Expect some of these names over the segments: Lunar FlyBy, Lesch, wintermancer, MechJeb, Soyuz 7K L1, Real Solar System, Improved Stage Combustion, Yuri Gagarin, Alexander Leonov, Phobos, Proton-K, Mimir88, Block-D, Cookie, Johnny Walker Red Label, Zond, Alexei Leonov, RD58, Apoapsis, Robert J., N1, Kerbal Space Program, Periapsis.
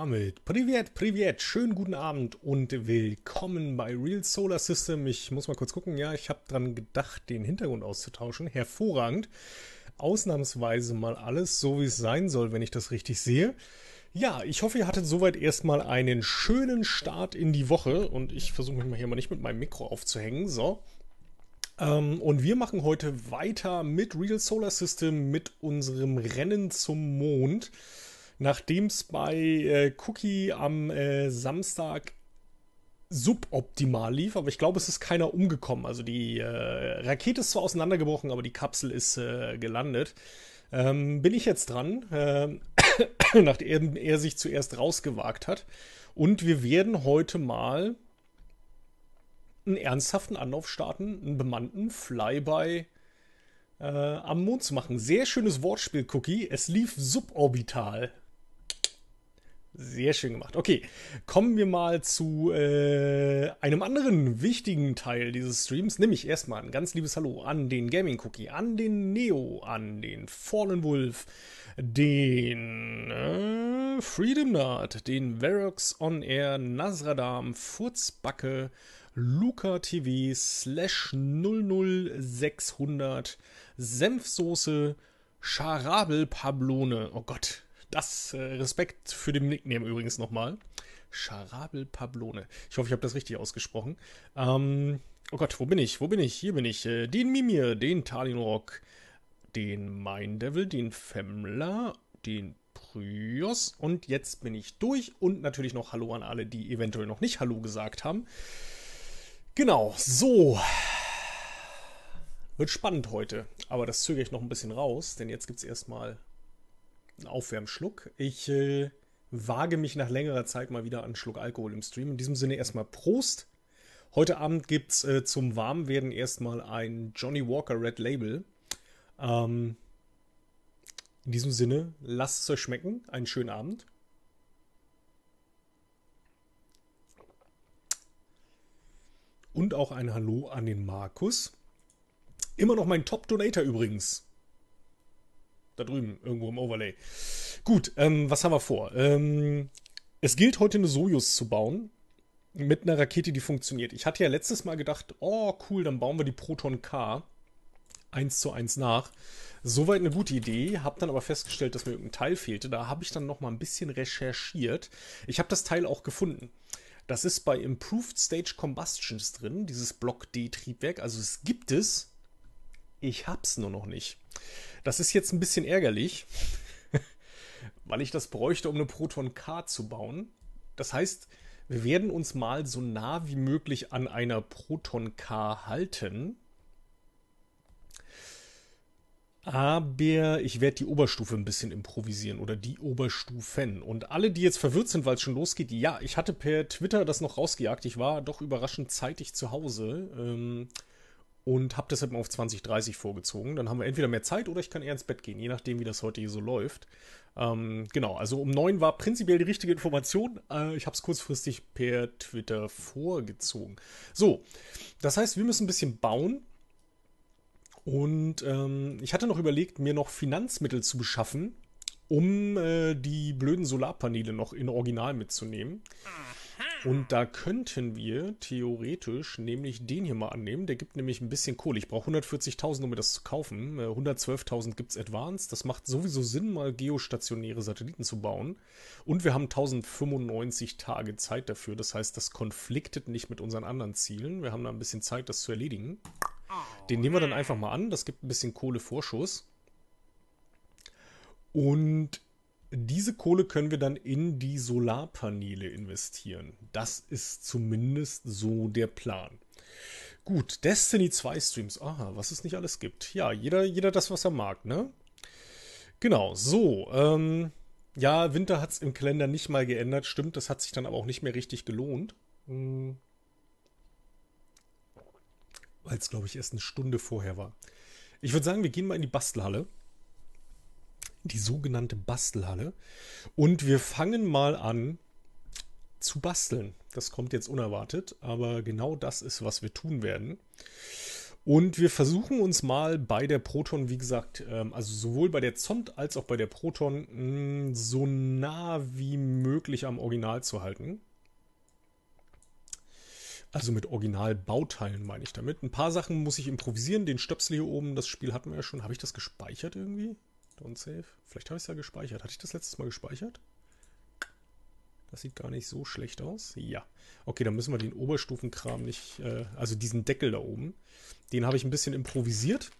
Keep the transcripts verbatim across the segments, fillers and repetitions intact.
damit Privet, Privet, schönen guten Abend und willkommen bei Real Solar System. Ich muss mal kurz gucken, ja, ich habe dran gedacht, den Hintergrund auszutauschen. Hervorragend. Ausnahmsweise mal alles, so wie es sein soll, wenn ich das richtig sehe. Ja, ich hoffe, ihr hattet soweit erstmal einen schönen Start in die Woche und ich versuche mich mal hier mal nicht mit meinem Mikro aufzuhängen, so. Ähm, und wir machen heute weiter mit Real Solar System, mit unserem Rennen zum Mond. Nachdem es bei äh, Cookie am äh, Samstag suboptimal lief, aber ich glaube, es ist keiner umgekommen. Also die äh, Rakete ist zwar auseinandergebrochen, aber die Kapsel ist äh, gelandet. Ähm, bin ich jetzt dran, äh, nachdem er sich zuerst rausgewagt hat. Und wir werden heute mal einen ernsthaften Anlauf starten, einen bemannten Flyby äh, am Mond zu machen. Sehr schönes Wortspiel, Cookie. Es lief suborbital. Sehr schön gemacht. Okay, kommen wir mal zu äh, einem anderen wichtigen Teil dieses Streams, nämlich erstmal ein ganz liebes Hallo an den Gaming Cookie, an den Neo, an den Fallen Wolf, den äh, Freedom Nerd, den Verox On Air, Nasradam, Furzbacke, Luca T V, Slash null null sechshundert, Senfsoße, Scharabel Pablone. Oh Gott. Das äh, Respekt für den Nickname übrigens nochmal. Scharabel Pablone. Ich hoffe, ich habe das richtig ausgesprochen. Ähm, oh Gott, wo bin ich? Wo bin ich? Hier bin ich. Äh, den Mimir, den Talinrock, den Mindevil, den Femmler, den Prios. Und jetzt bin ich durch. Und natürlich noch Hallo an alle, die eventuell noch nicht Hallo gesagt haben. Genau, so. Wird spannend heute. Aber das zögere ich noch ein bisschen raus, denn jetzt gibt es erstmal einen Aufwärmschluck. Ich äh, wage mich nach längerer Zeit mal wieder an einen Schluck Alkohol im Stream. In diesem Sinne erstmal Prost. Heute Abend gibt es äh, zum Warmwerden erstmal ein Johnny Walker Red Label. Ähm, in diesem Sinne, lasst es euch schmecken. Einen schönen Abend. Und auch ein Hallo an den Markus. Immer noch mein Top-Donator übrigens. Da drüben, irgendwo im Overlay. Gut, ähm, was haben wir vor? Ähm, es gilt heute eine Soyuz zu bauen. Mit einer Rakete, die funktioniert. Ich hatte ja letztes Mal gedacht, oh cool, dann bauen wir die Proton-K eins zu eins nach. Soweit eine gute Idee. Habe dann aber festgestellt, dass mir irgendein Teil fehlte. Da habe ich dann nochmal ein bisschen recherchiert. Ich habe das Teil auch gefunden. Das ist bei Improved Stage Combustion drin. Dieses Block-D-Triebwerk. Also es gibt es. Ich habe es nur noch nicht. Das ist jetzt ein bisschen ärgerlich, weil ich das bräuchte, um eine Proton-K zu bauen. Das heißt, wir werden uns mal so nah wie möglich an einer Proton-K halten. Aber ich werde die Oberstufe ein bisschen improvisieren oder die Oberstufen. Und alle, die jetzt verwirrt sind, weil es schon losgeht, ja, ich hatte per Twitter das noch rausgejagt. Ich war doch überraschend zeitig zu Hause. Ähm... Und habe deshalb mal auf zwanzig dreißig vorgezogen. Dann haben wir entweder mehr Zeit oder ich kann eher ins Bett gehen, je nachdem, wie das heute hier so läuft. Ähm, genau, also um neun war prinzipiell die richtige Information. Äh, ich habe es kurzfristig per Twitter vorgezogen. So, das heißt, wir müssen ein bisschen bauen. Und ähm, ich hatte noch überlegt, mir noch Finanzmittel zu beschaffen, um äh, die blöden Solarpaneele noch in Original mitzunehmen. Und da könnten wir theoretisch nämlich den hier mal annehmen. Der gibt nämlich ein bisschen Kohle. Ich brauche hundertvierzigtausend, um mir das zu kaufen. hundertzwölftausend gibt es Advanced. Das macht sowieso Sinn, mal geostationäre Satelliten zu bauen. Und wir haben tausendfünfundneunzig Tage Zeit dafür. Das heißt, das konfliktet nicht mit unseren anderen Zielen. Wir haben da ein bisschen Zeit, das zu erledigen. Den nehmen wir dann einfach mal an. Das gibt ein bisschen Kohlevorschuss. Und diese Kohle können wir dann in die Solarpaneele investieren. Das ist zumindest so der Plan. Gut, Destiny zwei Streams. Aha, was es nicht alles gibt. Ja, jeder, jeder das, was er mag, ne? Genau, so. Ähm, ja, Winter hat es im Kalender nicht mal geändert. Stimmt, das hat sich dann aber auch nicht mehr richtig gelohnt. Hm. Weil es, glaube ich, erst eine Stunde vorher war. Ich würde sagen, wir gehen mal in die Bastelhalle. Die sogenannte Bastelhalle. Und wir fangen mal an zu basteln. Das kommt jetzt unerwartet, aber genau das ist, was wir tun werden. Und wir versuchen uns mal bei der Proton, wie gesagt, also sowohl bei der Zond als auch bei der Proton so nah wie möglich am Original zu halten. Also mit Originalbauteilen meine ich damit. Ein paar Sachen muss ich improvisieren. Den Stöpsel hier oben, das Spiel hatten wir ja schon. Habe ich das gespeichert irgendwie? Don't save. Vielleicht habe ich es ja gespeichert. Hatte ich das letztes Mal gespeichert? Das sieht gar nicht so schlecht aus. Ja. Okay, dann müssen wir den Oberstufenkram nicht, äh, also diesen Deckel da oben, den habe ich ein bisschen improvisiert.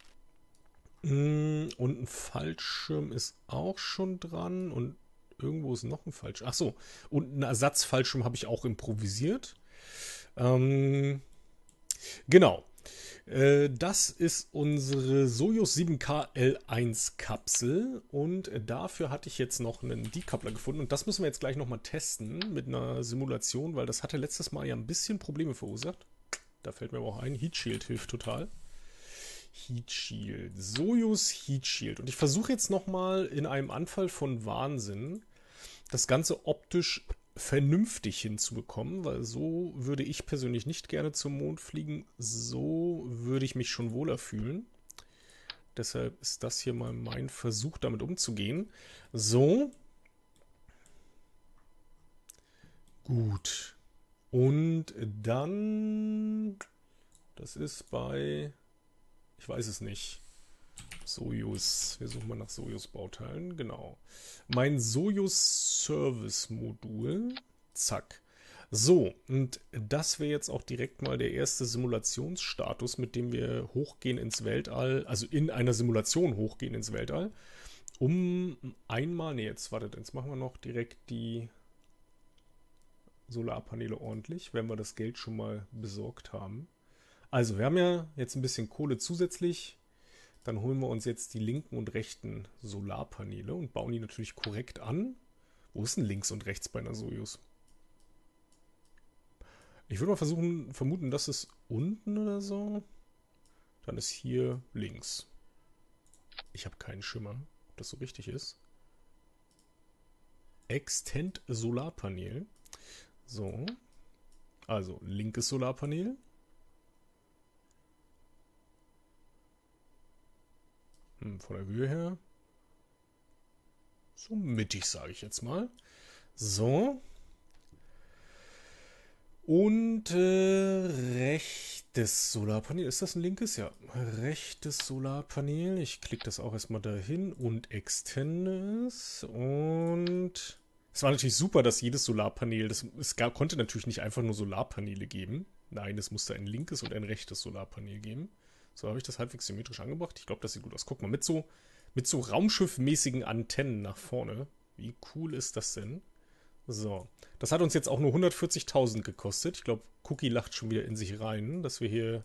Und ein Fallschirm ist auch schon dran. Und irgendwo ist noch ein Fallschirm. Achso, und einen Ersatzfallschirm habe ich auch improvisiert. Ähm, genau. Äh, das ist unsere Soyuz sieben K L eins Kapsel und dafür hatte ich jetzt noch einen Decoupler gefunden und das müssen wir jetzt gleich nochmal testen mit einer Simulation, weil das hatte letztes Mal ja ein bisschen Probleme verursacht. Da fällt mir aber auch ein, Heat Shield hilft total. Heat Shield, Soyuz Heat Shield und ich versuche jetzt nochmal in einem Anfall von Wahnsinn das Ganze optisch vernünftig hinzubekommen, weil so würde ich persönlich nicht gerne zum Mond fliegen. So würde ich mich schon wohler fühlen. Deshalb ist das hier mal mein Versuch, damit umzugehen. So. Gut. Und dann... Das ist bei... Ich weiß es nicht. Soyuz. Wir suchen mal nach Soyuz-Bauteilen. Genau. Mein Soyuz-Service-Modul. Zack. So, und das wäre jetzt auch direkt mal der erste Simulationsstatus, mit dem wir hochgehen ins Weltall, also in einer Simulation hochgehen ins Weltall, um einmal, ne, jetzt wartet, jetzt machen wir noch direkt die Solarpaneele ordentlich, wenn wir das Geld schon mal besorgt haben. Also, wir haben ja jetzt ein bisschen Kohle zusätzlich. Dann holen wir uns jetzt die linken und rechten Solarpaneele und bauen die natürlich korrekt an. Wo ist denn links und rechts bei einer Soyuz? Ich würde mal versuchen, vermuten, das ist unten oder so. Dann ist hier links. Ich habe keinen Schimmer, ob das so richtig ist. Extend Solarpanel. So. Also linkes Solarpanel. Von der Höhe her. So mittig, sage ich jetzt mal. So. Und äh, rechtes Solarpanel. Ist das ein linkes? Ja. Rechtes Solarpanel. Ich klicke das auch erstmal dahin. Und Extends. Und es war natürlich super, dass jedes Solarpanel, das, es gab, konnte natürlich nicht einfach nur Solarpaneele geben. Nein, es musste ein linkes und ein rechtes Solarpanel geben. So habe ich das halbwegs symmetrisch angebracht. Ich glaube, das sieht gut aus. Guck mal, mit so, mit so raumschiffmäßigen Antennen nach vorne. Wie cool ist das denn? So, das hat uns jetzt auch nur hundertvierzigtausend gekostet. Ich glaube, Cookie lacht schon wieder in sich rein, dass wir hier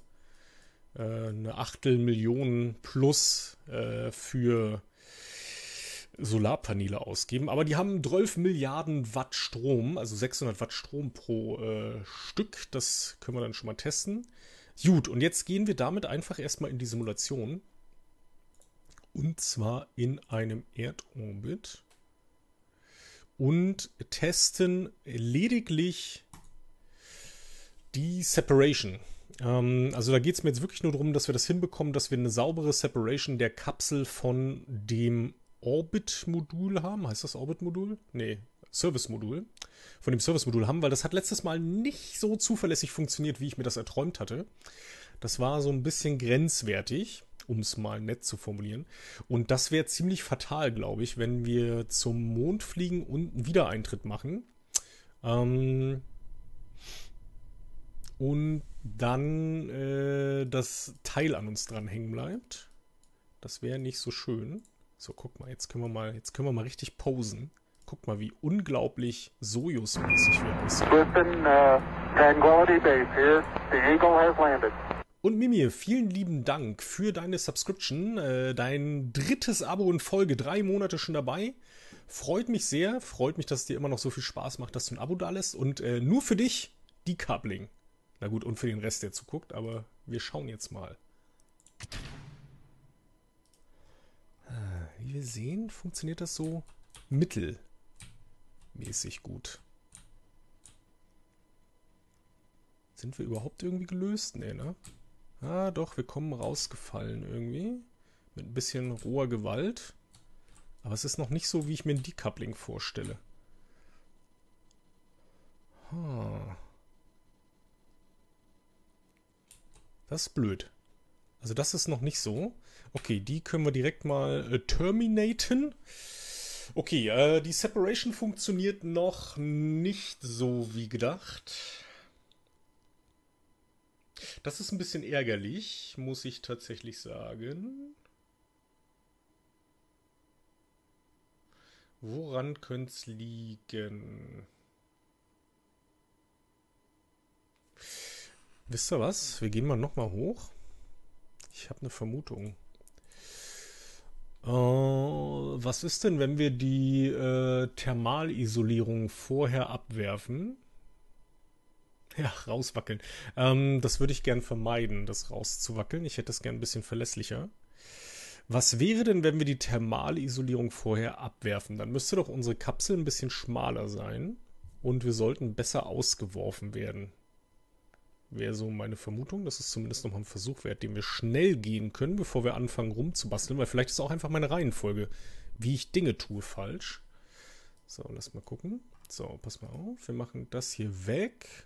äh, eine Achtelmillion plus äh, für Solarpaneele ausgeben. Aber die haben zwölf Milliarden Watt Strom, also sechshundert Watt Strom pro äh, Stück. Das können wir dann schon mal testen. Gut, und jetzt gehen wir damit einfach erstmal in die Simulation. Und zwar in einem Erdorbit. Und testen lediglich die Separation. Ähm, also da geht es mir jetzt wirklich nur darum, dass wir das hinbekommen, dass wir eine saubere Separation der Kapsel von dem Orbit-Modul haben. Heißt das Orbit-Modul? Nee. Service-Modul, von dem Service-Modul haben, weil das hat letztes Mal nicht so zuverlässig funktioniert, wie ich mir das erträumt hatte. Das war so ein bisschen grenzwertig, um es mal nett zu formulieren. Und das wäre ziemlich fatal, glaube ich, wenn wir zum Mond fliegen und einen Wiedereintritt machen. Ähm und dann äh, das Teil an uns dran hängen bleibt. Das wäre nicht so schön. So, guck mal, jetzt können wir mal, jetzt können wir mal richtig posen. Guck mal, wie unglaublich Soyuz-mäßig wir aussehen. Und Mimi, vielen lieben Dank für deine Subscription, äh, dein drittes Abo in Folge, drei Monate schon dabei. Freut mich sehr, freut mich, dass es dir immer noch so viel Spaß macht, dass du ein Abo da lässt. Und äh, nur für dich die Decoupling. Na gut, und für den Rest, der zuguckt, aber wir schauen jetzt mal. Wie wir sehen, funktioniert das so mittel. Mäßig gut. Sind wir überhaupt irgendwie gelöst? Nee, ne? Ah, doch, wir kommen rausgefallen irgendwie. Mit ein bisschen roher Gewalt. Aber es ist noch nicht so, wie ich mir ein Decoupling vorstelle. Hm. Das ist blöd. Also das ist noch nicht so. Okay, die können wir direkt mal äh, terminaten. Okay, äh, die Separation funktioniert noch nicht so wie gedacht. Das ist ein bisschen ärgerlich, muss ich tatsächlich sagen. Woran könnte es liegen? Wisst ihr was? Wir gehen mal nochmal hoch. Ich habe eine Vermutung. Äh, was ist denn, wenn wir die äh, Thermalisolierung vorher abwerfen? Ja, rauswackeln. Ähm, das würde ich gern vermeiden, das rauszuwackeln. Ich hätte das gern ein bisschen verlässlicher. Was wäre denn, wenn wir die Thermalisolierung vorher abwerfen? Dann müsste doch unsere Kapsel ein bisschen schmaler sein. Und wir sollten besser ausgeworfen werden. Wäre so meine Vermutung. Das ist zumindest nochmal ein Versuch wert, den wir schnell gehen können, bevor wir anfangen rumzubasteln. Weil vielleicht ist auch einfach meine Reihenfolge, wie ich Dinge tue, falsch. So, lass mal gucken. So, pass mal auf. Wir machen das hier weg.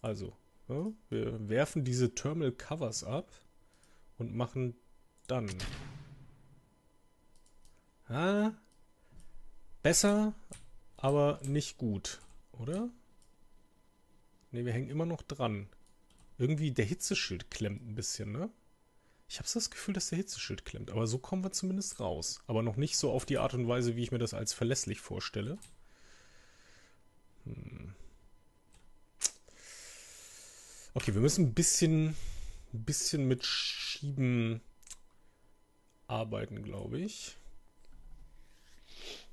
Also, ja, wir werfen diese Thermal Covers ab und machen dann. Ah, besser, aber nicht gut, oder? Ne, wir hängen immer noch dran. Irgendwie der Hitzeschild klemmt ein bisschen, ne? Ich habe das Gefühl, dass der Hitzeschild klemmt, aber so kommen wir zumindest raus. Aber noch nicht so auf die Art und Weise, wie ich mir das als verlässlich vorstelle. Hm. Okay, wir müssen ein bisschen, ein bisschen mit Schieben arbeiten, glaube ich.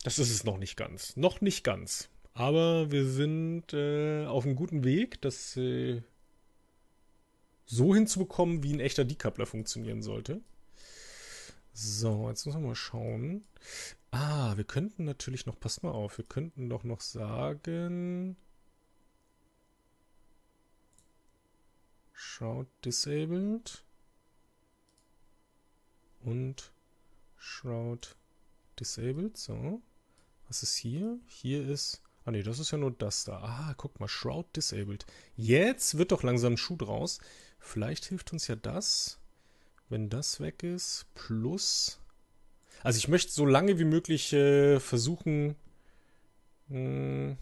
Das ist es noch nicht ganz. Noch nicht ganz. Aber wir sind äh, auf einem guten Weg, das äh, so hinzubekommen, wie ein echter Decoupler funktionieren sollte. So, jetzt müssen wir mal schauen. Ah, wir könnten natürlich noch, passt mal auf, wir könnten doch noch sagen... Shroud disabled und Shroud disabled. So, was ist hier? Hier ist, ah ne, das ist ja nur das da. Ah, guck mal, Shroud disabled. Jetzt wird doch langsam ein Schuh draus. Vielleicht hilft uns ja das, wenn das weg ist, plus. Also ich möchte so lange wie möglich äh, versuchen, mh,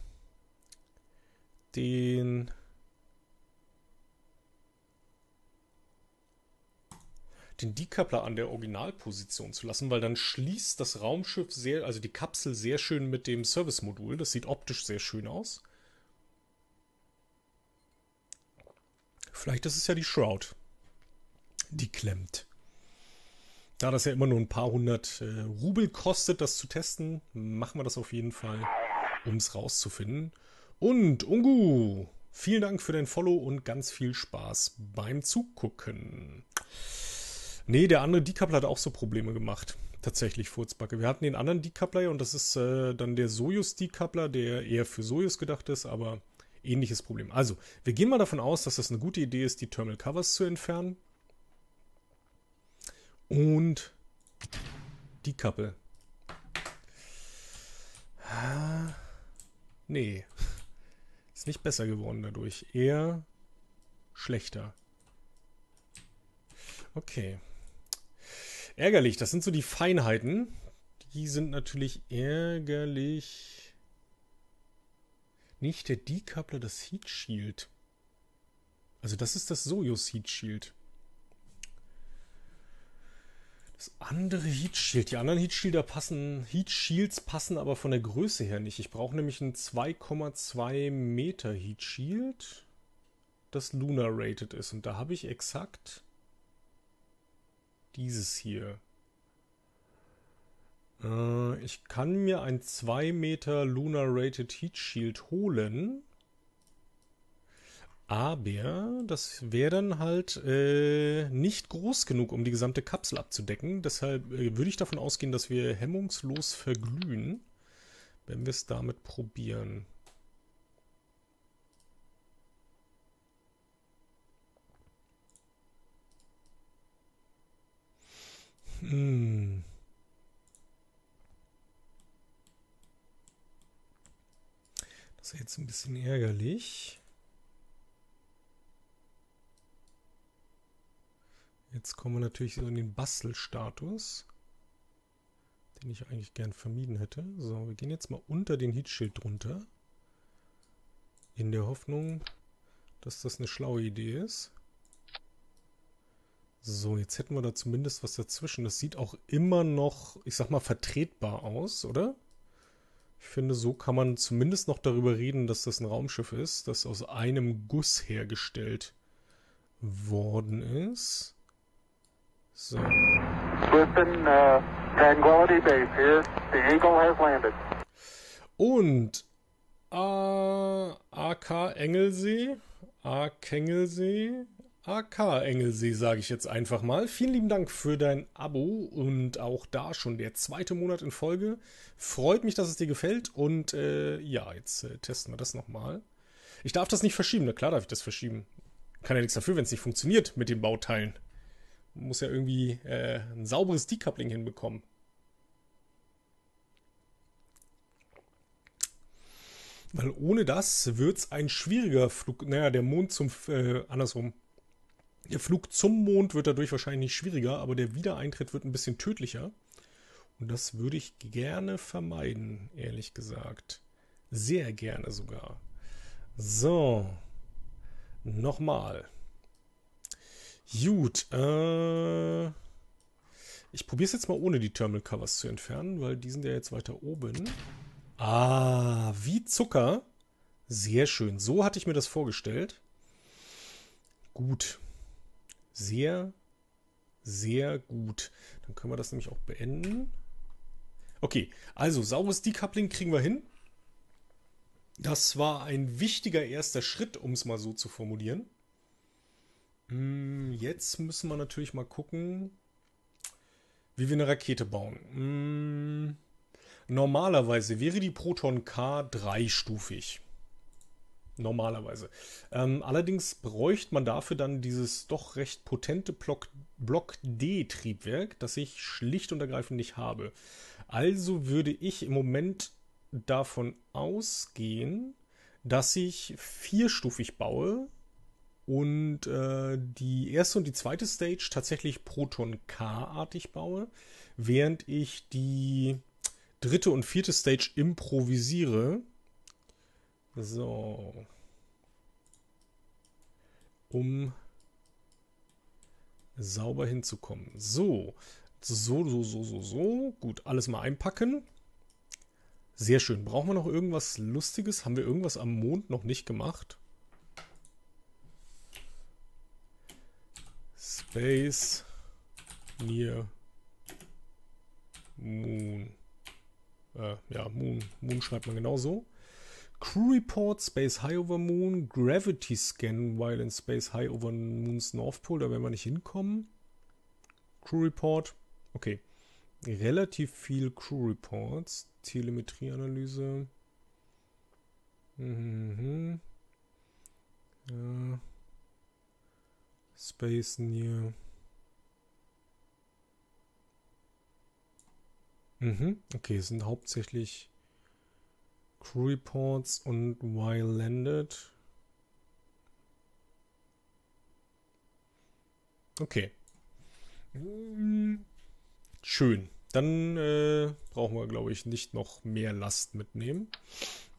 den... den Decoupler an der Originalposition zu lassen, weil dann schließt das Raumschiff sehr, also die Kapsel sehr schön mit dem Service-Modul. Das sieht optisch sehr schön aus. Vielleicht ist es ja die Shroud, die klemmt. Da das ja immer nur ein paar hundert äh, Rubel kostet, das zu testen, machen wir das auf jeden Fall, um es rauszufinden. Und Ungu, vielen Dank für dein Follow und ganz viel Spaß beim Zugucken. Nee, der andere Decoupler hat auch so Probleme gemacht. Tatsächlich, Furzbacke. Wir hatten den anderen Decoupler und das ist äh, dann der Soyuz-Decoupler, der eher für Soyuz gedacht ist, aber ähnliches Problem. Also, wir gehen mal davon aus, dass das eine gute Idee ist, die Thermal Covers zu entfernen. Und Decouple. Nee. Ist nicht besser geworden dadurch. Eher schlechter. Okay. Ärgerlich, das sind so die Feinheiten. Die sind natürlich ärgerlich. Nicht der Decoupler, das Heat Shield. Also das ist das Soyuz Heat Shield. Das andere Heat Shield. Die anderen Heat Shielder passen, Heat Shields passen aber von der Größe her nicht. Ich brauche nämlich ein zwei Komma zwei Meter Heat Shield, das Lunar rated ist. Und da habe ich exakt... dieses hier. Äh, ich kann mir ein zwei Meter Lunar Rated Heat Shield holen. Aber das wäre dann halt äh, nicht groß genug, um die gesamte Kapsel abzudecken. Deshalb äh, würde ich davon ausgehen, dass wir hemmungslos verglühen, wenn wir es damit probieren. Hm. Das ist jetzt ein bisschen ärgerlich. Jetzt kommen wir natürlich so in den Bastelstatus, den ich eigentlich gern vermieden hätte. So, wir gehen jetzt mal unter den Heatschild runter, in der Hoffnung, dass das eine schlaue Idee ist. So, jetzt hätten wir da zumindest was dazwischen. Das sieht auch immer noch, ich sag mal, vertretbar aus, oder? Ich finde, so kann man zumindest noch darüber reden, dass das ein Raumschiff ist, das aus einem Guss hergestellt worden ist. So. Und A, AK Engelsee, AK Engelsee, AK Engelsee sage ich jetzt einfach mal. Vielen lieben Dank für dein Abo und auch da schon der zweite Monat in Folge. Freut mich, dass es dir gefällt und äh, ja, jetzt äh, testen wir das nochmal. Ich darf das nicht verschieben, na klar darf ich das verschieben. Kann ja nichts dafür, wenn es nicht funktioniert mit den Bauteilen. Muss ja irgendwie äh, ein sauberes Decoupling hinbekommen. Weil ohne das wird es ein schwieriger Flug. Naja, der Mond zum... Äh, andersrum. Der Flug zum Mond wird dadurch wahrscheinlich schwieriger, aber der Wiedereintritt wird ein bisschen tödlicher. Und das würde ich gerne vermeiden, ehrlich gesagt. Sehr gerne sogar. So. Nochmal. Gut. Äh, ich probiere es jetzt mal ohne die Terminal Covers zu entfernen, weil die sind ja jetzt weiter oben. Ah, wie Zucker. Sehr schön. So hatte ich mir das vorgestellt. Gut. Sehr, sehr gut. Dann können wir das nämlich auch beenden. Okay, also sauberes Decoupling kriegen wir hin. Das war ein wichtiger erster Schritt, um es mal so zu formulieren. Jetzt müssen wir natürlich mal gucken, wie wir eine Rakete bauen. Normalerweise wäre die Proton-K dreistufig. Normalerweise. Ähm, allerdings bräuchte man dafür dann dieses doch recht potente Block-D-Triebwerk, das ich schlicht und ergreifend nicht habe. Also würde ich im Moment davon ausgehen, dass ich vierstufig baue und äh, die erste und die zweite Stage tatsächlich Proton-K-artig baue, während ich die dritte und vierte Stage improvisiere. So. Um sauber hinzukommen. So. So, so, so, so, so. Gut, alles mal einpacken. Sehr schön. Brauchen wir noch irgendwas Lustiges? Haben wir irgendwas am Mond noch nicht gemacht? Space near Moon. Äh, ja, Moon. Moon schreibt man genauso. Crew Report, Space High over Moon, Gravity Scan, while in Space High over Moons North Pole, da werden wir nicht hinkommen. Crew Report, okay. Relativ viel Crew Reports, Telemetrieanalyse. Mhm. Ja. Space Near. Mhm, okay, es sind hauptsächlich Crew Reports und While Landed. Okay. Schön. Dann äh, brauchen wir, glaube ich, nicht noch mehr Last mitnehmen,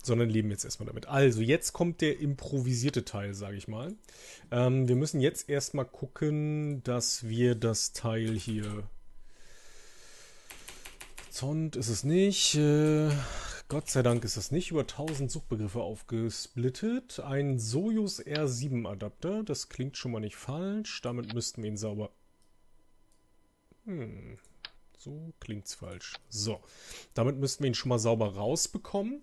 sondern leben jetzt erstmal damit. Also, jetzt kommt der improvisierte Teil, sage ich mal. Ähm, wir müssen jetzt erstmal gucken, dass wir das Teil hier... Zond ist es nicht... Äh Gott sei Dank ist das nicht über tausend Suchbegriffe aufgesplittet. Ein Soyuz R sieben Adapter, das klingt schon mal nicht falsch. Damit müssten wir ihn sauber... Hm, so klingt's falsch. So, damit müssten wir ihn schon mal sauber rausbekommen.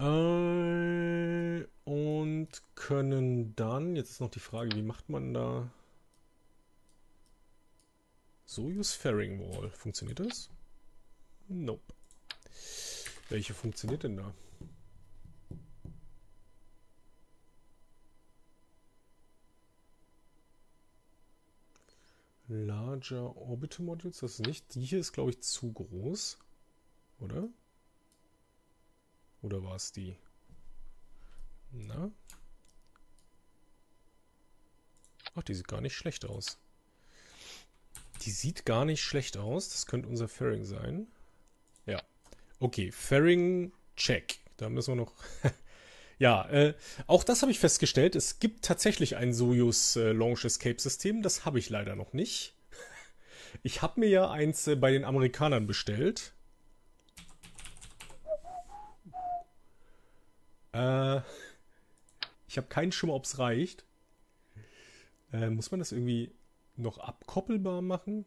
Äh, und können dann... Jetzt ist noch die Frage, wie macht man da... Soyuz Fairing Wall. Funktioniert das? Nope. Welche funktioniert denn da? Larger Orbital Modules, das ist nicht. Die hier ist, glaube ich, zu groß. Oder? Oder war es die? Na? Ach, die sieht gar nicht schlecht aus. Die sieht gar nicht schlecht aus. Das könnte unser Fairing sein. Ja. Okay, Fairing check. Da müssen wir noch... Ja, äh, auch das habe ich festgestellt. Es gibt tatsächlich ein Soyuz äh, Launch Escape System. Das habe ich leider noch nicht. Ich habe mir ja eins äh, bei den Amerikanern bestellt. Äh, ich habe keinen Schimmer, ob es reicht. Äh, muss man das irgendwie noch abkoppelbar machen?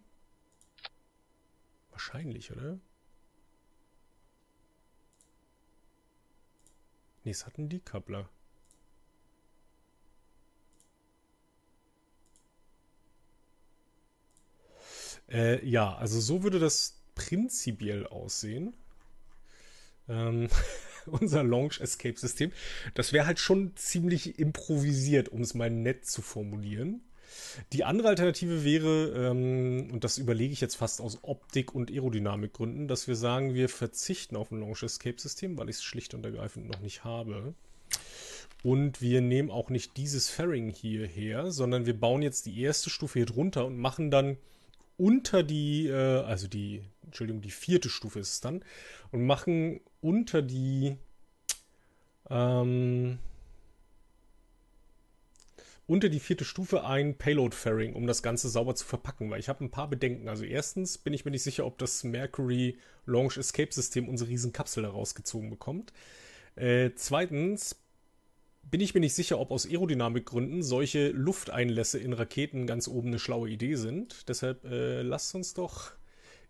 Wahrscheinlich, oder? Ne, es hat einen Decoupler. Äh, ja, also so würde das prinzipiell aussehen. Ähm, unser Launch-Escape-System. Das wäre halt schon ziemlich improvisiert, um es mal nett zu formulieren. Die andere Alternative wäre, ähm, und das überlege ich jetzt fast aus Optik- und Aerodynamikgründen, dass wir sagen, wir verzichten auf ein Launch-Escape-System, weil ich es schlicht und ergreifend noch nicht habe. Und wir nehmen auch nicht dieses Fairing hier her, sondern wir bauen jetzt die erste Stufe hier drunter und machen dann unter die, äh, also die, Entschuldigung, die vierte Stufe ist es dann, und machen unter die, ähm, unter die vierte Stufe ein Payload-Fairing, um das Ganze sauber zu verpacken, weil ich habe ein paar Bedenken. Also erstens bin ich mir nicht sicher, ob das Mercury Launch Escape System unsere Riesenkapsel herausgezogen bekommt. Äh, zweitens bin ich mir nicht sicher, ob aus Aerodynamikgründen solche Lufteinlässe in Raketen ganz oben eine schlaue Idee sind. Deshalb äh, lasst uns doch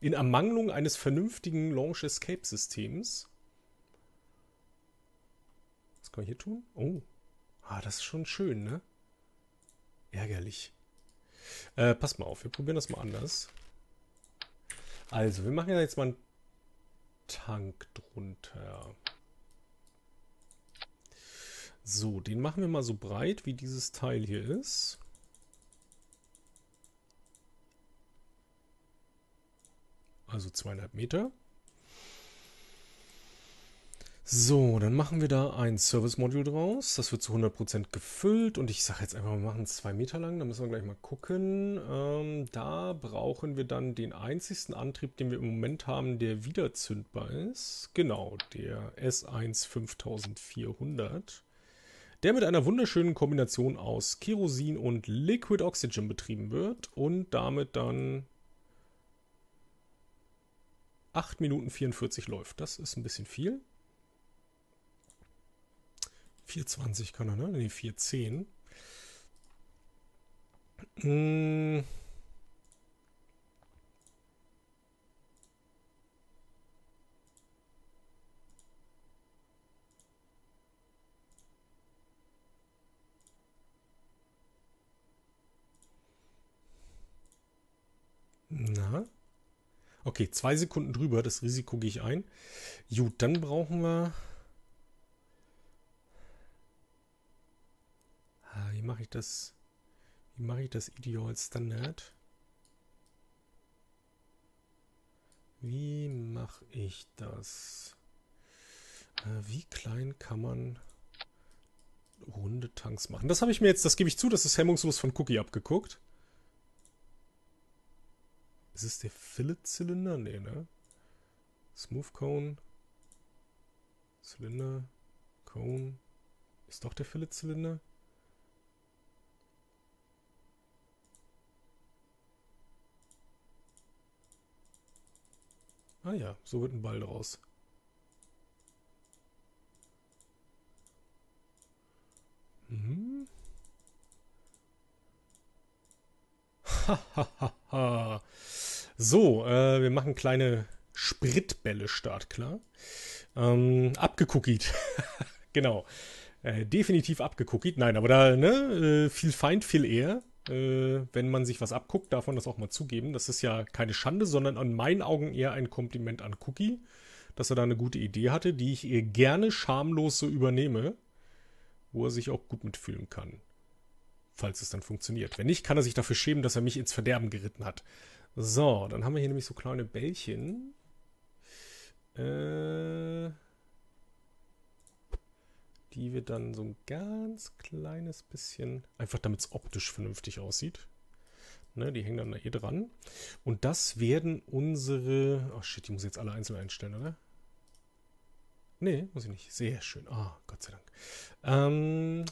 in Ermangelung eines vernünftigen Launch Escape Systems... Was kann ich hier tun? Oh, ah, das ist schon schön, ne? Ärgerlich. Äh, pass mal auf, wir probieren das mal anders. Also, wir machen ja jetzt mal einen Tank drunter. So, den machen wir mal so breit, wie dieses Teil hier ist. Also zweieinhalb Meter. So, dann machen wir da ein Service-Modul draus. Das wird zu hundert Prozent gefüllt. Und ich sage jetzt einfach, wir machen zwei Meter lang. Da müssen wir gleich mal gucken. Ähm, da brauchen wir dann den einzigsten Antrieb, den wir im Moment haben, der wieder zündbar ist. Genau, der S eins fünftausendvierhundert. Der mit einer wunderschönen Kombination aus Kerosin und Liquid Oxygen betrieben wird. Und damit dann acht Minuten vierundvierzig läuft. Das ist ein bisschen viel. vierhundertzwanzig kann er, ne? Ne, vierhundertzehn. Hm. Na? Okay, zwei Sekunden drüber, das Risiko gehe ich ein. Gut, dann brauchen wir... Wie mache ich das? Wie mache ich das Ideal Standard? Wie mache ich das? Wie klein kann man runde Tanks machen? Das habe ich mir jetzt, das gebe ich zu, das ist hemmungslos von Cookie abgeguckt. Ist es der Fillet-Zylinder? Nee, ne? Smooth Cone. Zylinder. Cone. Ist doch der Fillet-Zylinder? Ah ja, so wird ein Ball draus. Mhm. Hahaha. So, äh, wir machen kleine Spritbälle startklar. Ähm, abgekuckiert. Genau. Äh, definitiv abgekuckiert. Nein, aber da, ne, äh, viel Feind, viel eher. Äh, wenn man sich was abguckt, darf man das auch mal zugeben. Das ist ja keine Schande, sondern in meinen Augen eher ein Kompliment an Cookie, dass er da eine gute Idee hatte, die ich ihr gerne schamlos so übernehme, wo er sich auch gut mitfühlen kann. falls es dann funktioniert. Wenn nicht, kann er sich dafür schämen, dass er mich ins Verderben geritten hat. So, dann haben wir hier nämlich so kleine Bällchen. Äh, die wir dann so ein ganz kleines bisschen, einfach damit es optisch vernünftig aussieht. Ne, die hängen dann da hier dran. Und das werden unsere... Oh shit, die muss ich jetzt alle einzeln einstellen, oder? Nee, muss ich nicht. Sehr schön. Ah, oh, Gott sei Dank. Ähm,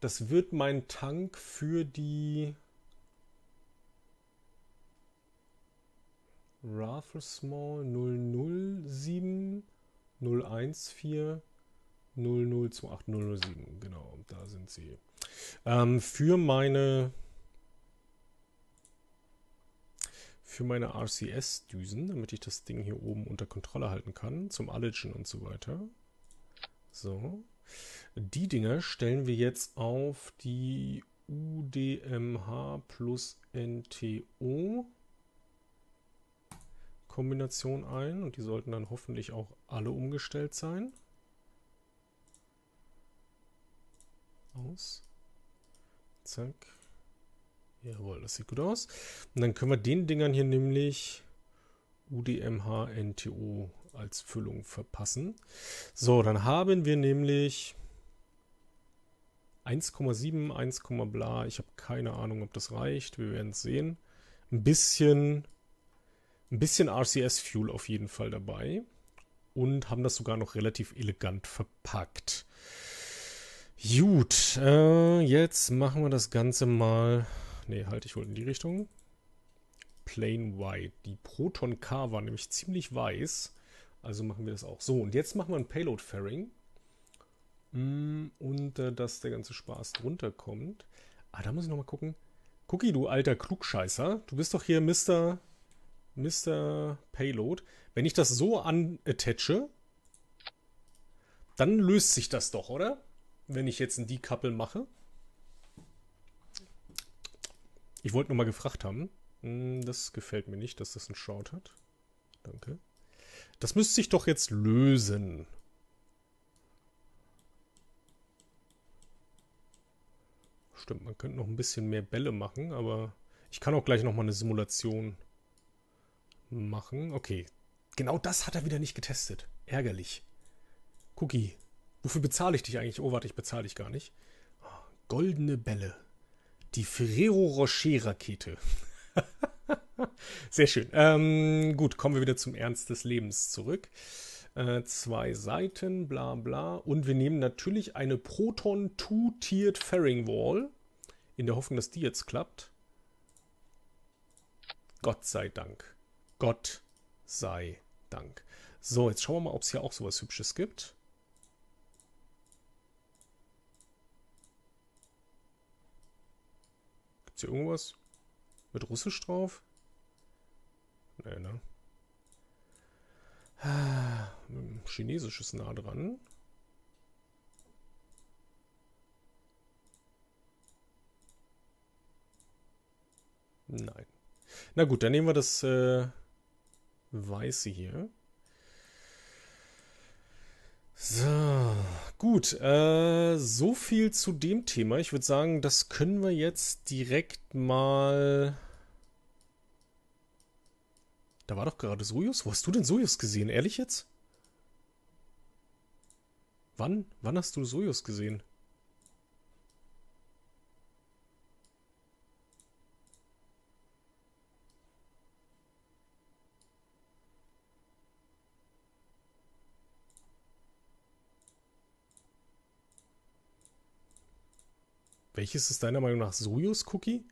das wird mein Tank für die... Rathelsmall null null sieben null eins vier null null zwei acht null null sieben, genau, da sind sie. Ähm, für meine für meine R C S-Düsen, damit ich das Ding hier oben unter Kontrolle halten kann, zum Allergen und so weiter. So. Die Dinger stellen wir jetzt auf die U D M H plus N T O Kombination ein und die sollten dann hoffentlich auch alle umgestellt sein. Aus. Zack. Jawohl, das sieht gut aus. Und dann können wir den Dingern hier nämlich U D M H N T O als Füllung verpassen. So, dann haben wir nämlich eins Komma sieben, eins Komma bla. Ich habe keine Ahnung, ob das reicht. Wir werden es sehen. Ein bisschen... Ein bisschen R C S-Fuel auf jeden Fall dabei und haben das sogar noch relativ elegant verpackt. Gut, äh, jetzt machen wir das Ganze mal... Ne, halt, ich wollte in die Richtung. Plain White. Die Proton-K war nämlich ziemlich weiß, also machen wir das auch. So, und jetzt machen wir ein Payload-Fairing und äh, dass der ganze Spaß drunter kommt. Ah, da muss ich nochmal gucken. Cookie, du alter Klugscheißer, du bist doch hier Mister Mister Payload, wenn ich das so anattache, dann löst sich das doch, oder? Wenn ich jetzt ein Decouple mache. Ich wollte nur mal gefragt haben. Das gefällt mir nicht, dass das einen Shroud hat. Danke. Das müsste sich doch jetzt lösen. Stimmt, man könnte noch ein bisschen mehr Bälle machen, aber ich kann auch gleich nochmal eine Simulation machen. Okay. Genau das hat er wieder nicht getestet. Ärgerlich. Cookie, wofür bezahle ich dich eigentlich? Oh, warte, ich bezahle dich gar nicht. Goldene Bälle. Die Ferrero-Rocher-Rakete. Sehr schön. Ähm, gut, kommen wir wieder zum Ernst des Lebens zurück. Äh, zwei Seiten, bla bla. Und wir nehmen natürlich eine Proton Two-Tiered Fairing Wall. In der Hoffnung, dass die jetzt klappt. Gott sei Dank. Gott sei Dank. So, jetzt schauen wir mal, ob es hier auch sowas Hübsches gibt. Gibt es hier irgendwas mit Russisch drauf? Nee, ne? Ah, Chinesisch ist nah dran. Nein. Na gut, dann nehmen wir das... Äh Weiße hier. So, gut. Äh, so viel zu dem Thema. Ich würde sagen, das können wir jetzt direkt mal... Da war doch gerade Soyuz. Wo hast du denn Soyuz gesehen? Ehrlich jetzt? Wann? Wann hast du Soyuz gesehen? Welches ist deiner Meinung nach Soyuz, Cookie?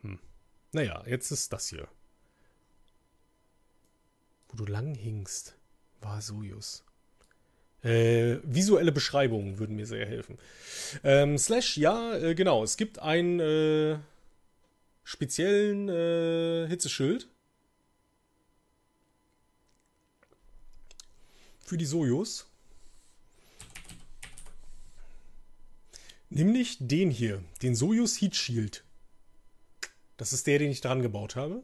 Hm. Naja, jetzt ist das hier. Wo du lang hingst, war Soyuz. Äh, visuelle Beschreibungen würden mir sehr helfen. Ähm, slash, ja, äh, genau. Es gibt einen äh, speziellen äh, Hitzeschild. Für die Soyuz. Nämlich den hier. Den Soyuz Heat Shield. Das ist der, den ich dran gebaut habe.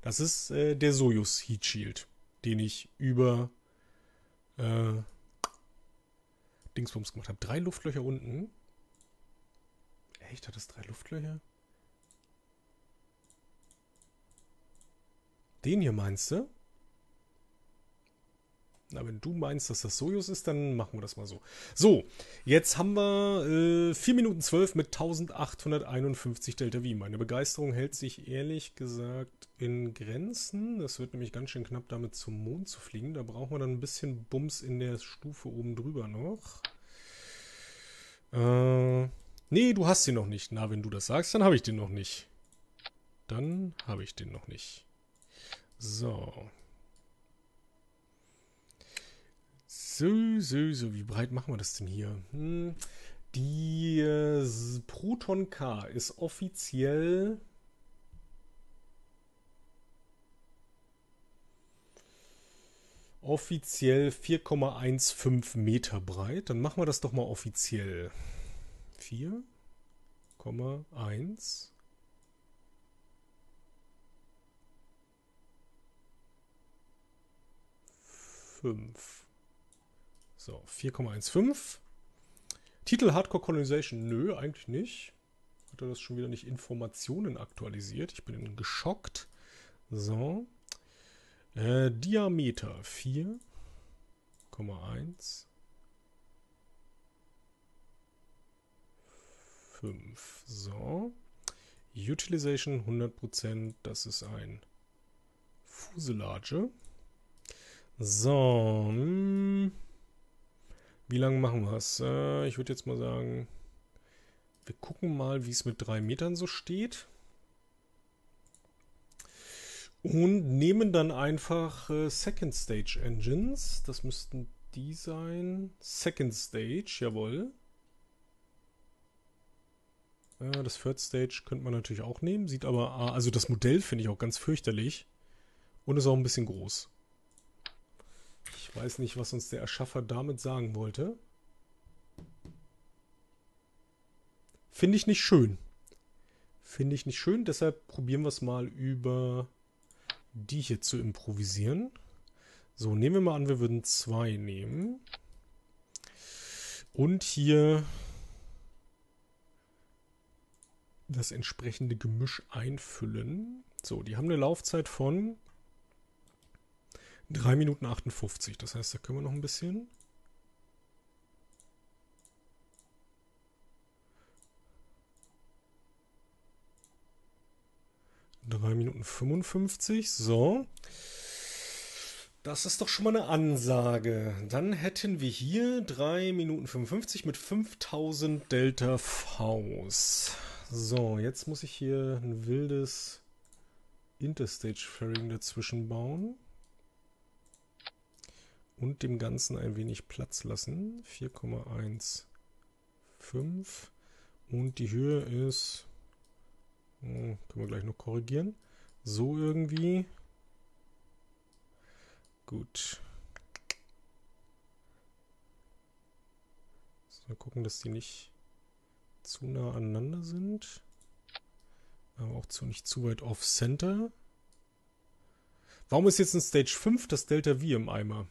Das ist äh, der Soyuz Heat Shield. Den ich über äh, Dingsbums gemacht habe. Drei Luftlöcher unten. Echt? Hat das drei Luftlöcher? Den hier meinst du? Na, wenn du meinst, dass das Soyuz ist, dann machen wir das mal so. So, jetzt haben wir äh, vier Minuten zwölf mit eintausendachthunderteinundfünfzig Delta V. Meine Begeisterung hält sich ehrlich gesagt in Grenzen. Das wird nämlich ganz schön knapp, damit zum Mond zu fliegen. Da brauchen wir dann ein bisschen Bums in der Stufe oben drüber noch. Äh, nee, du hast den noch nicht. Na, wenn du das sagst, dann habe ich den noch nicht. Dann habe ich den noch nicht. So. So, so, so, wie breit machen wir das denn hier? Hm. Die äh, Proton-K ist offiziell offiziell vier Komma fünfzehn Meter breit. Dann machen wir das doch mal offiziell. vier Komma eins fünf. So, vier Komma fünfzehn. Titel Hardcore Colonization? Nö, eigentlich nicht. Hat er das schon wieder nicht Informationen aktualisiert? Ich bin geschockt. So. Äh, Diameter vier Komma fünfzehn. So. Utilization hundert Prozent. Das ist ein Fuselage. So. Hm. Wie lange machen wir es? Äh, ich würde jetzt mal sagen, wir gucken mal, wie es mit drei Metern so steht. Und nehmen dann einfach äh, Second Stage Engines. Das müssten die sein. Second Stage, jawohl. Äh, das Third Stage könnte man natürlich auch nehmen. Sieht aber, also das Modell finde ich auch ganz fürchterlich. Und ist auch ein bisschen groß. Ich weiß nicht, was uns der Erschaffer damit sagen wollte. Finde ich nicht schön. Finde ich nicht schön, deshalb probieren wir es mal über die hier zu improvisieren. So, nehmen wir mal an, wir würden zwei nehmen. Und hier das entsprechende Gemisch einfüllen. So, die haben eine Laufzeit von drei Minuten achtundfünfzig, das heißt, da können wir noch ein bisschen. drei Minuten fünfundfünfzig, so. Das ist doch schon mal eine Ansage. Dann hätten wir hier drei Minuten fünfundfünfzig mit fünftausend Delta Vs. So, jetzt muss ich hier ein wildes Interstage-Fairing dazwischen bauen. Und dem Ganzen ein wenig Platz lassen. vier Komma fünfzehn. Und die Höhe ist... Können wir gleich noch korrigieren. So irgendwie. Gut. So, gucken, dass die nicht zu nah aneinander sind. Aber auch zu, nicht zu weit off-center. Warum ist jetzt in Stage fünf das Delta V im Eimer?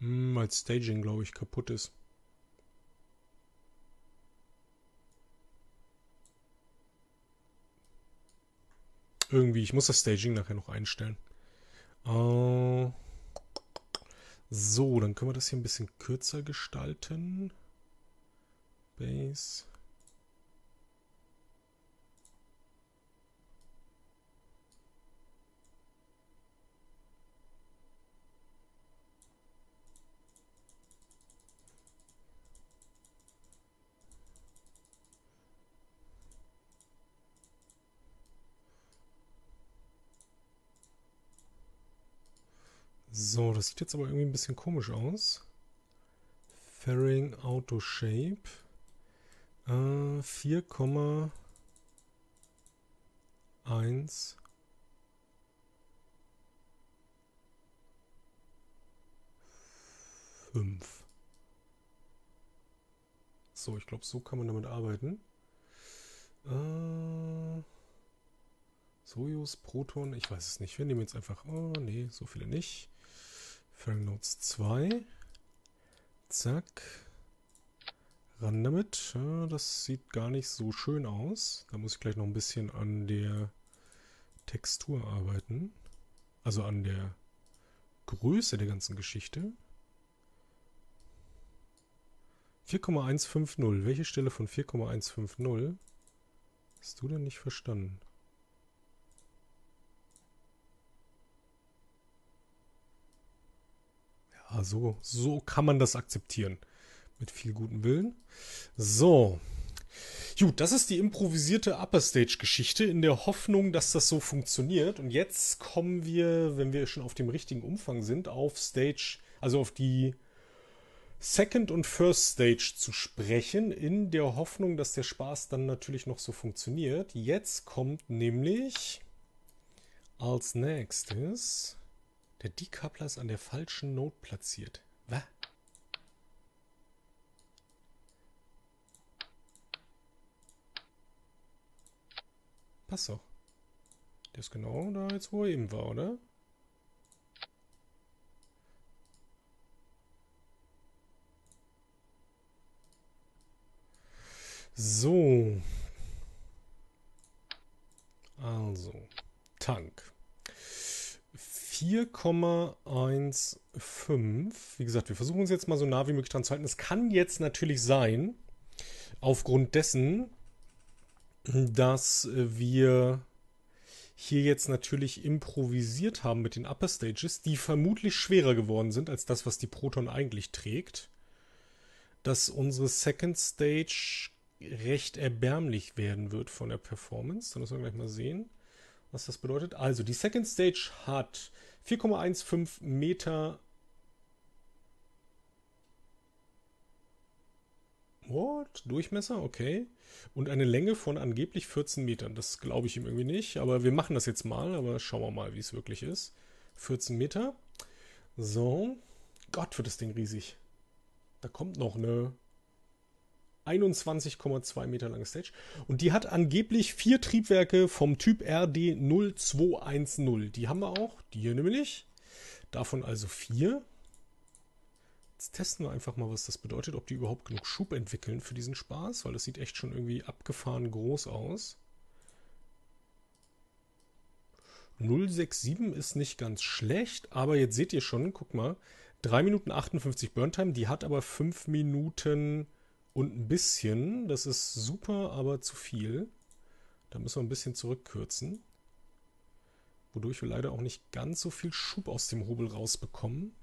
Weil Staging, glaube ich, kaputt ist. Irgendwie, ich muss das Staging nachher noch einstellen. Äh, so, dann können wir das hier ein bisschen kürzer gestalten. Base. So, das sieht jetzt aber irgendwie ein bisschen komisch aus. Fairing Auto Shape. Äh, vier Komma eins. fünf. So, ich glaube, so kann man damit arbeiten. Äh, Soyuz, Proton, ich weiß es nicht. Wir nehmen jetzt einfach... Oh, nee, so viele nicht. Fernloads zwei. Zack. Ran damit. Ja, das sieht gar nicht so schön aus. Da muss ich gleich noch ein bisschen an der Textur arbeiten. Also an der Größe der ganzen Geschichte. vier Komma eins fünf null. Welche Stelle von vier Komma eins fünf null hast du denn nicht verstanden? Ja, so, so kann man das akzeptieren. Mit viel gutem Willen. So. Gut, das ist die improvisierte Upper Stage Geschichte in der Hoffnung, dass das so funktioniert. Und jetzt kommen wir, wenn wir schon auf dem richtigen Umfang sind, auf Stage, also auf die Second und First Stage zu sprechen, in der Hoffnung, dass der Spaß dann natürlich noch so funktioniert. Jetzt kommt nämlich als nächstes, der Decoupler ist an der falschen Node platziert. Was? Passt doch. Der ist genau da jetzt, wo er eben war, oder? So, also, Tank, vier Komma eins fünf, wie gesagt, wir versuchen uns jetzt mal so nah wie möglich dran zu halten. Es kann jetzt natürlich sein, aufgrund dessen, dass wir hier jetzt natürlich improvisiert haben mit den Upper Stages, die vermutlich schwerer geworden sind als das, was die Proton eigentlich trägt, dass unsere Second Stage recht erbärmlich werden wird von der Performance. Da müssen wir gleich mal sehen, was das bedeutet. Also die Second Stage hat vier Komma eins fünf Meter. What? Durchmesser? Okay. Und eine Länge von angeblich vierzehn Metern. Das glaube ich ihm irgendwie nicht, aber wir machen das jetzt mal. Aber schauen wir mal, wie es wirklich ist. vierzehn Meter. So. Gott, wird das Ding riesig. Da kommt noch eine einundzwanzig Komma zwei Meter lange Stage. Und die hat angeblich vier Triebwerke vom Typ R D null zwei eins null. Die haben wir auch. Die hier nämlich. Davon also vier. Jetzt testen wir einfach mal, was das bedeutet. Ob die überhaupt genug Schub entwickeln für diesen Spaß. Weil das sieht echt schon irgendwie abgefahren groß aus. null Komma sechs sieben ist nicht ganz schlecht. Aber jetzt seht ihr schon, guck mal. drei Minuten achtundfünfzig Burntime. Die hat aber fünf Minuten... und ein bisschen, das ist super, aber zu viel. Da müssen wir ein bisschen zurückkürzen. Wodurch wir leider auch nicht ganz so viel Schub aus dem Hobel rausbekommen.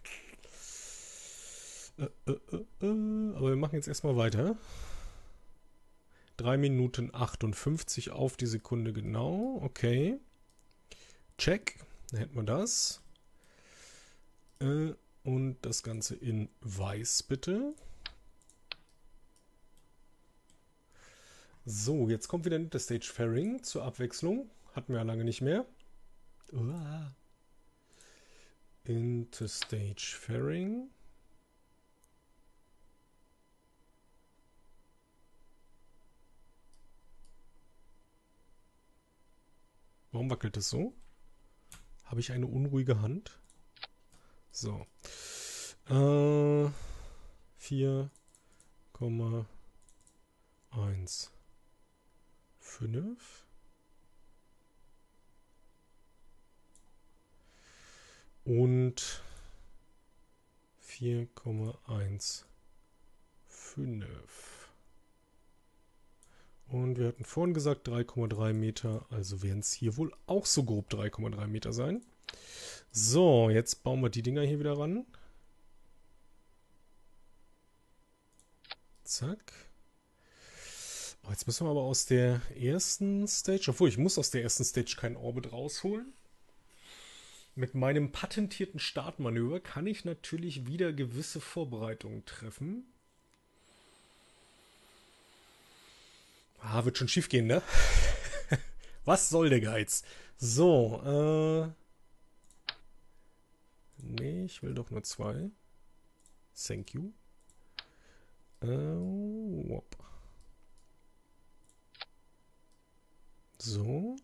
Äh, äh, äh, äh. Aber wir machen jetzt erstmal weiter. drei Minuten achtundfünfzig auf die Sekunde genau. Okay. Check. Dann hätten wir das. Äh, und das Ganze in weiß, bitte. So, jetzt kommt wieder ein Stage Fairing zur Abwechslung. Hatten wir ja lange nicht mehr. Uah. Interstage Fairing. Warum wackelt das so? Habe ich eine unruhige Hand? So. Äh, vier Komma eins. fünf. Und vier Komma eins fünf. Und wir hatten vorhin gesagt drei Komma drei Meter, also werden es hier wohl auch so grob drei Komma drei Meter sein. So, jetzt bauen wir die Dinger hier wieder ran. Zack. Jetzt müssen wir aber aus der ersten Stage, obwohl ich muss aus der ersten Stage keinen Orbit rausholen. Mit meinem patentierten Startmanöver kann ich natürlich wieder gewisse Vorbereitungen treffen. Ah, wird schon schief gehen, ne? Was soll der Geiz? So, äh... nee, ich will doch nur zwei. Thank you. Äh, wop. So.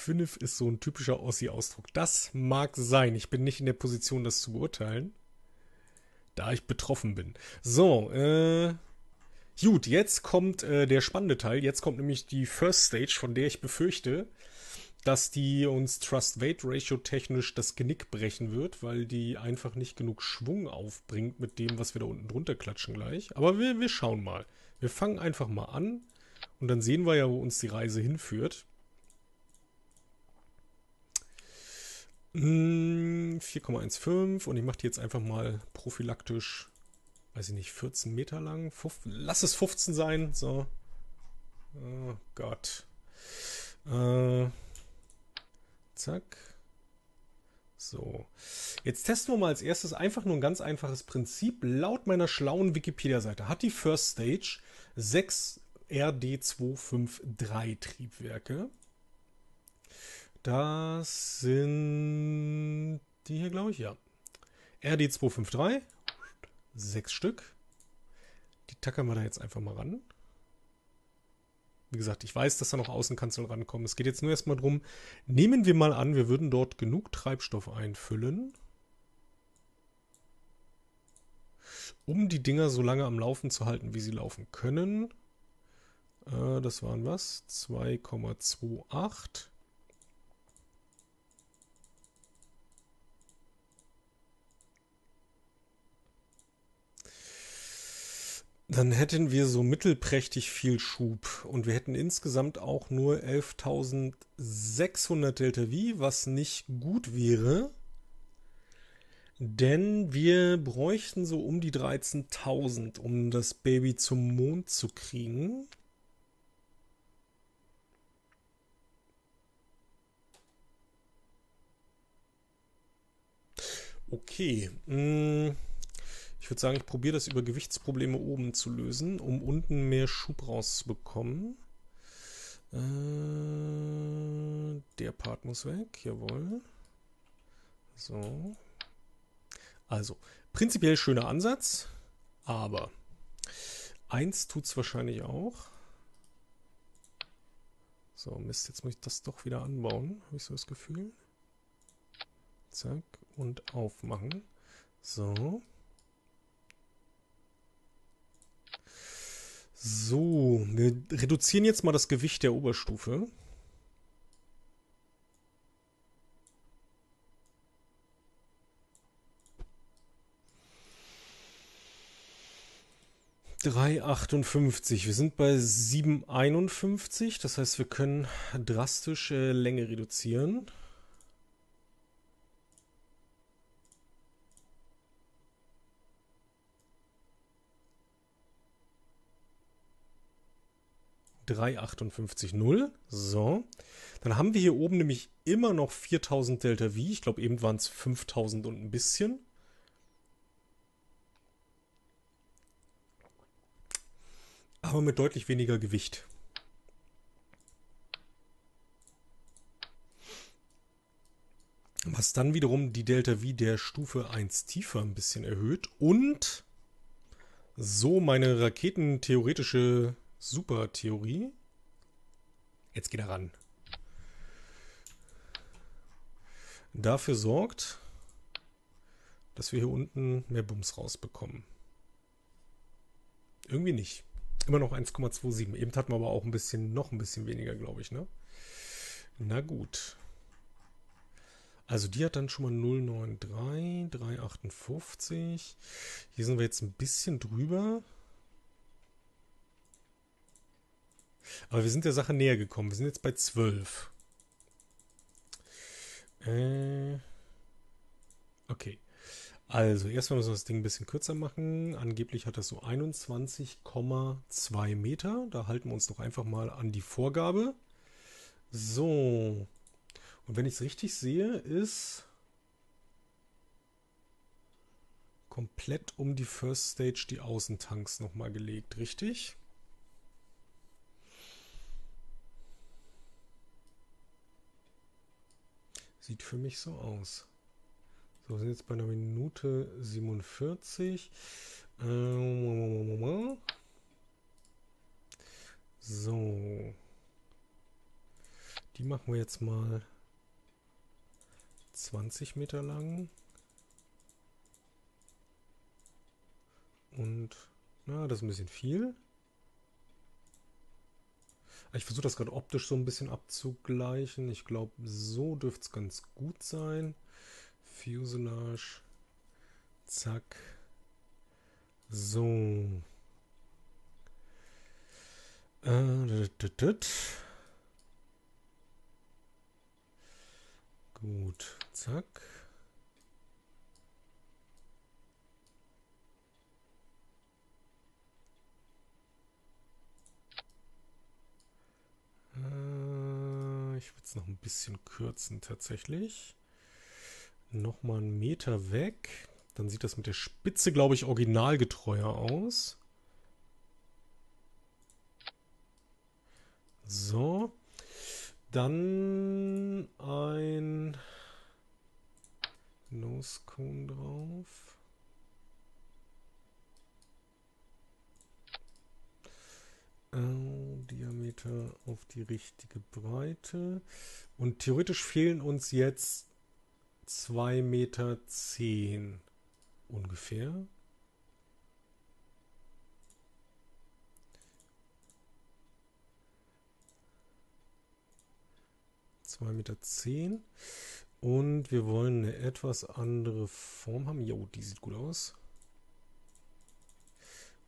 fünf ist so ein typischer Ossi-Ausdruck. Das mag sein. Ich bin nicht in der Position, das zu beurteilen, da ich betroffen bin. So, äh... gut, jetzt kommt äh, der spannende Teil. Jetzt kommt nämlich die First Stage, von der ich befürchte, dass die uns Thrust-Weight-Ratio technisch das Genick brechen wird, weil die einfach nicht genug Schwung aufbringt mit dem, was wir da unten drunter klatschen gleich. Aber wir, wir schauen mal. Wir fangen einfach mal an und dann sehen wir ja, wo uns die Reise hinführt. vier Komma fünfzehn und ich mache die jetzt einfach mal prophylaktisch, weiß ich nicht, vierzehn Meter lang. fünfzehn, lass es fünfzehn sein. So. Oh Gott. Äh... Zack. So. Jetzt testen wir mal als erstes einfach nur ein ganz einfaches Prinzip. Laut meiner schlauen Wikipedia-Seite hat die First Stage sechs R D zwei fünf drei Triebwerke. Das sind die hier, glaube ich, ja. R D zwei fünf drei. Sechs Stück. Die tackern wir da jetzt einfach mal ran. Wie gesagt, ich weiß, dass da noch Außenkanzel rankommen. Es geht jetzt nur erstmal drum, nehmen wir mal an, wir würden dort genug Treibstoff einfüllen, um die Dinger so lange am Laufen zu halten, wie sie laufen können. Äh, das waren was? zwei Komma achtundzwanzig. Dann hätten wir so mittelprächtig viel Schub und wir hätten insgesamt auch nur elftausendsechshundert Delta V, was nicht gut wäre, denn wir bräuchten so um die dreizehntausend, um das Baby zum Mond zu kriegen. Okay, mh. Ich würde sagen, ich probiere das über Gewichtsprobleme oben zu lösen, um unten mehr Schub rauszubekommen. Äh, der Part muss weg, jawohl. So. Also, prinzipiell schöner Ansatz, aber eins tut es wahrscheinlich auch. So, Mist, jetzt muss ich das doch wieder anbauen, habe ich so das Gefühl. Zack, und aufmachen. So. So, wir reduzieren jetzt mal das Gewicht der Oberstufe. drei Komma achtundfünfzig, wir sind bei sieben Komma einundfünfzig, das heißt, wir können drastisch äh, Länge reduzieren. drei Komma achtundfünfzig Komma null. So. Dann haben wir hier oben nämlich immer noch viertausend Delta V. Ich glaube, eben waren es fünftausend und ein bisschen. Aber mit deutlich weniger Gewicht. Was dann wiederum die Delta V der Stufe eins tiefer ein bisschen erhöht. Und so meine raketentheoretische super Theorie. Jetzt geht er ran. Dafür sorgt, dass wir hier unten mehr Bums rausbekommen. Irgendwie nicht. Immer noch eins Komma siebenundzwanzig. Eben hatten wir aber auch ein bisschen, noch ein bisschen weniger, glaube ich, ne? Na gut. Also die hat dann schon mal null Komma neununddreißig, drei Komma achtundfünfzig. Hier sind wir jetzt ein bisschen drüber. Aber wir sind der Sache näher gekommen. Wir sind jetzt bei zwölf. Äh, okay. Also, erstmal müssen wir das Ding ein bisschen kürzer machen. Angeblich hat das so einundzwanzig Komma zwei Meter. Da halten wir uns doch einfach mal an die Vorgabe. So. Und wenn ich es richtig sehe, ist komplett um die First Stage die Außentanks nochmal gelegt. Richtig? Sieht für mich so aus. So, wir sind jetzt bei einer Minute siebenundvierzig. Ähm, so. Die machen wir jetzt mal zwanzig Meter lang. Und, na, das ist ein bisschen viel. Ich versuche das gerade optisch so ein bisschen abzugleichen. Ich glaube, so dürfte es ganz gut sein. Fuselage. Zack. So. Gut. Zack. Ich würde es noch ein bisschen kürzen tatsächlich. Nochmal einen Meter weg. Dann sieht das mit der Spitze, glaube ich, originalgetreuer aus. So. Dann ein Nose Cone drauf. Oh, Diameter auf die richtige Breite. Und theoretisch fehlen uns jetzt zwei Meter zehn ungefähr. zwei Meter zehn. Und wir wollen eine etwas andere Form haben. Jo, die sieht gut aus.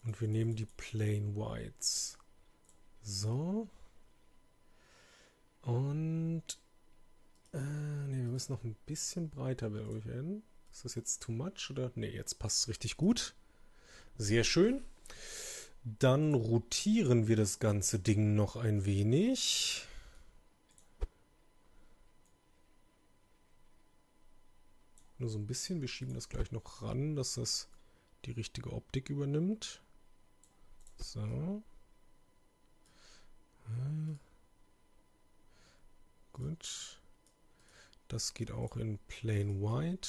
Und wir nehmen die Plain Whites. So. Und äh, nee, wir müssen noch ein bisschen breiter werden. Ist das jetzt too much? Oder? Ne, jetzt passt es richtig gut. Sehr schön. Dann rotieren wir das ganze Ding noch ein wenig. Nur so ein bisschen. Wir schieben das gleich noch ran, dass das die richtige Optik übernimmt. So. Gut. Das geht auch in Plain White.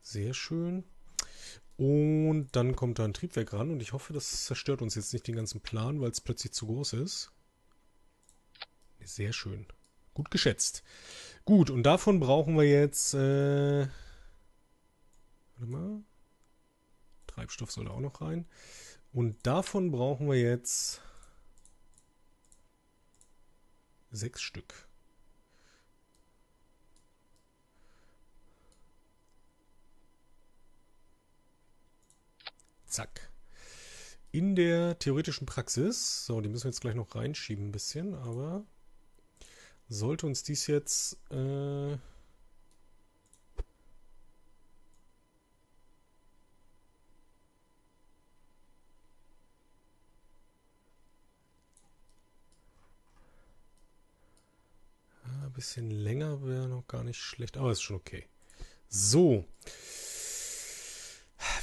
Sehr schön. Und dann kommt da ein Triebwerk ran und ich hoffe, das zerstört uns jetzt nicht den ganzen Plan, weil es plötzlich zu groß ist. Sehr schön. Gut geschätzt. Gut, und davon brauchen wir jetzt äh, warte mal. Treibstoff soll da auch noch rein. Und davon brauchen wir jetzt Sechs Stück. Zack. In der theoretischen Praxis, so, die müssen wir jetzt gleich noch reinschieben ein bisschen, aber sollte uns dies jetzt äh, bisschen länger wäre noch gar nicht schlecht, aber ist schon okay. So.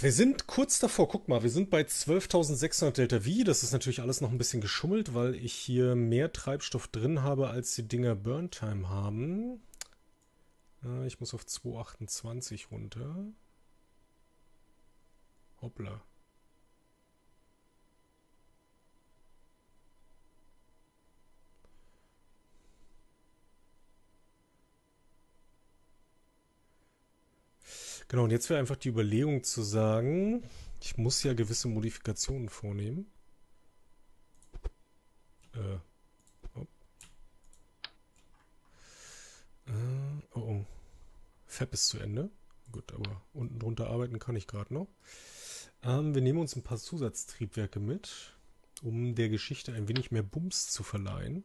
Wir sind kurz davor. Guck mal, wir sind bei zwölftausendsechshundert Delta V. Das ist natürlich alles noch ein bisschen geschummelt, weil ich hier mehr Treibstoff drin habe, als die Dinger Burntime haben. Ich muss auf zwei Komma achtundzwanzig runter. Hoppla. Genau, und jetzt wäre einfach die Überlegung zu sagen, ich muss ja gewisse Modifikationen vornehmen. Äh. Oh. Äh, oh, oh. Fab ist zu Ende. Gut, aber unten drunter arbeiten kann ich gerade noch. Ähm, wir nehmen uns ein paar Zusatztriebwerke mit, um der Geschichte ein wenig mehr Bums zu verleihen.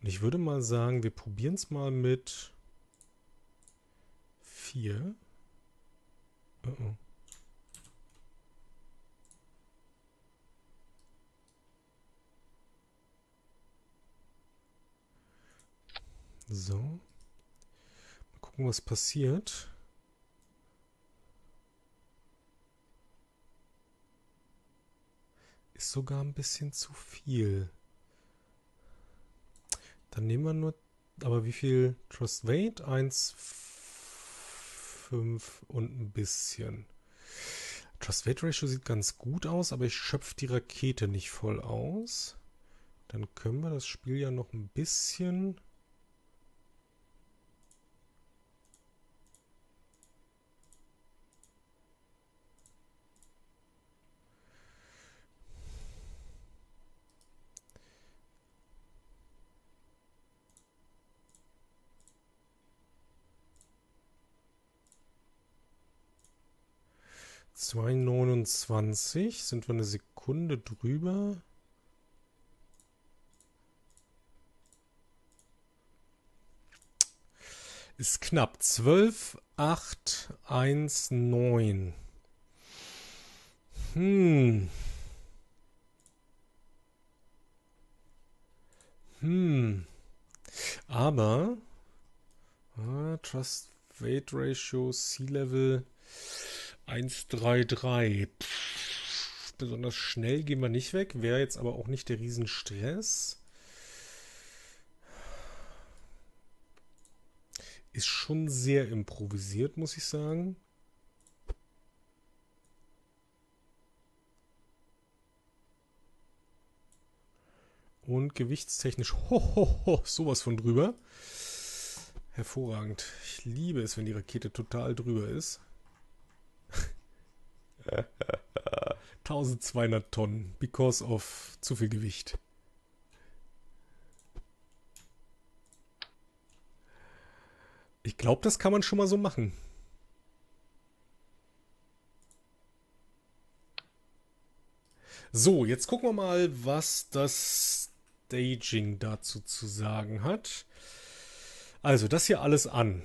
Und ich würde mal sagen, wir probieren es mal mit vier. Uh -oh. So. Mal gucken, was passiert. Ist sogar ein bisschen zu viel. Dann nehmen wir nur... Aber wie viel? Trust Weight? eins Komma fünf und ein bisschen. Thrust Weight Ratio sieht ganz gut aus, aber ich schöpfe die Rakete nicht voll aus. Dann können wir das Spiel ja noch ein bisschen zwei neunundzwanzig, sind wir eine Sekunde drüber. Ist knapp. zwölf Komma acht eins neun. Hm. Hm. Aber ah, Trust Weight Ratio, Sea Level eins Komma drei drei. Pff, besonders schnell gehen wir nicht weg. Wäre jetzt aber auch nicht der Riesenstress. Ist schon sehr improvisiert, muss ich sagen. Und gewichtstechnisch, hohoho, sowas von drüber. Hervorragend. Ich liebe es, wenn die Rakete total drüber ist. eintausendzweihundert Tonnen, because of zu viel Gewicht. Ich glaube, das kann man schon mal so machen. So, jetzt gucken wir mal, was das Staging dazu zu sagen hat. Also, das hier alles an.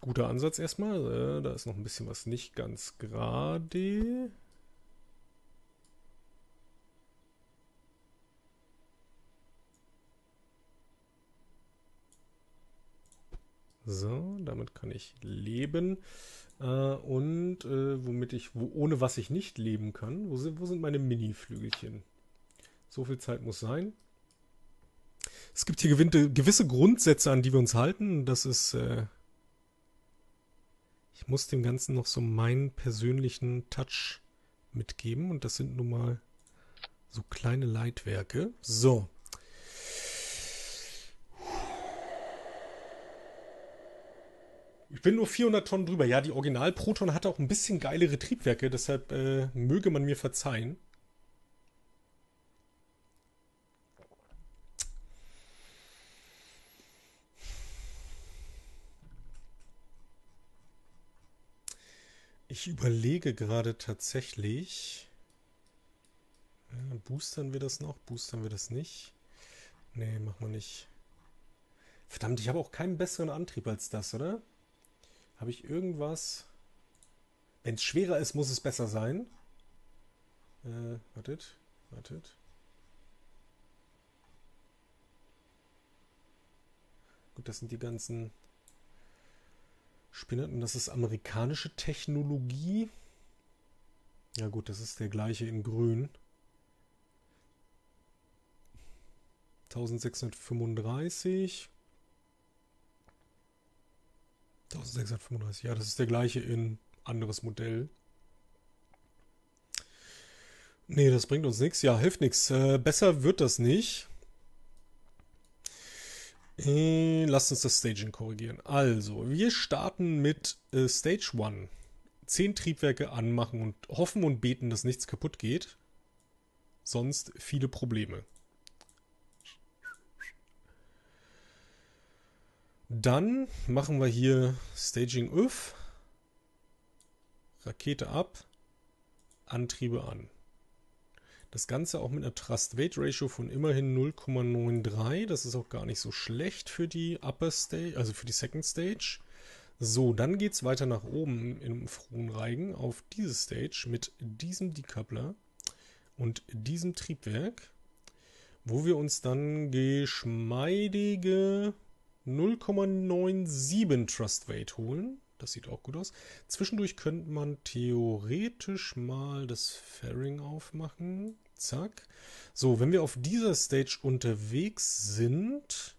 Guter Ansatz erstmal. Da ist noch ein bisschen was nicht ganz gerade. So, damit kann ich leben. Äh, und äh, womit ich, wo, ohne was ich nicht leben kann, wo sind, wo sind meine Mini-Flügelchen? So viel Zeit muss sein. Es gibt hier gewinte, gewisse Grundsätze, an die wir uns halten. Das ist, äh, ich muss dem Ganzen noch so meinen persönlichen Touch mitgeben. Und das sind nun mal so kleine Leitwerke. So. Ich bin nur vierhundert Tonnen drüber. Ja, die Original-Proton hatte auch ein bisschen geilere Triebwerke, deshalb äh, möge man mir verzeihen. Ich überlege gerade tatsächlich, ja, boostern wir das noch, boostern wir das nicht? Nee, machen wir nicht. Verdammt, ich habe auch keinen besseren Antrieb als das, oder? Habe ich irgendwas? Wenn es schwerer ist, muss es besser sein. Äh, wartet, wartet. Gut, das sind die ganzen Spinner. Und das ist amerikanische Technologie. Ja gut, das ist der gleiche in grün. eintausendsechshundertfünfunddreißig. eintausendsechshundertfünfunddreißig, ja, das ist der gleiche in anderes Modell. Nee, das bringt uns nichts. Ja, hilft nichts. Äh, besser wird das nicht. Äh, lasst uns das Staging korrigieren. Also, wir starten mit äh, Stage eins. Zehn Triebwerke anmachen und hoffen und beten, dass nichts kaputt geht. Sonst viele Probleme. Dann machen wir hier Staging Öff, Rakete ab, Antriebe an. Das Ganze auch mit einer Thrust-Weight-Ratio von immerhin null Komma neun drei. Das ist auch gar nicht so schlecht für die Upper Stage, also für die Second Stage. So, dann geht es weiter nach oben im Fronreigen auf diese Stage mit diesem Decoupler und diesem Triebwerk, wo wir uns dann geschmeidige null Komma neun sieben Thrust Weight holen. Das sieht auch gut aus. Zwischendurch könnte man theoretisch mal das Fairing aufmachen. Zack. So, wenn wir auf dieser Stage unterwegs sind,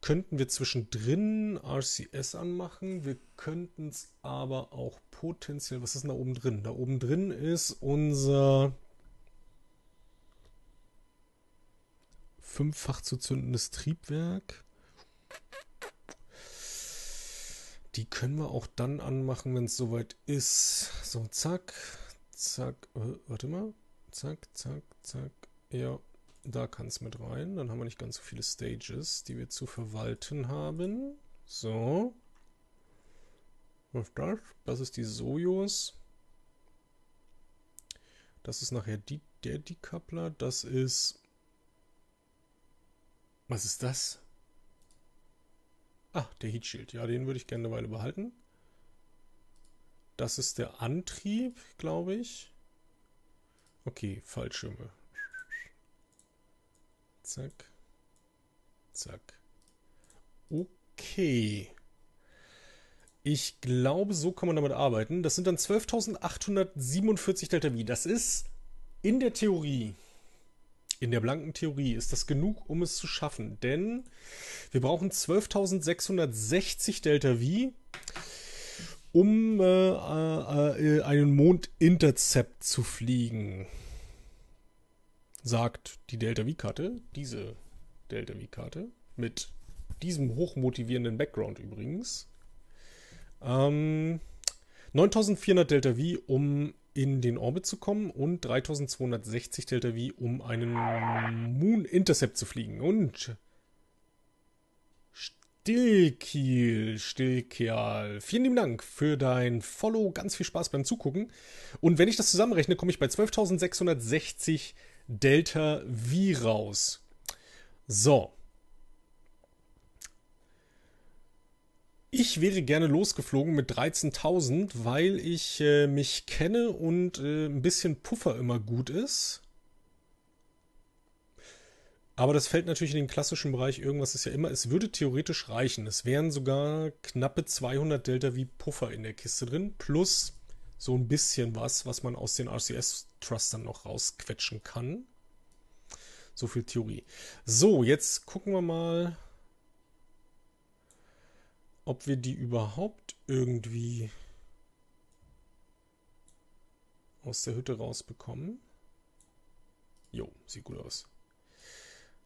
könnten wir zwischendrin R C S anmachen. Wir könnten es aber auch potenziell... Was ist denn da oben drin? Da oben drin ist unser... fünffach zu zündendes Triebwerk. Die können wir auch dann anmachen, wenn es soweit ist. So, zack, zack, äh, warte mal, zack, zack, zack, ja, da kann es mit rein. Dann haben wir nicht ganz so viele Stages, die wir zu verwalten haben. So, Was ist das? Das ist die Soyuz. Das ist nachher die, der Decoupler. Das ist... Was ist das? Ah, der Heatshield. Ja, den würde ich gerne eine Weile behalten. Das ist der Antrieb, glaube ich. Okay, Fallschirme. Zack. Zack. Okay. Ich glaube, so kann man damit arbeiten. Das sind dann zwölftausendachthundertsiebenundvierzig Delta V. Das ist in der Theorie, in der blanken Theorie, ist das genug, um es zu schaffen. Denn wir brauchen zwölftausendsechshundertsechzig Delta V, um äh, äh, äh, einen Mond-Intercept zu fliegen. Sagt die Delta V-Karte, diese Delta V-Karte, mit diesem hochmotivierenden Background übrigens. Ähm, neuntausendvierhundert Delta V, um in den Orbit zu kommen, und dreitausendzweihundertsechzig Delta V, um einen Moon Intercept zu fliegen. Und Stillkiel, Stillkerl, vielen lieben Dank für dein Follow. Ganz viel Spaß beim Zugucken. Und wenn ich das zusammenrechne, komme ich bei zwölftausendsechshundertsechzig Delta V raus. So. Ich wäre gerne losgeflogen mit dreizehntausend, weil ich äh, mich kenne und äh, ein bisschen Puffer immer gut ist. Aber das fällt natürlich in den klassischen Bereich. Irgendwas ist ja immer. Es würde theoretisch reichen. Es wären sogar knappe zweihundert Delta V Puffer in der Kiste drin. Plus so ein bisschen was, was man aus den R C S-Trustern noch rausquetschen kann. So viel Theorie. So, jetzt gucken wir mal, ob wir die überhaupt irgendwie aus der Hütte rausbekommen. Jo, sieht gut aus.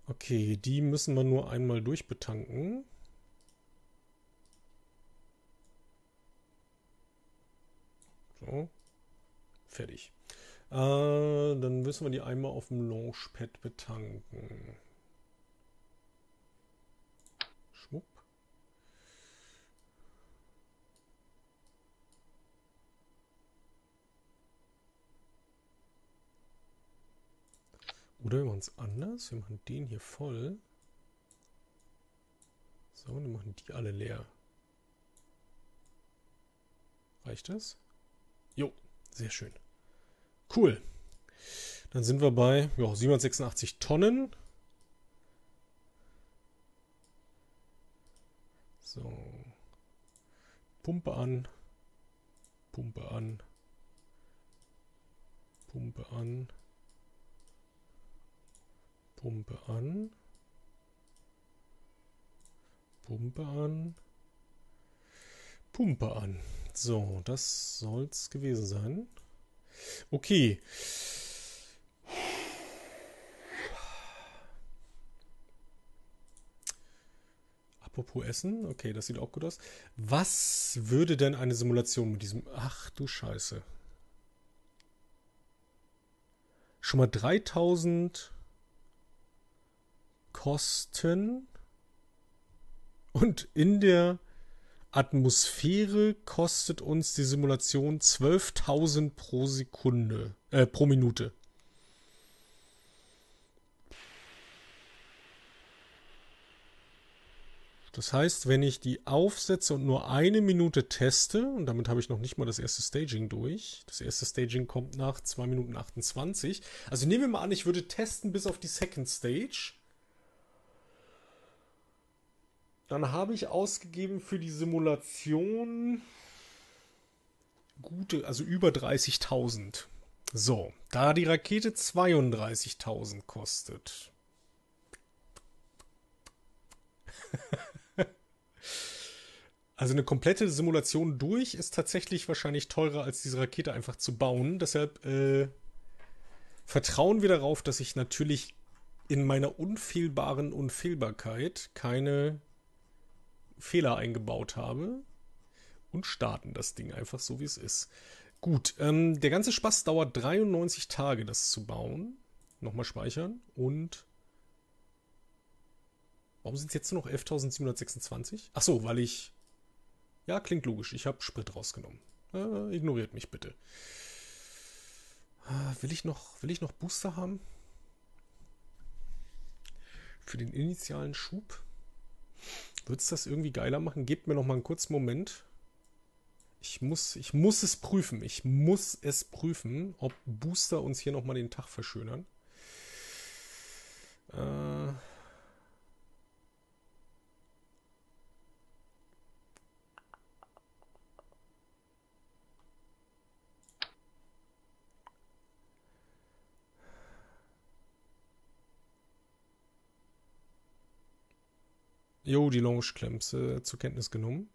Okay, die müssen wir nur einmal durchbetanken. So, fertig. Äh, dann müssen wir die einmal auf dem Launchpad betanken. Oder wir machen es anders. Wir machen den hier voll. So, dann machen die alle leer. Reicht das? Jo, sehr schön. Cool. Dann sind wir bei jo, siebenhundertsechsundachtzig Tonnen. So. Pumpe an. Pumpe an. Pumpe an. Pumpe an. Pumpe an. Pumpe an. So, das soll es gewesen sein. Okay. Apropos Essen. Okay, das sieht auch gut aus. Was würde denn eine Simulation mit diesem... Ach du Scheiße. Schon mal dreitausend... Kosten und in der Atmosphäre kostet uns die Simulation zwölftausend pro Sekunde, äh, pro Minute. Das heißt, wenn ich die aufsetze und nur eine Minute teste, und damit habe ich noch nicht mal das erste Staging durch. Das erste Staging kommt nach zwei Minuten achtundzwanzig. Also nehmen wir mal an, ich würde testen bis auf die Second Stage. Dann habe ich ausgegeben für die Simulation gute, also über dreißigtausend. So, da die Rakete zweiunddreißigtausend kostet. Also eine komplette Simulation durch ist tatsächlich wahrscheinlich teurer, als diese Rakete einfach zu bauen. Deshalb äh, vertrauen wir darauf, dass ich natürlich in meiner unfehlbaren Unfehlbarkeit keine... Fehler eingebaut habe und starten das Ding einfach so, wie es ist. Gut, ähm, der ganze Spaß dauert dreiundneunzig Tage, das zu bauen. Nochmal speichern und warum sind es jetzt nur noch elftausendsiebenhundertsechsundzwanzig? Achso, weil ich Ja, klingt logisch. Ich habe Sprit rausgenommen. Äh, ignoriert mich bitte. Äh, will ich noch, will ich noch Booster haben? Für den initialen Schub? Würde es das irgendwie geiler machen? Gebt mir noch mal einen kurzen Moment. Ich muss, ich muss es prüfen. Ich muss es prüfen, ob Booster uns hier nochmal den Tag verschönern. Äh... Jo, die Launch-Clamps äh, zur Kenntnis genommen.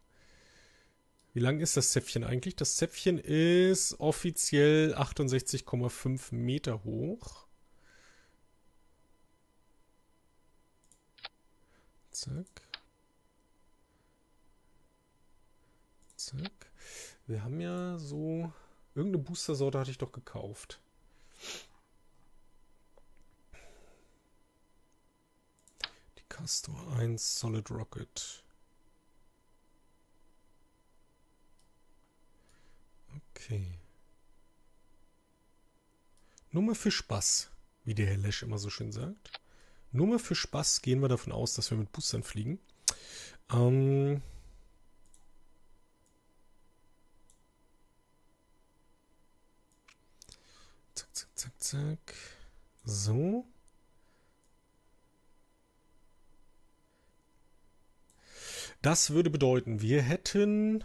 Wie lang ist das Zäpfchen eigentlich? Das Zäpfchen ist offiziell achtundsechzig Komma fünf Meter hoch. Zack. Zack. Wir haben ja so... Irgendeine Booster-Sorte hatte ich doch gekauft. Die Castor eins Solid Rocket. Okay. Nur mal für Spaß, wie der Herr Lesch immer so schön sagt. Nur mal für Spaß gehen wir davon aus, dass wir mit Boostern fliegen. Ähm zack, zack, zack, zack. So. Das würde bedeuten, wir hätten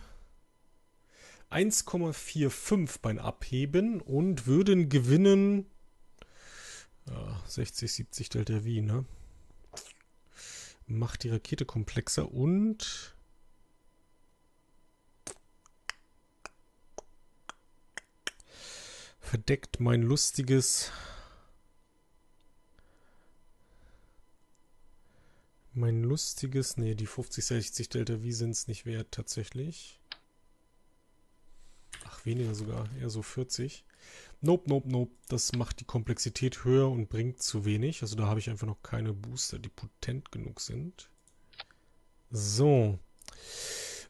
eins Komma fünfundvierzig beim Abheben und würden gewinnen ja, sechzig, siebzig Delta V, ne? Macht die Rakete komplexer und verdeckt mein lustiges mein lustiges, ne, die fünfzig, sechzig Delta V sind es nicht wert tatsächlich. Ach, weniger sogar, eher so vierzig. Nope, nope, nope. Das macht die Komplexität höher und bringt zu wenig. Also da habe ich einfach noch keine Booster, die potent genug sind. So.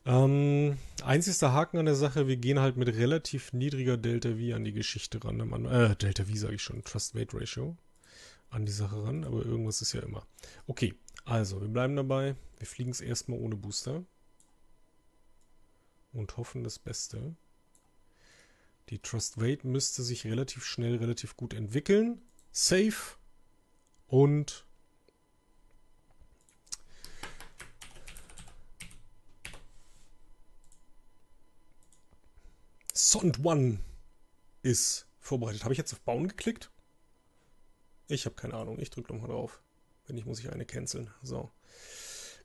Ähm, einzigster Haken an der Sache, wir gehen halt mit relativ niedriger Delta V an die Geschichte ran. Am äh, Delta V sage ich schon, Trust-Weight-Ratio an die Sache ran, aber irgendwas ist ja immer. Okay, also wir bleiben dabei. Wir fliegen es erstmal ohne Booster. Und hoffen das Beste. Die Trust-Weight müsste sich relativ schnell, relativ gut entwickeln. Safe. Und Zond eins ist vorbereitet. Habe ich jetzt auf Bauen geklickt? Ich habe keine Ahnung. Ich drücke nochmal drauf. Wenn nicht, muss ich eine canceln. So.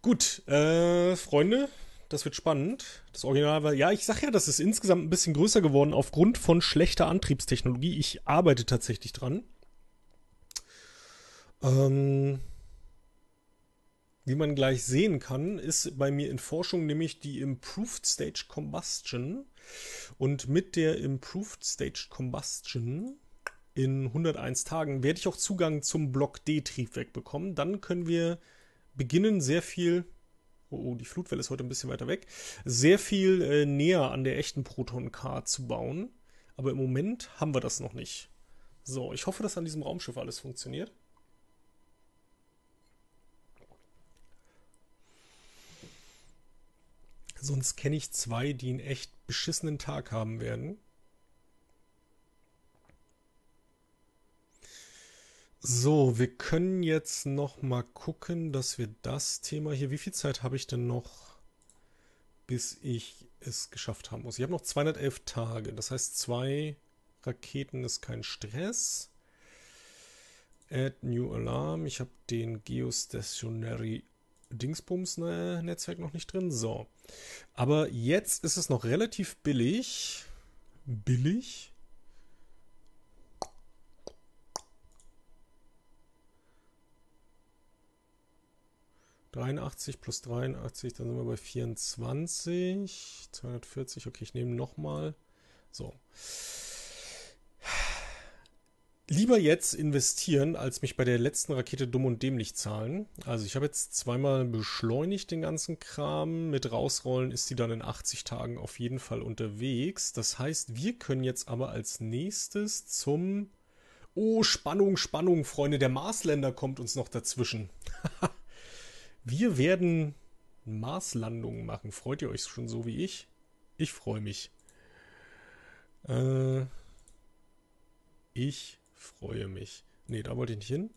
Gut, äh, Freunde. Das wird spannend. Das Original war... Ja, ich sag ja, das ist insgesamt ein bisschen größer geworden aufgrund von schlechter Antriebstechnologie. Ich arbeite tatsächlich dran. Ähm, wie man gleich sehen kann, ist bei mir in Forschung nämlich die Improved Stage Combustion. Und mit der Improved Stage Combustion in hunderteins Tagen werde ich auch Zugang zum Block-D-Triebwerk bekommen. Dann können wir beginnen, sehr viel... Oh, oh, die Flutwelle ist heute ein bisschen weiter weg. Sehr viel äh, näher an der echten Proton-K zu bauen. Aber im Moment haben wir das noch nicht. So, ich hoffe, dass an diesem Raumschiff alles funktioniert. Sonst kenne ich zwei, die einen echt beschissenen Tag haben werden. So, wir können jetzt noch mal gucken, dass wir das Thema hier... Wie viel Zeit habe ich denn noch, bis ich es geschafft haben muss? Ich habe noch zweihundertelf Tage. Das heißt, zwei Raketen ist kein Stress. Add New Alarm. Ich habe den Geostationary Dingsbums-Netzwerk noch nicht drin. So. Aber jetzt ist es noch relativ billig. Billig. dreiundachtzig plus dreiundachtzig, dann sind wir bei vierundzwanzig, zweihundertvierzig, okay, ich nehme nochmal, so. lieber jetzt investieren, als mich bei der letzten Rakete dumm und dämlich zahlen. Also ich habe jetzt zweimal beschleunigt den ganzen Kram. Mit rausrollen ist die dann in achtzig Tagen auf jeden Fall unterwegs. Das heißt, wir können jetzt aber als nächstes zum... Oh, Spannung, Spannung, Freunde. Der Marsländer kommt uns noch dazwischen. Wir werden Marslandungen machen. Freut ihr euch schon so wie ich? Ich freue mich. Äh, ich freue mich. Ne, da wollte ich nicht hin.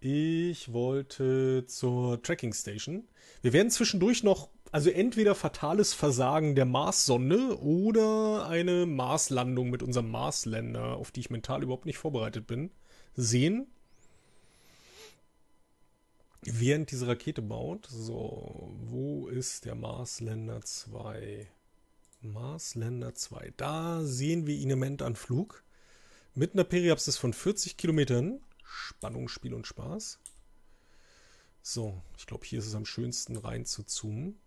Ich wollte zur Tracking Station. Wir werden zwischendurch noch, also entweder fatales Versagen der Marssonde oder eine Marslandung mit unserem Marsländer, auf die ich mental überhaupt nicht vorbereitet bin, sehen. Während diese Rakete baut. So, wo ist der Marsländer zwei? Marsländer zwei. Da sehen wir ihn im Endanflug. Mit einer Periapsis von vierzig Kilometern. Spannung, Spiel und Spaß. So, ich glaube, hier ist es am schönsten rein zu zoomen.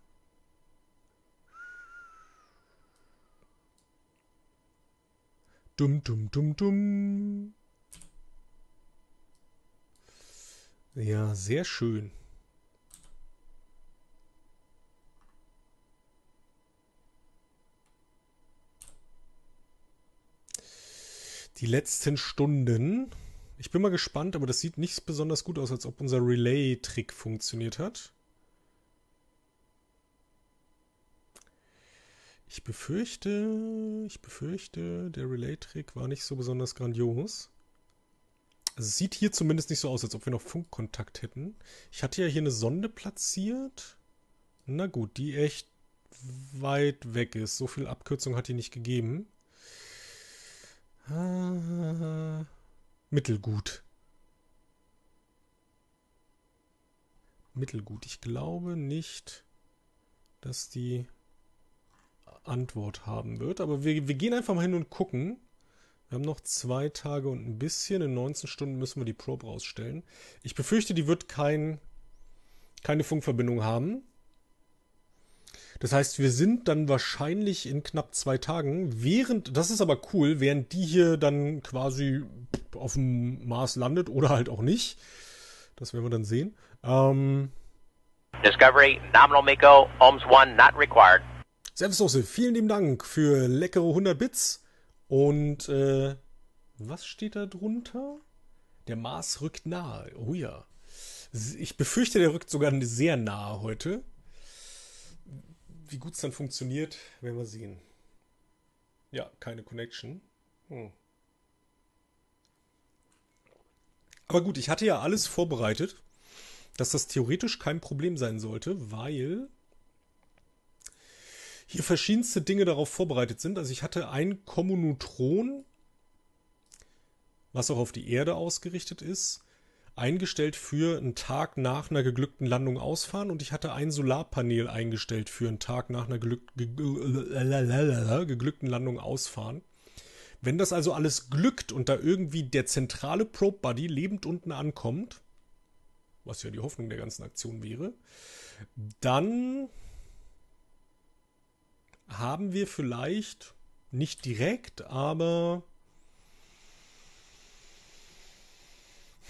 Dum, dum, dum, dum. Ja, sehr schön. Die letzten Stunden. Ich bin mal gespannt, aber das sieht nicht besonders gut aus, als ob unser Relay-Trick funktioniert hat. Ich befürchte, ich befürchte, der Relay-Trick war nicht so besonders grandios. Also es sieht hier zumindest nicht so aus, als ob wir noch Funkkontakt hätten. Ich hatte ja hier eine Sonde platziert. Na gut, die echt weit weg ist. So viel Abkürzung hat die nicht gegeben. Ah, mittelgut. Mittelgut. Ich glaube nicht, dass die Antwort haben wird. Aber wir, wir gehen einfach mal hin und gucken. Wir haben noch zwei Tage und ein bisschen. In neunzehn Stunden müssen wir die Probe rausstellen. Ich befürchte, die wird kein, keine Funkverbindung haben. Das heißt, wir sind dann wahrscheinlich in knapp zwei Tagen, während, das ist aber cool, während die hier dann quasi auf dem Mars landet oder halt auch nicht. Das werden wir dann sehen. Ähm Discovery, nominal Miko, Ohms eins not required. Selbstsoße, vielen lieben Dank für leckere hundert Bits. Und äh, was steht da drunter? Der Mars rückt nahe. Oh ja. Ich befürchte, der rückt sogar sehr nahe heute. Wie gut es dann funktioniert, werden wir sehen. Ja, keine Connection. Hm. Aber gut, ich hatte ja alles vorbereitet, dass das theoretisch kein Problem sein sollte, weil hier verschiedenste Dinge darauf vorbereitet sind. Also ich hatte ein Kommunutron, was auch auf die Erde ausgerichtet ist, eingestellt für einen Tag nach einer geglückten Landung ausfahren, und ich hatte ein Solarpanel eingestellt für einen Tag nach einer geglück, ge, lalalala, geglückten Landung ausfahren. Wenn das also alles glückt und da irgendwie der zentrale Probe-Buddy lebend unten ankommt, was ja die Hoffnung der ganzen Aktion wäre, dann haben wir vielleicht nicht direkt, aber...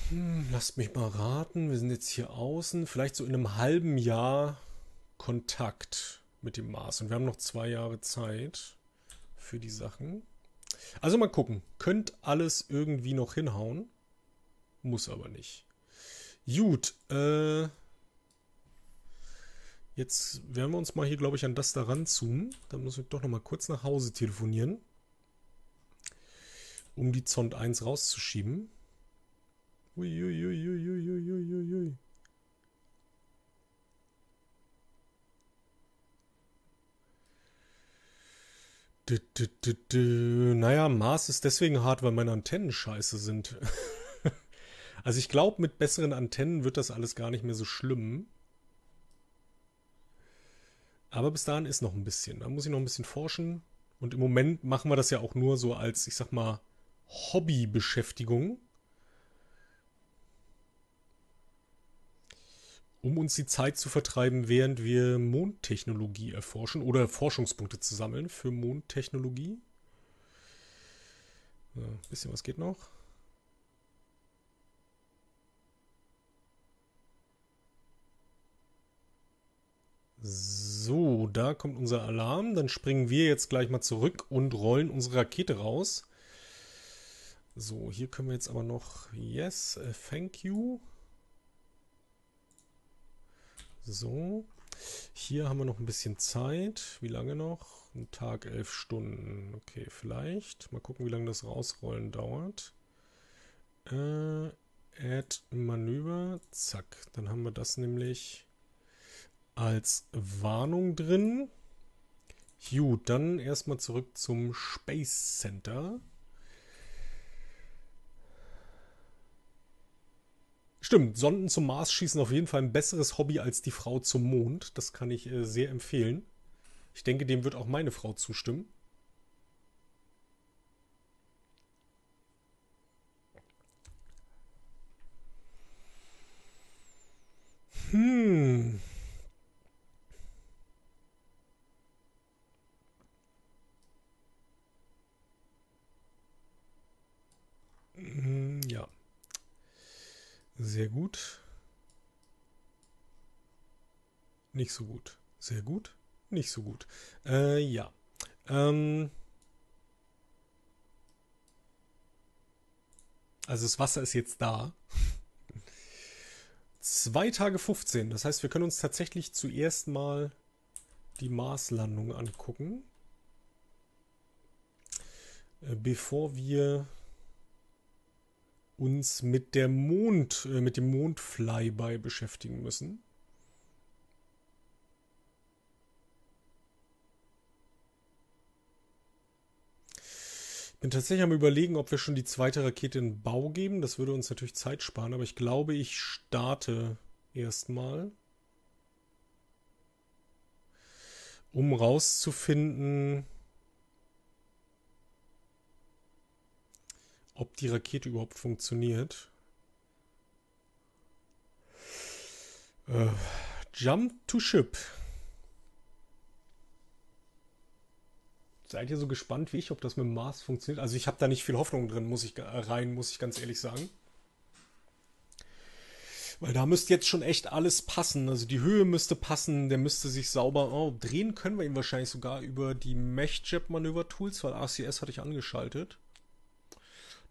Hm, lasst mich mal raten, wir sind jetzt hier außen, vielleicht so in einem halben Jahr Kontakt mit dem Mars. Und wir haben noch zwei Jahre Zeit für die Sachen. Also mal gucken, könnt alles irgendwie noch hinhauen, muss aber nicht. Gut, äh, jetzt werden wir uns mal hier, glaube ich, an das da ranzoomen. Dann müssen wir doch noch mal kurz nach Hause telefonieren, um die Zond eins rauszuschieben. Uiuiuiuiuiuiuiui. Naja, Mars ist deswegen hart, weil meine Antennen scheiße sind. Also ich glaube, mit besseren Antennen wird das alles gar nicht mehr so schlimm. Aber bis dahin ist noch ein bisschen. Da muss ich noch ein bisschen forschen. Und im Moment machen wir das ja auch nur so als, ich sag mal, Hobbybeschäftigung, um uns die Zeit zu vertreiben, während wir Mondtechnologie erforschen oder Forschungspunkte zu sammeln für Mondtechnologie. So, ein bisschen was geht noch. So, da kommt unser Alarm. Dann springen wir jetzt gleich mal zurück und rollen unsere Rakete raus. So, hier können wir jetzt aber noch... Yes, uh, thank you. So, hier haben wir noch ein bisschen Zeit. Wie lange noch? Ein Tag, elf Stunden. Okay, vielleicht. Mal gucken, wie lange das Rausrollen dauert. Äh, Add Manöver. Zack. Dann haben wir das nämlich als Warnung drin. Gut, dann erstmal zurück zum Space Center. Stimmt, Sonden zum Mars schießen auf jeden Fall ein besseres Hobby als die Frau zum Mond. Das kann ich äh, sehr empfehlen. Ich denke, dem wird auch meine Frau zustimmen. Hm. Hm, ja. Sehr gut. Nicht so gut. Sehr gut. Nicht so gut. Äh, ja. Ähm also das Wasser ist jetzt da. zwei Tage fünfzehn. Das heißt, wir können uns tatsächlich zuerst mal die Marslandung angucken. Bevor wir... uns mit der Mond, äh, mit dem Mondflyby beschäftigen müssen. Ich bin tatsächlich am Überlegen, ob wir schon die zweite Rakete in Bau geben. Das würde uns natürlich Zeit sparen, aber ich glaube, ich starte erstmal, um rauszufinden, ob die Rakete überhaupt funktioniert. Äh, jump to ship. Seid ihr so gespannt wie ich, ob das mit dem Mars funktioniert? Also ich habe da nicht viel Hoffnung drin, muss ich, äh, rein, muss ich ganz ehrlich sagen. Weil da müsste jetzt schon echt alles passen. Also die Höhe müsste passen, der müsste sich sauber... Oh, drehen können wir ihn wahrscheinlich sogar über die MechJeb-Manöver-Tools, weil R C S hatte ich angeschaltet.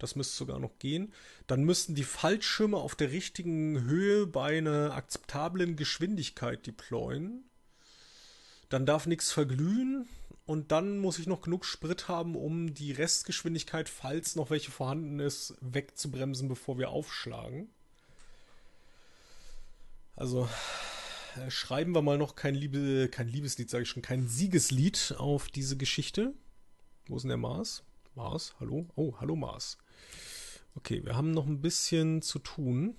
Das müsste sogar noch gehen. Dann müssten die Fallschirme auf der richtigen Höhe bei einer akzeptablen Geschwindigkeit deployen. Dann darf nichts verglühen. Und dann muss ich noch genug Sprit haben, um die Restgeschwindigkeit, falls noch welche vorhanden ist, wegzubremsen, bevor wir aufschlagen. Also äh, schreiben wir mal noch kein, Liebe, kein Liebeslied, sage ich schon, kein Siegeslied auf diese Geschichte. Wo ist denn der Mars? Mars? Hallo? Oh, hallo Mars. Okay, wir haben noch ein bisschen zu tun.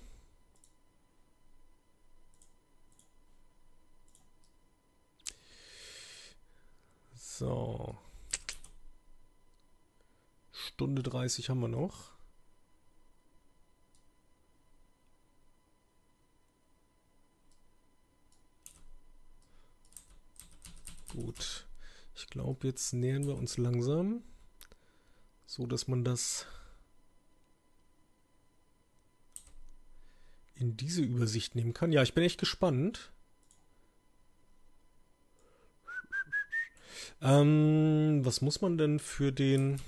So. Stunde dreißig haben wir noch. Gut. Ich glaube, jetzt nähern wir uns langsam, so dass man das in diese Übersicht nehmen kann. Ja, ich bin echt gespannt. Ähm, was muss man denn für den...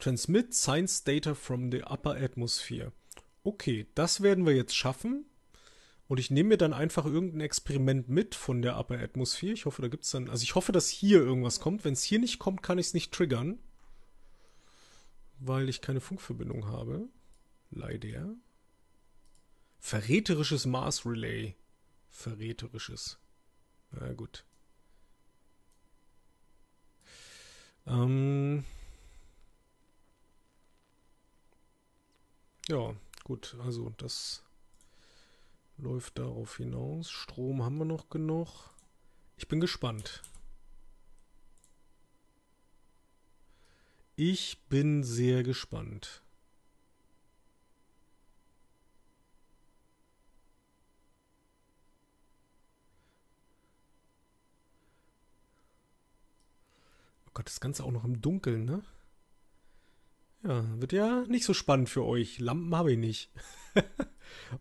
Transmit Science Data from the Upper Atmosphere. Okay, das werden wir jetzt schaffen. Und ich nehme mir dann einfach irgendein Experiment mit von der Upper Atmosphere. Ich hoffe, da gibt es dann... Also ich hoffe, dass hier irgendwas kommt. Wenn es hier nicht kommt, kann ich es nicht triggern. Weil ich keine Funkverbindung habe. Leider. Verräterisches Mars Relay. Verräterisches. Na gut. Ähm. Ja, gut. Also das... läuft darauf hinaus. Strom haben wir noch genug. Ich bin gespannt. Ich bin sehr gespannt. Oh Gott, das Ganze auch noch im Dunkeln, ne? Ja, wird ja nicht so spannend für euch. Lampen habe ich nicht.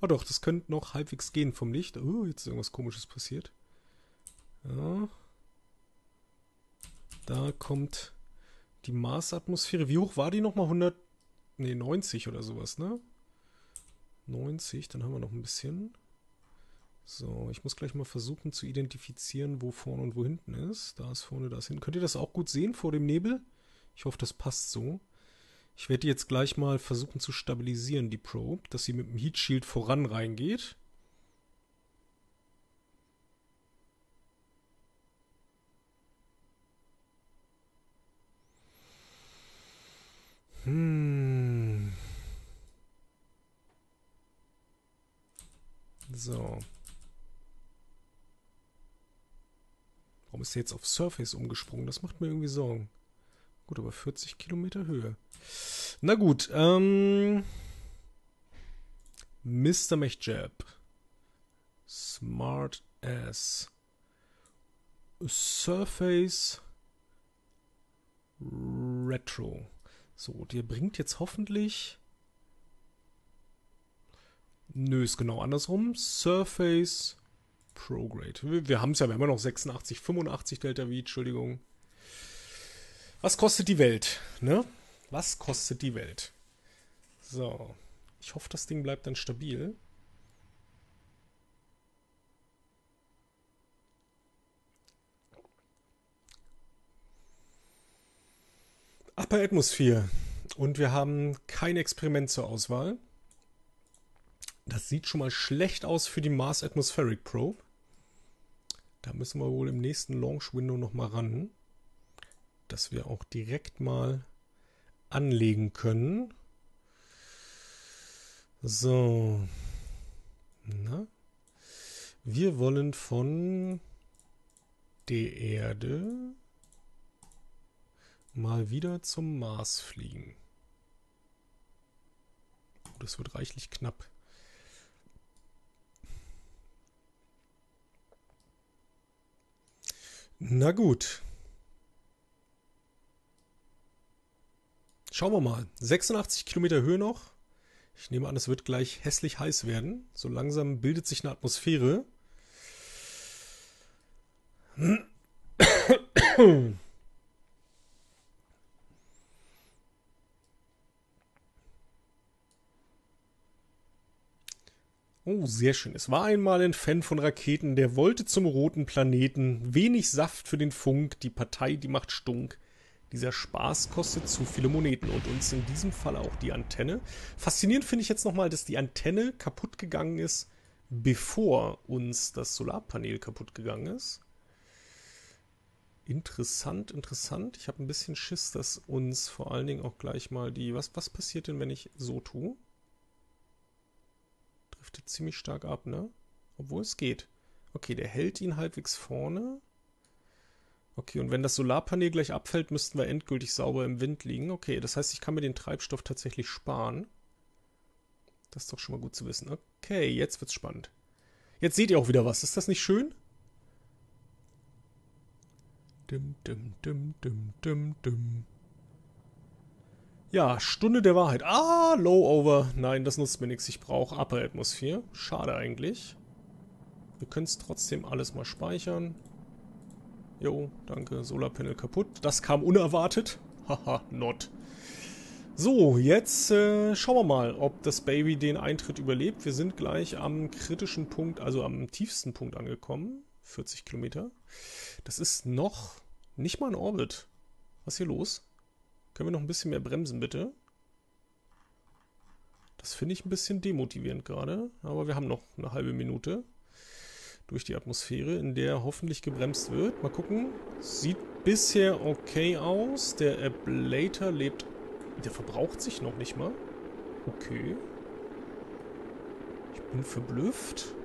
Oh doch, das könnte noch halbwegs gehen vom Licht. Oh, jetzt ist irgendwas Komisches passiert. Ja. Da kommt die Marsatmosphäre. Wie hoch war die nochmal? hundert? Ne, neunzig oder sowas, ne? neunzig, dann haben wir noch ein bisschen. So, ich muss gleich mal versuchen zu identifizieren, wo vorne und wo hinten ist. Da ist vorne, da ist hinten. Könnt ihr das auch gut sehen vor dem Nebel? Ich hoffe, das passt so. Ich werde jetzt gleich mal versuchen zu stabilisieren, die Probe, dass sie mit dem Heat Shield voran reingeht. Hm. So. Warum ist er jetzt auf Surface umgesprungen? Das macht mir irgendwie Sorgen. Gut, aber vierzig Kilometer Höhe. Na gut, ähm... Mister MechJeb. Smart Ass. Surface Retro. So, der bringt jetzt hoffentlich... Nö, ist genau andersrum. Surface Prograde. Wir, wir haben es ja, wir haben ja noch sechsundachtzig, fünfundachtzig Delta V, Entschuldigung. Was kostet die Welt, ne? Was kostet die Welt? So. Ich hoffe, das Ding bleibt dann stabil. Upper Atmosphere. Und wir haben kein Experiment zur Auswahl. Das sieht schon mal schlecht aus für die Mars Atmospheric Probe. Da müssen wir wohl im nächsten Launch Window nochmal ran. Dass wir auch direkt mal anlegen können. So. Na? Wir wollen von der Erde mal wieder zum Mars fliegen. Oh, das wird reichlich knapp. Na gut. Schauen wir mal. sechsundachtzig Kilometer Höhe noch. Ich nehme an, es wird gleich hässlich heiß werden. So langsam bildet sich eine Atmosphäre. Oh, sehr schön. Es war einmal ein Fan von Raketen, der wollte zum roten Planeten. Wenig Saft für den Funk. Die Partei, die macht Stunk. Dieser Spaß kostet zu viele Moneten und uns in diesem Fall auch die Antenne. Faszinierend finde ich jetzt nochmal, dass die Antenne kaputt gegangen ist, bevor uns das Solarpanel kaputt gegangen ist. Interessant, interessant. Ich habe ein bisschen Schiss, dass uns vor allen Dingen auch gleich mal die... Was, was passiert denn, wenn ich so tue? Driftet ziemlich stark ab, ne? Obwohl es geht. Okay, der hält ihn halbwegs vorne. Okay, und wenn das Solarpanel gleich abfällt, müssten wir endgültig sauber im Wind liegen. Okay, das heißt, ich kann mir den Treibstoff tatsächlich sparen. Das ist doch schon mal gut zu wissen. Okay, jetzt wird's spannend. Jetzt seht ihr auch wieder was. Ist das nicht schön? Dum, dum, dum, dum, dum, dum. Ja, Stunde der Wahrheit. Ah, Lowover. Nein, das nutzt mir nichts. Ich brauche Upper Atmosphere. Schade eigentlich. Wir können es trotzdem alles mal speichern. Jo, danke, Solarpanel kaputt. Das kam unerwartet. Haha, not. So, jetzt äh, schauen wir mal, ob das Baby den Eintritt überlebt. Wir sind gleich am kritischen Punkt, also am tiefsten Punkt angekommen. vierzig Kilometer. Das ist noch nicht mal in Orbit. Was ist hier los? Können wir noch ein bisschen mehr bremsen, bitte? Das finde ich ein bisschen demotivierend gerade. Aber wir haben noch eine halbe Minute. Durch die Atmosphäre, in der hoffentlich gebremst wird. Mal gucken. Sieht bisher okay aus. Der Ablator lebt... Der verbraucht sich noch nicht mal. Okay. Ich bin verblüfft.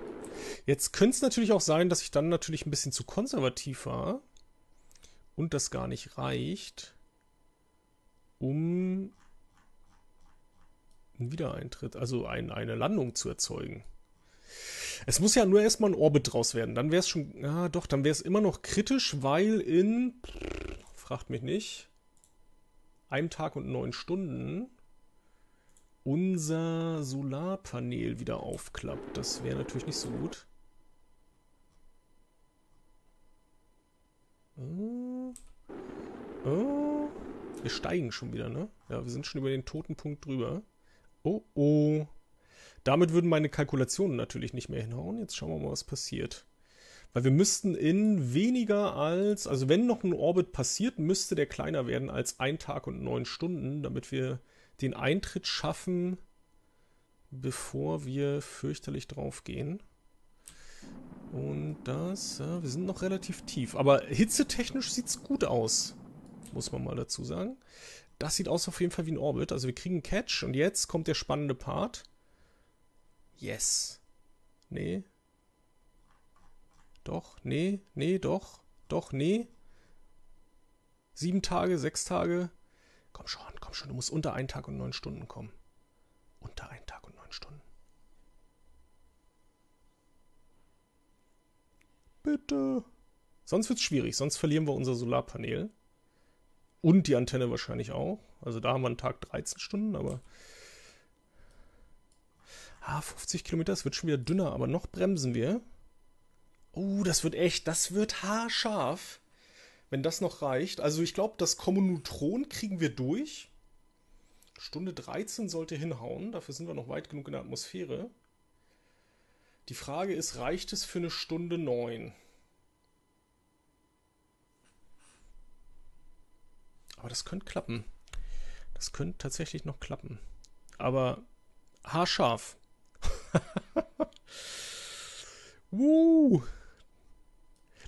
Jetzt könnte es natürlich auch sein, dass ich dann natürlich ein bisschen zu konservativ war. Und das gar nicht reicht, um einen Wiedereintritt, also ein, eine Landung zu erzeugen. Es muss ja nur erstmal ein Orbit draus werden. Dann wäre es schon... Ja, doch, dann wäre es immer noch kritisch, weil in... Fragt mich nicht. einem Tag und neun Stunden unser Solarpanel wieder aufklappt. Das wäre natürlich nicht so gut. Oh. Oh. Wir steigen schon wieder, ne? Ja, wir sind schon über den toten Punkt drüber. Oh, oh. Damit würden meine Kalkulationen natürlich nicht mehr hinhauen. Jetzt schauen wir mal, was passiert. Weil wir müssten in weniger als, also wenn noch ein Orbit passiert, müsste der kleiner werden als ein Tag und neun Stunden, damit wir den Eintritt schaffen, bevor wir fürchterlich draufgehen. Und das, ja, wir sind noch relativ tief. Aber hitzetechnisch sieht es gut aus, muss man mal dazu sagen. Das sieht aus auf jeden Fall wie ein Orbit. Also wir kriegen einen Catch und jetzt kommt der spannende Part. Yes. Nee. Doch, nee, nee, doch, doch, nee. Sieben Tage, sechs Tage. Komm schon, komm schon, du musst unter einen Tag und neun Stunden kommen. Unter einen Tag und neun Stunden. Bitte. Sonst wird es schwierig, sonst verlieren wir unser Solarpanel. Und die Antenne wahrscheinlich auch. Also da haben wir einen Tag dreizehn Stunden, aber... Ah, fünfzig Kilometer, es wird schon wieder dünner, aber noch bremsen wir. Oh, das wird echt, das wird haarscharf, wenn das noch reicht. Also ich glaube, das Kommunutron kriegen wir durch. Stunde dreizehn sollte hinhauen, dafür sind wir noch weit genug in der Atmosphäre. Die Frage ist, reicht es für eine Stunde neun? Aber das könnte klappen. Das könnte tatsächlich noch klappen. Aber haarscharf. Woo.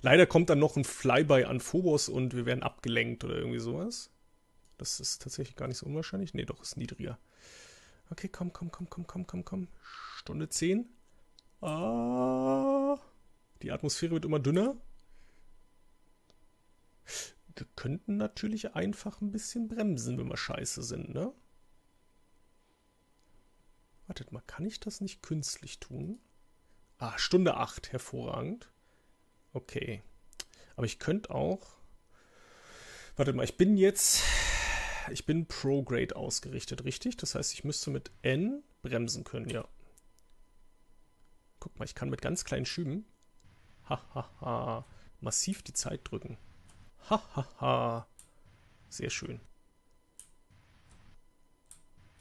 Leider kommt dann noch ein Flyby an Phobos und wir werden abgelenkt oder irgendwie sowas. Das ist tatsächlich gar nicht so unwahrscheinlich. Nee, doch, ist niedriger. Okay, komm, komm, komm, komm, komm, komm, komm. Stunde zehn. Ah, die Atmosphäre wird immer dünner. Wir könnten natürlich einfach ein bisschen bremsen, wenn wir scheiße sind, ne? Wartet mal, kann ich das nicht künstlich tun? Ah, Stunde acht, hervorragend. Okay. Aber ich könnte auch... Wartet mal, ich bin jetzt... Ich bin Prograde ausgerichtet, richtig? Das heißt, ich müsste mit N bremsen können, ja. Guck mal, ich kann mit ganz kleinen Schüben... Hahaha. Ha, ha, massiv die Zeit drücken. Hahaha. Ha, ha. Sehr schön.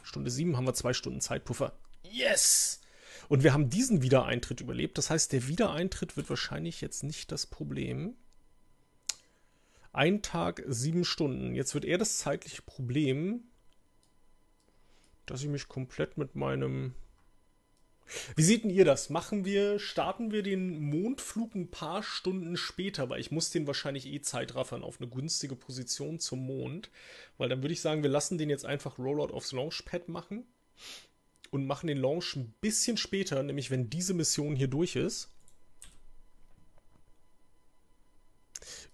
Stunde sieben haben wir zwei Stunden Zeitpuffer. Yes! Und wir haben diesen Wiedereintritt überlebt. Das heißt, der Wiedereintritt wird wahrscheinlich jetzt nicht das Problem. Ein Tag, sieben Stunden. Jetzt wird eher das zeitliche Problem, dass ich mich komplett mit meinem... Wie seht denn ihr das? Machen wir, starten wir den Mondflug ein paar Stunden später, weil ich muss den wahrscheinlich eh zeitraffern auf eine günstige Position zum Mond, weil dann würde ich sagen, wir lassen den jetzt einfach Rollout aufs Launchpad machen und machen den Launch ein bisschen später, nämlich wenn diese Mission hier durch ist,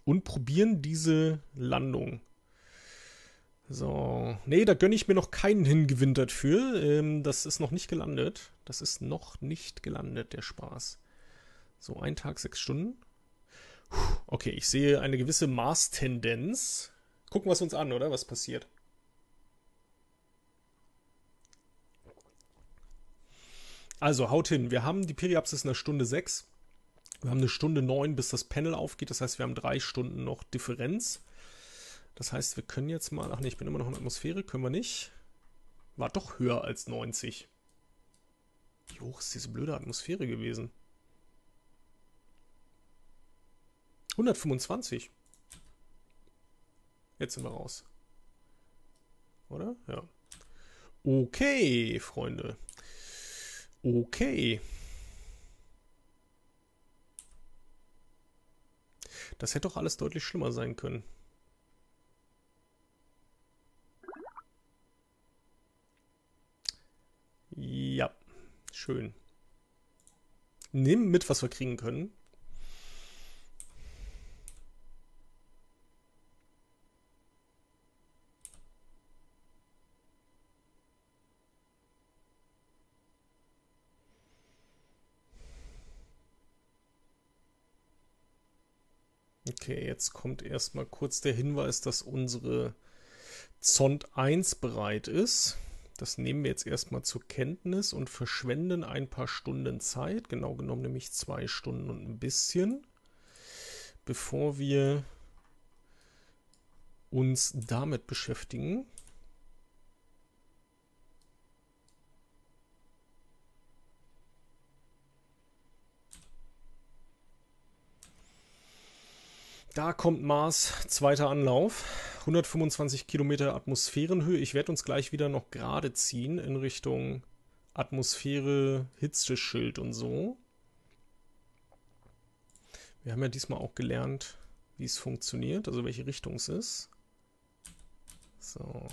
und probieren diese Landung. So, nee, da gönne ich mir noch keinen hingewintert für. Ähm, das ist noch nicht gelandet. Das ist noch nicht gelandet, der Spaß. So, ein Tag, sechs Stunden. Puh, okay, ich sehe eine gewisse Mars-Tendenz. Gucken wir es uns an, oder? Was passiert? Also, haut hin. Wir haben die Periapsis in der Stunde sechs. Wir haben eine Stunde neun, bis das Panel aufgeht. Das heißt, wir haben drei Stunden noch Differenz. Das heißt, wir können jetzt mal... Ach ne, ich bin immer noch in der Atmosphäre. Können wir nicht. War doch höher als neunzig. Wie hoch ist diese blöde Atmosphäre gewesen? hundertfünfundzwanzig. Jetzt sind wir raus. Oder? Ja. Okay, Freunde. Okay. Das hätte doch alles deutlich schlimmer sein können. Ja, schön. Nehmen mit, was wir kriegen können. Okay, jetzt kommt erstmal kurz der Hinweis, dass unsere Zond eins bereit ist. Das nehmen wir jetzt erstmal zur Kenntnis und verschwenden ein paar Stunden Zeit, genau genommen nämlich zwei Stunden und ein bisschen, bevor wir uns damit beschäftigen. Da kommt Mars, zweiter Anlauf, hundertfünfundzwanzig Kilometer Atmosphärenhöhe. Ich werde uns gleich wieder noch gerade ziehen in Richtung Atmosphäre, Hitzeschild und so. Wir haben ja diesmal auch gelernt, wie es funktioniert, also welche Richtung es ist. So.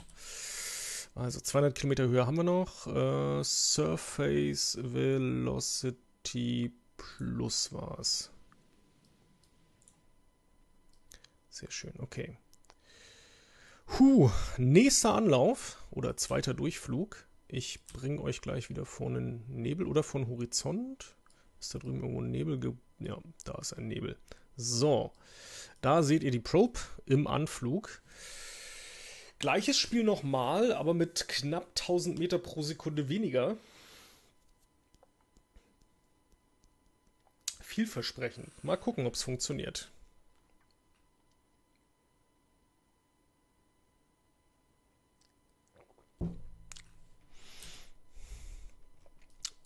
Also zweihundert Kilometer Höhe haben wir noch. Äh, Surface Velocity Plus war es. Sehr schön, okay. Huh, nächster Anlauf oder zweiter Durchflug. Ich bringe euch gleich wieder vor einen Nebel oder vor einen Horizont. Ist da drüben irgendwo ein Nebel? Ja, da ist ein Nebel. So, da seht ihr die Probe im Anflug. Gleiches Spiel nochmal, aber mit knapp tausend Meter pro Sekunde weniger. Vielversprechend. Mal gucken, ob es funktioniert.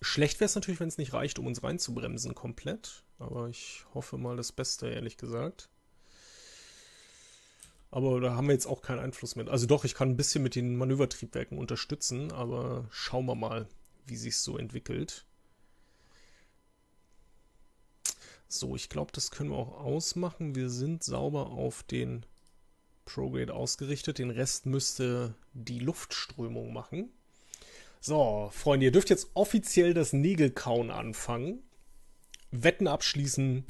Schlecht wäre es natürlich, wenn es nicht reicht, um uns reinzubremsen komplett. Aber ich hoffe mal das Beste, ehrlich gesagt. Aber da haben wir jetzt auch keinen Einfluss mehr. Also doch, ich kann ein bisschen mit den Manövertriebwerken unterstützen, aber schauen wir mal, wie sich es so entwickelt. So, ich glaube, das können wir auch ausmachen. Wir sind sauber auf den Prograde ausgerichtet. Den Rest müsste die Luftströmung machen. So, Freunde, ihr dürft jetzt offiziell das Nägelkauen anfangen. Wetten abschließen.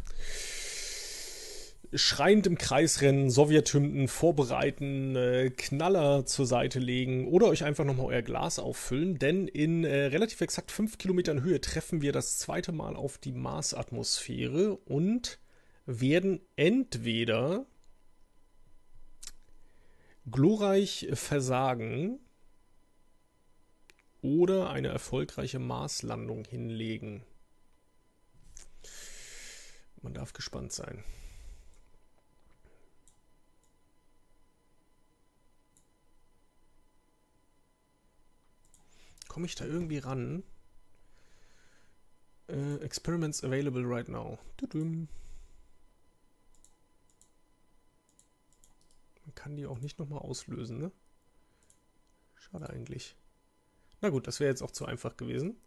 Schreiend im Kreis rennen, Sowjethymnen vorbereiten, äh, Knaller zur Seite legen oder euch einfach nochmal euer Glas auffüllen. Denn in äh, relativ exakt fünf Kilometern Höhe treffen wir das zweite Mal auf die Marsatmosphäre und werden entweder glorreich versagen oder eine erfolgreiche Marslandung hinlegen. Man darf gespannt sein. Komme ich da irgendwie ran? Äh, experiments available right now. Man kann die auch nicht nochmal auslösen, ne? Schade eigentlich. Na gut, das wäre jetzt auch zu einfach gewesen.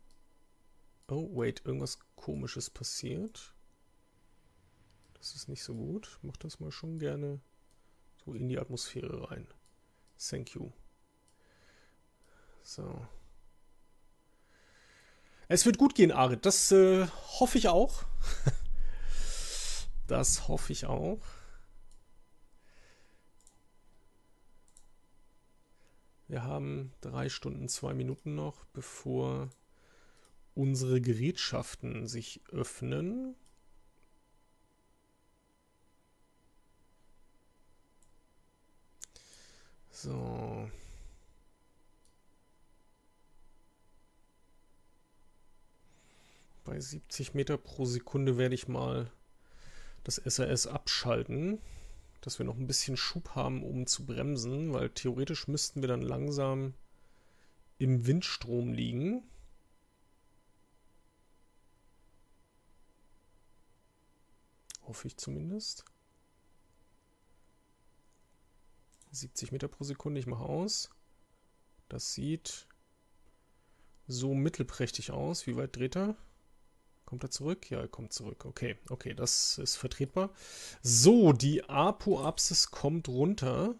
Oh, wait, irgendwas Komisches passiert. Das ist nicht so gut. Mach das mal schon gerne so in die Atmosphäre rein. Thank you. So. Es wird gut gehen, Arit. Das äh, hoffe ich auch. Das hoffe ich auch. Wir haben drei Stunden, zwei Minuten noch, bevor unsere Gerätschaften sich öffnen. So. Bei siebzig Meter pro Sekunde werde ich mal das S R S abschalten, dass wir noch ein bisschen Schub haben, um zu bremsen, weil theoretisch müssten wir dann langsam im Windstrom liegen. Hoffe ich zumindest. siebzig Meter pro Sekunde, ich mache aus. Das sieht so mittelprächtig aus. Wie weit dreht er? Kommt er zurück? Ja, er kommt zurück. Okay, okay, das ist vertretbar. So, die Apoapsis kommt runter.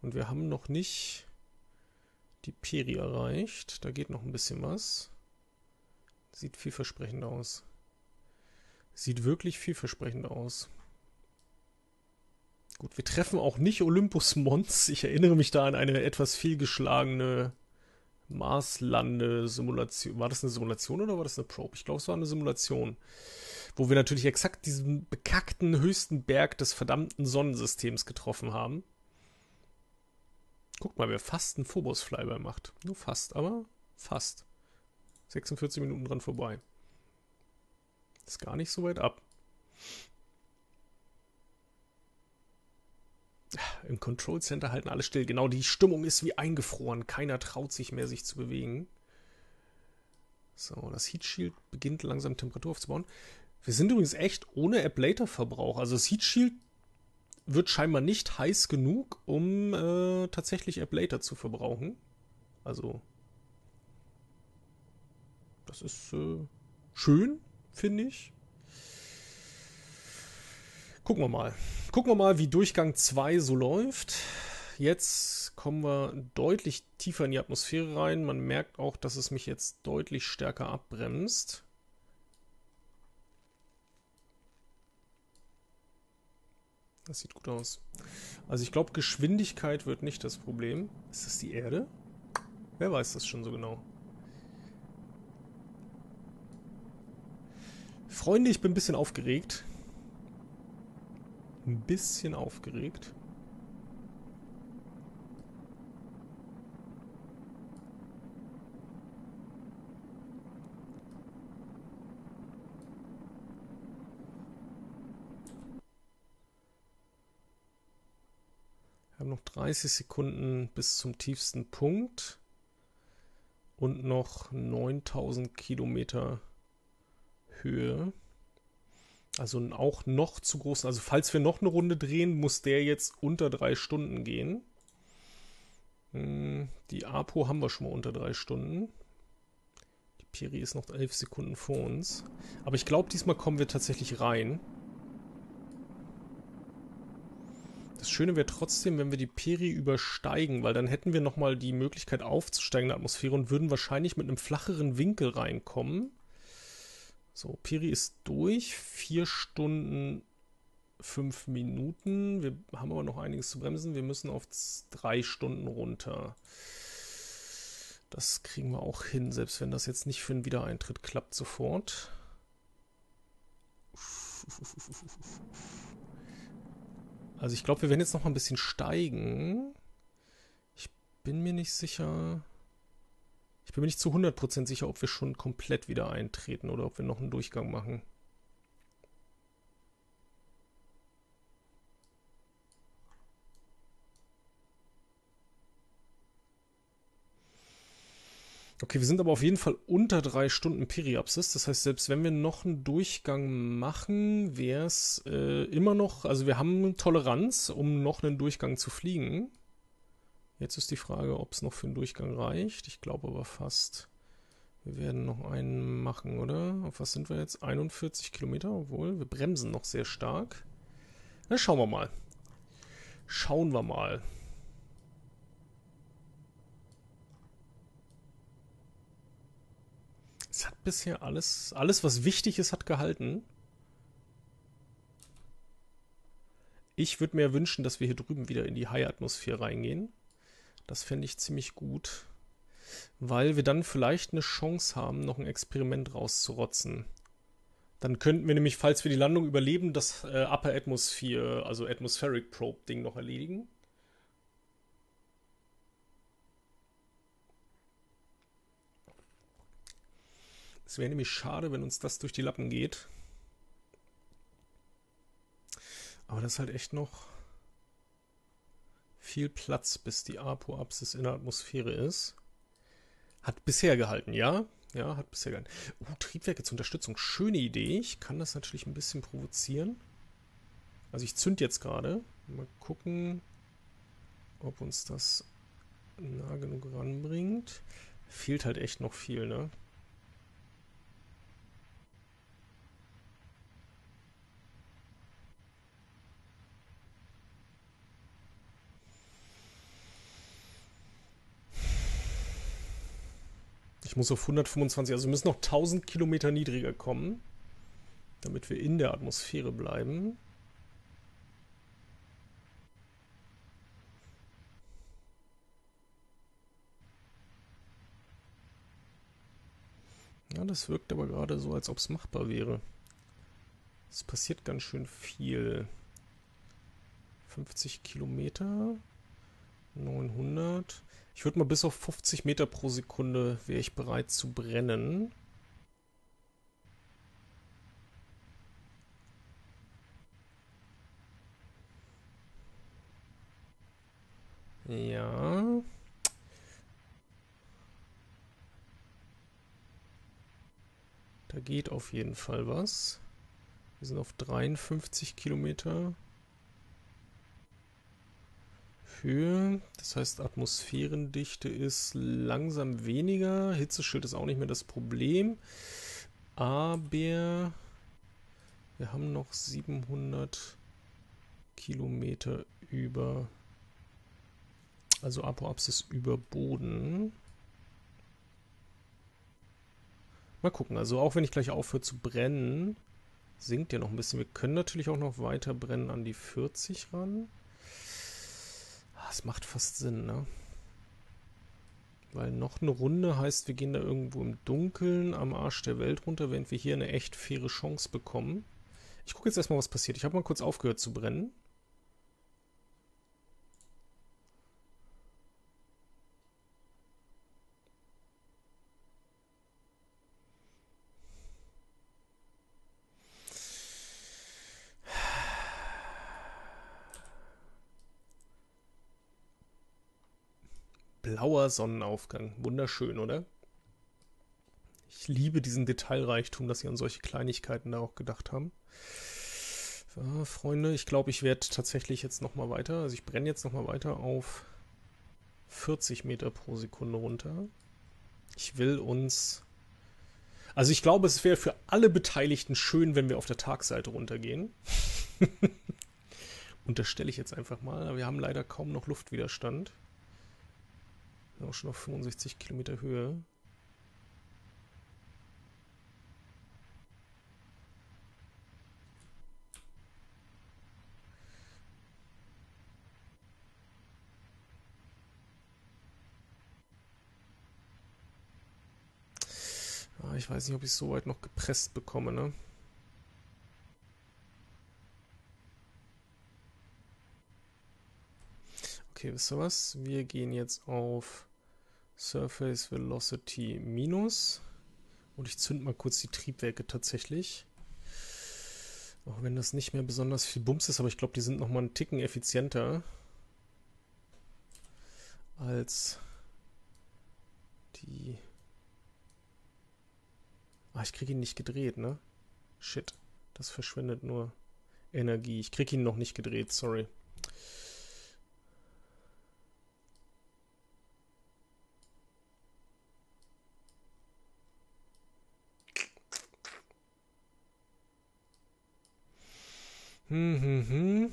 Und wir haben noch nicht die Peri erreicht. Da geht noch ein bisschen was. Sieht vielversprechend aus. Sieht wirklich vielversprechend aus. Gut, wir treffen auch nicht Olympus Mons. Ich erinnere mich da an eine etwas fehlgeschlagene Marslande-Simulation. War das eine Simulation oder war das eine Probe? Ich glaube, es war eine Simulation. Wo wir natürlich exakt diesen bekackten höchsten Berg des verdammten Sonnensystems getroffen haben. Guck mal, wer fast einen Phobos-Flyby macht. Nur fast, aber fast. sechsundvierzig Minuten dran vorbei. Ist gar nicht so weit ab. Im Control Center halten alle still. Genau, die Stimmung ist wie eingefroren. Keiner traut sich mehr, sich zu bewegen. So, das Heat Shield beginnt langsam Temperatur aufzubauen. Wir sind übrigens echt ohne Ablator-Verbrauch. Also das Heat Shield wird scheinbar nicht heiß genug, um äh, tatsächlich Ablator zu verbrauchen. Also das ist äh, schön, finde ich. Gucken wir mal. Gucken wir mal, wie Durchgang zwei so läuft. Jetzt kommen wir deutlich tiefer in die Atmosphäre rein. Man merkt auch, dass es mich jetzt deutlich stärker abbremst. Das sieht gut aus. Also ich glaube, Geschwindigkeit wird nicht das Problem. Ist das die Erde? Wer weiß das schon so genau? Freunde, ich bin ein bisschen aufgeregt. Ein bisschen aufgeregt. Wir haben noch dreißig Sekunden bis zum tiefsten Punkt und noch neuntausend Kilometer Höhe. Also auch noch zu großen. Also falls wir noch eine Runde drehen, muss der jetzt unter drei Stunden gehen. Die A P O haben wir schon mal unter drei Stunden. Die Piri ist noch elf Sekunden vor uns. Aber ich glaube, diesmal kommen wir tatsächlich rein. Das Schöne wäre trotzdem, wenn wir die Peri übersteigen, weil dann hätten wir nochmal die Möglichkeit aufzusteigen in der Atmosphäre und würden wahrscheinlich mit einem flacheren Winkel reinkommen. So, Peri ist durch. vier Stunden, fünf Minuten. Wir haben aber noch einiges zu bremsen. Wir müssen auf drei Stunden runter. Das kriegen wir auch hin, selbst wenn das jetzt nicht für einen Wiedereintritt klappt sofort. Also ich glaube, wir werden jetzt noch mal ein bisschen steigen. Ich bin mir nicht sicher... Ich bin mir nicht zu hundert Prozent sicher, ob wir schon komplett wieder eintreten oder ob wir noch einen Durchgang machen. Okay, wir sind aber auf jeden Fall unter drei Stunden Periapsis. Das heißt, selbst wenn wir noch einen Durchgang machen, wäre es äh, immer noch... Also wir haben Toleranz, um noch einen Durchgang zu fliegen. Jetzt ist die Frage, ob es noch für einen Durchgang reicht. Ich glaube aber fast. Wir werden noch einen machen, oder? Auf was sind wir jetzt? einundvierzig Kilometer, obwohl wir bremsen noch sehr stark. Na, schauen wir mal. Schauen wir mal. Es hat bisher alles, alles was wichtig ist, hat gehalten. Ich würde mir wünschen, dass wir hier drüben wieder in die High-Atmosphäre reingehen. Das fände ich ziemlich gut, weil wir dann vielleicht eine Chance haben, noch ein Experiment rauszurotzen. Dann könnten wir nämlich, falls wir die Landung überleben, das äh, Upper Atmosphere, also Atmospheric Probe Ding noch erledigen. Es wäre nämlich schade, wenn uns das durch die Lappen geht. Aber das ist halt echt noch... viel Platz, bis die Apoapsis in der Atmosphäre ist. Hat bisher gehalten, ja? Ja, hat bisher gehalten. Oh, Triebwerke zur Unterstützung. Schöne Idee. Ich kann das natürlich ein bisschen provozieren. Also ich zünd jetzt gerade. Mal gucken, ob uns das nah genug ranbringt. Fehlt halt echt noch viel, ne? Muss auf hundertfünfundzwanzig, also wir müssen noch tausend Kilometer niedriger kommen, damit wir in der Atmosphäre bleiben. Ja, das wirkt aber gerade so, als ob es machbar wäre. Es passiert ganz schön viel. fünfzig Kilometer. neunhundert. Ich würde mal bis auf fünfzig Meter pro Sekunde wäre ich bereit zu brennen. Ja. Da geht auf jeden Fall was. Wir sind auf dreiundfünfzig Kilometer. Höhe. Das heißt, Atmosphärendichte ist langsam weniger. Hitzeschild ist auch nicht mehr das Problem. Aber wir haben noch siebenhundert Kilometer über, also Apoapsis über Boden. Mal gucken. Also auch wenn ich gleich aufhöre zu brennen, sinkt ja noch ein bisschen. Wir können natürlich auch noch weiter brennen an die vierzig ran. Das macht fast Sinn, ne? Weil noch eine Runde heißt, wir gehen da irgendwo im Dunkeln am Arsch der Welt runter, während wir hier eine echt faire Chance bekommen. Ich gucke jetzt erstmal, was passiert. Ich habe mal kurz aufgehört zu brennen. Blauer Sonnenaufgang. Wunderschön, oder? Ich liebe diesen Detailreichtum, dass sie an solche Kleinigkeiten da auch gedacht haben. So, Freunde, ich glaube, ich werde tatsächlich jetzt nochmal weiter, also ich brenne jetzt nochmal weiter auf vierzig Meter pro Sekunde runter. Ich will uns... Also ich glaube, es wäre für alle Beteiligten schön, wenn wir auf der Tagseite runtergehen. Unterstelle ich jetzt einfach mal, aber wir haben leider kaum noch Luftwiderstand. Auch schon auf fünfundsechzig Kilometer Höhe. Ah, ich weiß nicht, ob ich es so weit noch gepresst bekomme, ne? Okay, wisst ihr was? Wir gehen jetzt auf Surface Velocity minus und ich zünd mal kurz die Triebwerke tatsächlich. Auch wenn das nicht mehr besonders viel Bums ist, aber ich glaube, die sind nochmal einen Ticken effizienter als die... Ah, ich kriege ihn nicht gedreht, ne? Shit, das verschwendet nur Energie. Ich kriege ihn noch nicht gedreht, sorry. Hm, hm, hm. Wir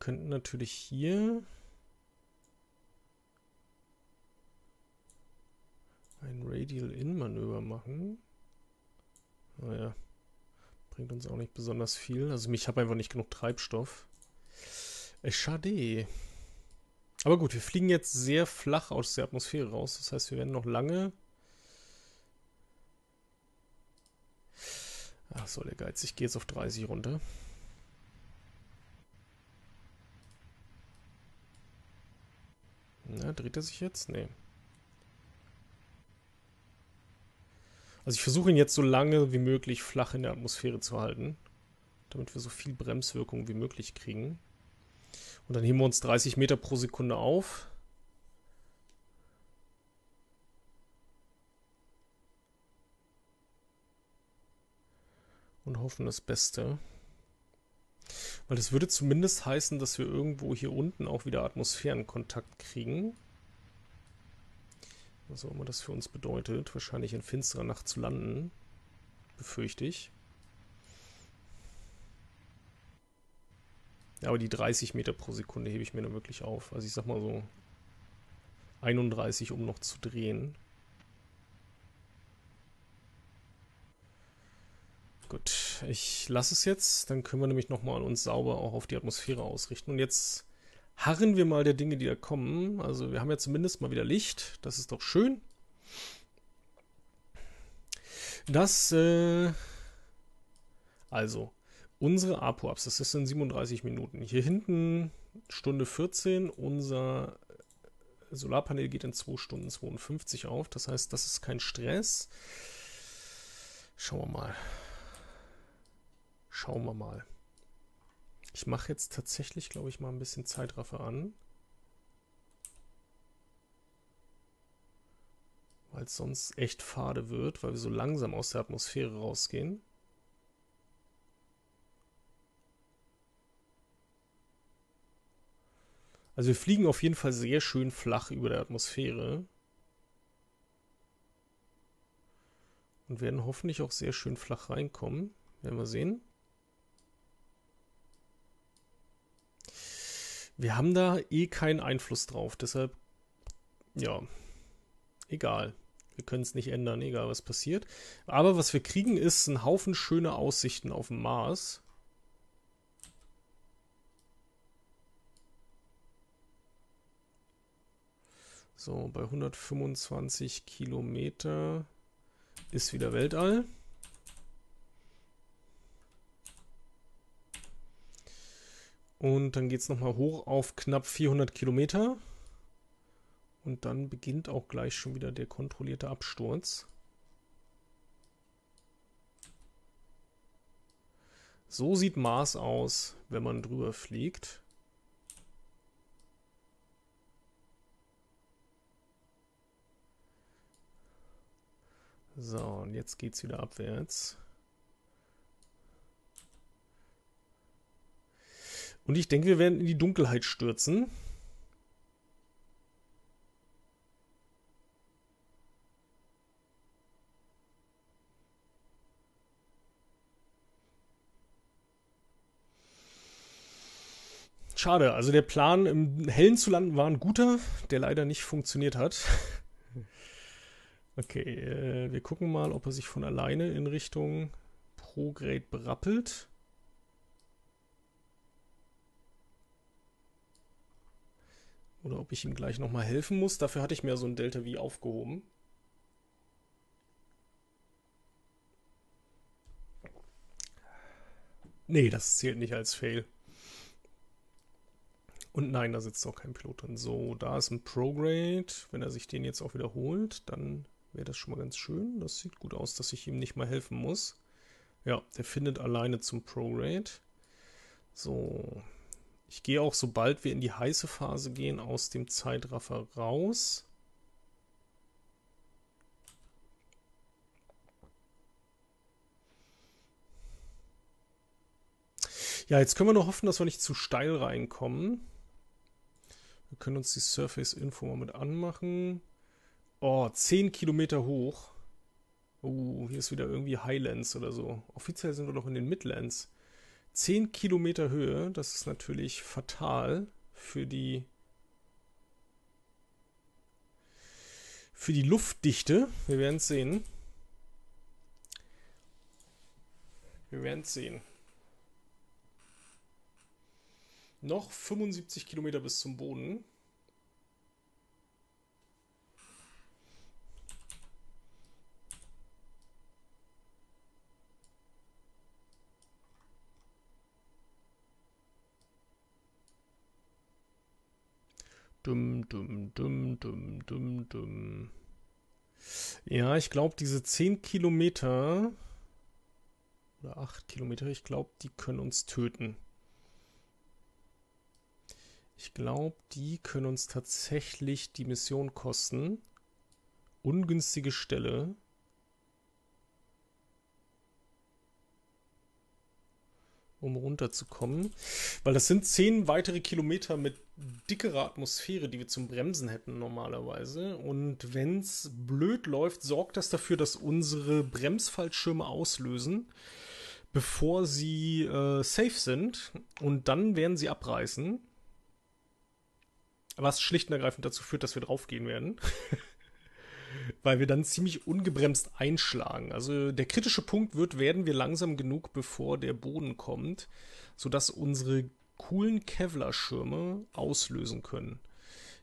könnten natürlich hier ein Radial-In-Manöver machen. Naja, bringt uns auch nicht besonders viel. Also ich habe einfach nicht genug Treibstoff. Schade. Aber gut, wir fliegen jetzt sehr flach aus der Atmosphäre raus. Das heißt, wir werden noch lange... Ach, soll der Geiz. Ich gehe jetzt auf dreißig runter. Na, dreht er sich jetzt? Nee. Also ich versuche ihn jetzt so lange wie möglich flach in der Atmosphäre zu halten. Damit wir so viel Bremswirkung wie möglich kriegen. Und dann heben wir uns dreißig Meter pro Sekunde auf. Und hoffen das Beste. Weil das würde zumindest heißen, dass wir irgendwo hier unten auch wieder Atmosphärenkontakt kriegen. Was auch immer das für uns bedeutet. Wahrscheinlich in finsterer Nacht zu landen. Befürchte ich. Ja, aber die dreißig Meter pro Sekunde hebe ich mir dann wirklich auf. Also ich sag mal so einunddreißig, um noch zu drehen. Gut, ich lasse es jetzt. Dann können wir nämlich nochmal uns sauber auch auf die Atmosphäre ausrichten. Und jetzt harren wir mal der Dinge, die da kommen. Also wir haben ja zumindest mal wieder Licht. Das ist doch schön. Das, äh... Also, unsere A P U-Ups, das ist in siebenunddreißig Minuten. Hier hinten Stunde vierzehn, unser Solarpanel geht in zwei Stunden zweiundfünfzig auf. Das heißt, das ist kein Stress. Schauen wir mal. Schauen wir mal. Ich mache jetzt tatsächlich, glaube ich, mal ein bisschen Zeitraffer an. Weil es sonst echt fade wird, weil wir so langsam aus der Atmosphäre rausgehen. Also wir fliegen auf jeden Fall sehr schön flach über der Atmosphäre. Und werden hoffentlich auch sehr schön flach reinkommen. Werden wir sehen. Wir haben da eh keinen Einfluss drauf. Deshalb, ja, egal. Wir können es nicht ändern, egal was passiert. Aber was wir kriegen, ist ein Haufen schöner Aussichten auf den Mars. So, bei hundertfünfundzwanzig Kilometer ist wieder Weltall. Und dann geht es nochmal hoch auf knapp vierhundert Kilometer. Und dann beginnt auch gleich schon wieder der kontrollierte Absturz. So sieht Mars aus, wenn man drüber fliegt. So, und jetzt geht's wieder abwärts. Und ich denke, wir werden in die Dunkelheit stürzen. Schade, also der Plan, im Hellen zu landen, war ein guter, der leider nicht funktioniert hat. Okay, äh, wir gucken mal, ob er sich von alleine in Richtung Prograde berappelt. Oder ob ich ihm gleich nochmal helfen muss. Dafür hatte ich mir so ein Delta V aufgehoben. Nee, das zählt nicht als Fail. Und nein, da sitzt auch kein Pilot drin. So, da ist ein Prograde. Wenn er sich den jetzt auch wiederholt, dann wäre das schon mal ganz schön. Das sieht gut aus, dass ich ihm nicht mal helfen muss. Ja, der findet alleine zum Prograde. So. Ich gehe auch, sobald wir in die heiße Phase gehen, aus dem Zeitraffer raus. Ja, jetzt können wir nur hoffen, dass wir nicht zu steil reinkommen. Wir können uns die Surface-Info mal mit anmachen. Oh, zehn Kilometer hoch. Oh, hier ist wieder irgendwie Highlands oder so. Offiziell sind wir noch in den Midlands. zehn Kilometer Höhe, das ist natürlich fatal für die, für die Luftdichte. Wir werden es sehen. Wir werden es sehen. Noch fünfundsiebzig Kilometer bis zum Boden. Dumm, dumm, dumm, dumm, dumm, dumm. Ja, ich glaube, diese zehn Kilometer oder acht Kilometer, ich glaube, die können uns töten. Ich glaube, die können uns tatsächlich die Mission kosten. Ungünstige Stelle. Um runterzukommen. Weil das sind zehn weitere Kilometer mit dickerer Atmosphäre, die wir zum Bremsen hätten normalerweise. Und wenn es blöd läuft, sorgt das dafür, dass unsere Bremsfallschirme auslösen, bevor sie äh, safe sind. Und dann werden sie abreißen. Was schlicht und ergreifend dazu führt, dass wir draufgehen werden. Weil wir dann ziemlich ungebremst einschlagen. Also der kritische Punkt wird, werden wir langsam genug, bevor der Boden kommt, sodass unsere coolen Kevlar-Schirme auslösen können.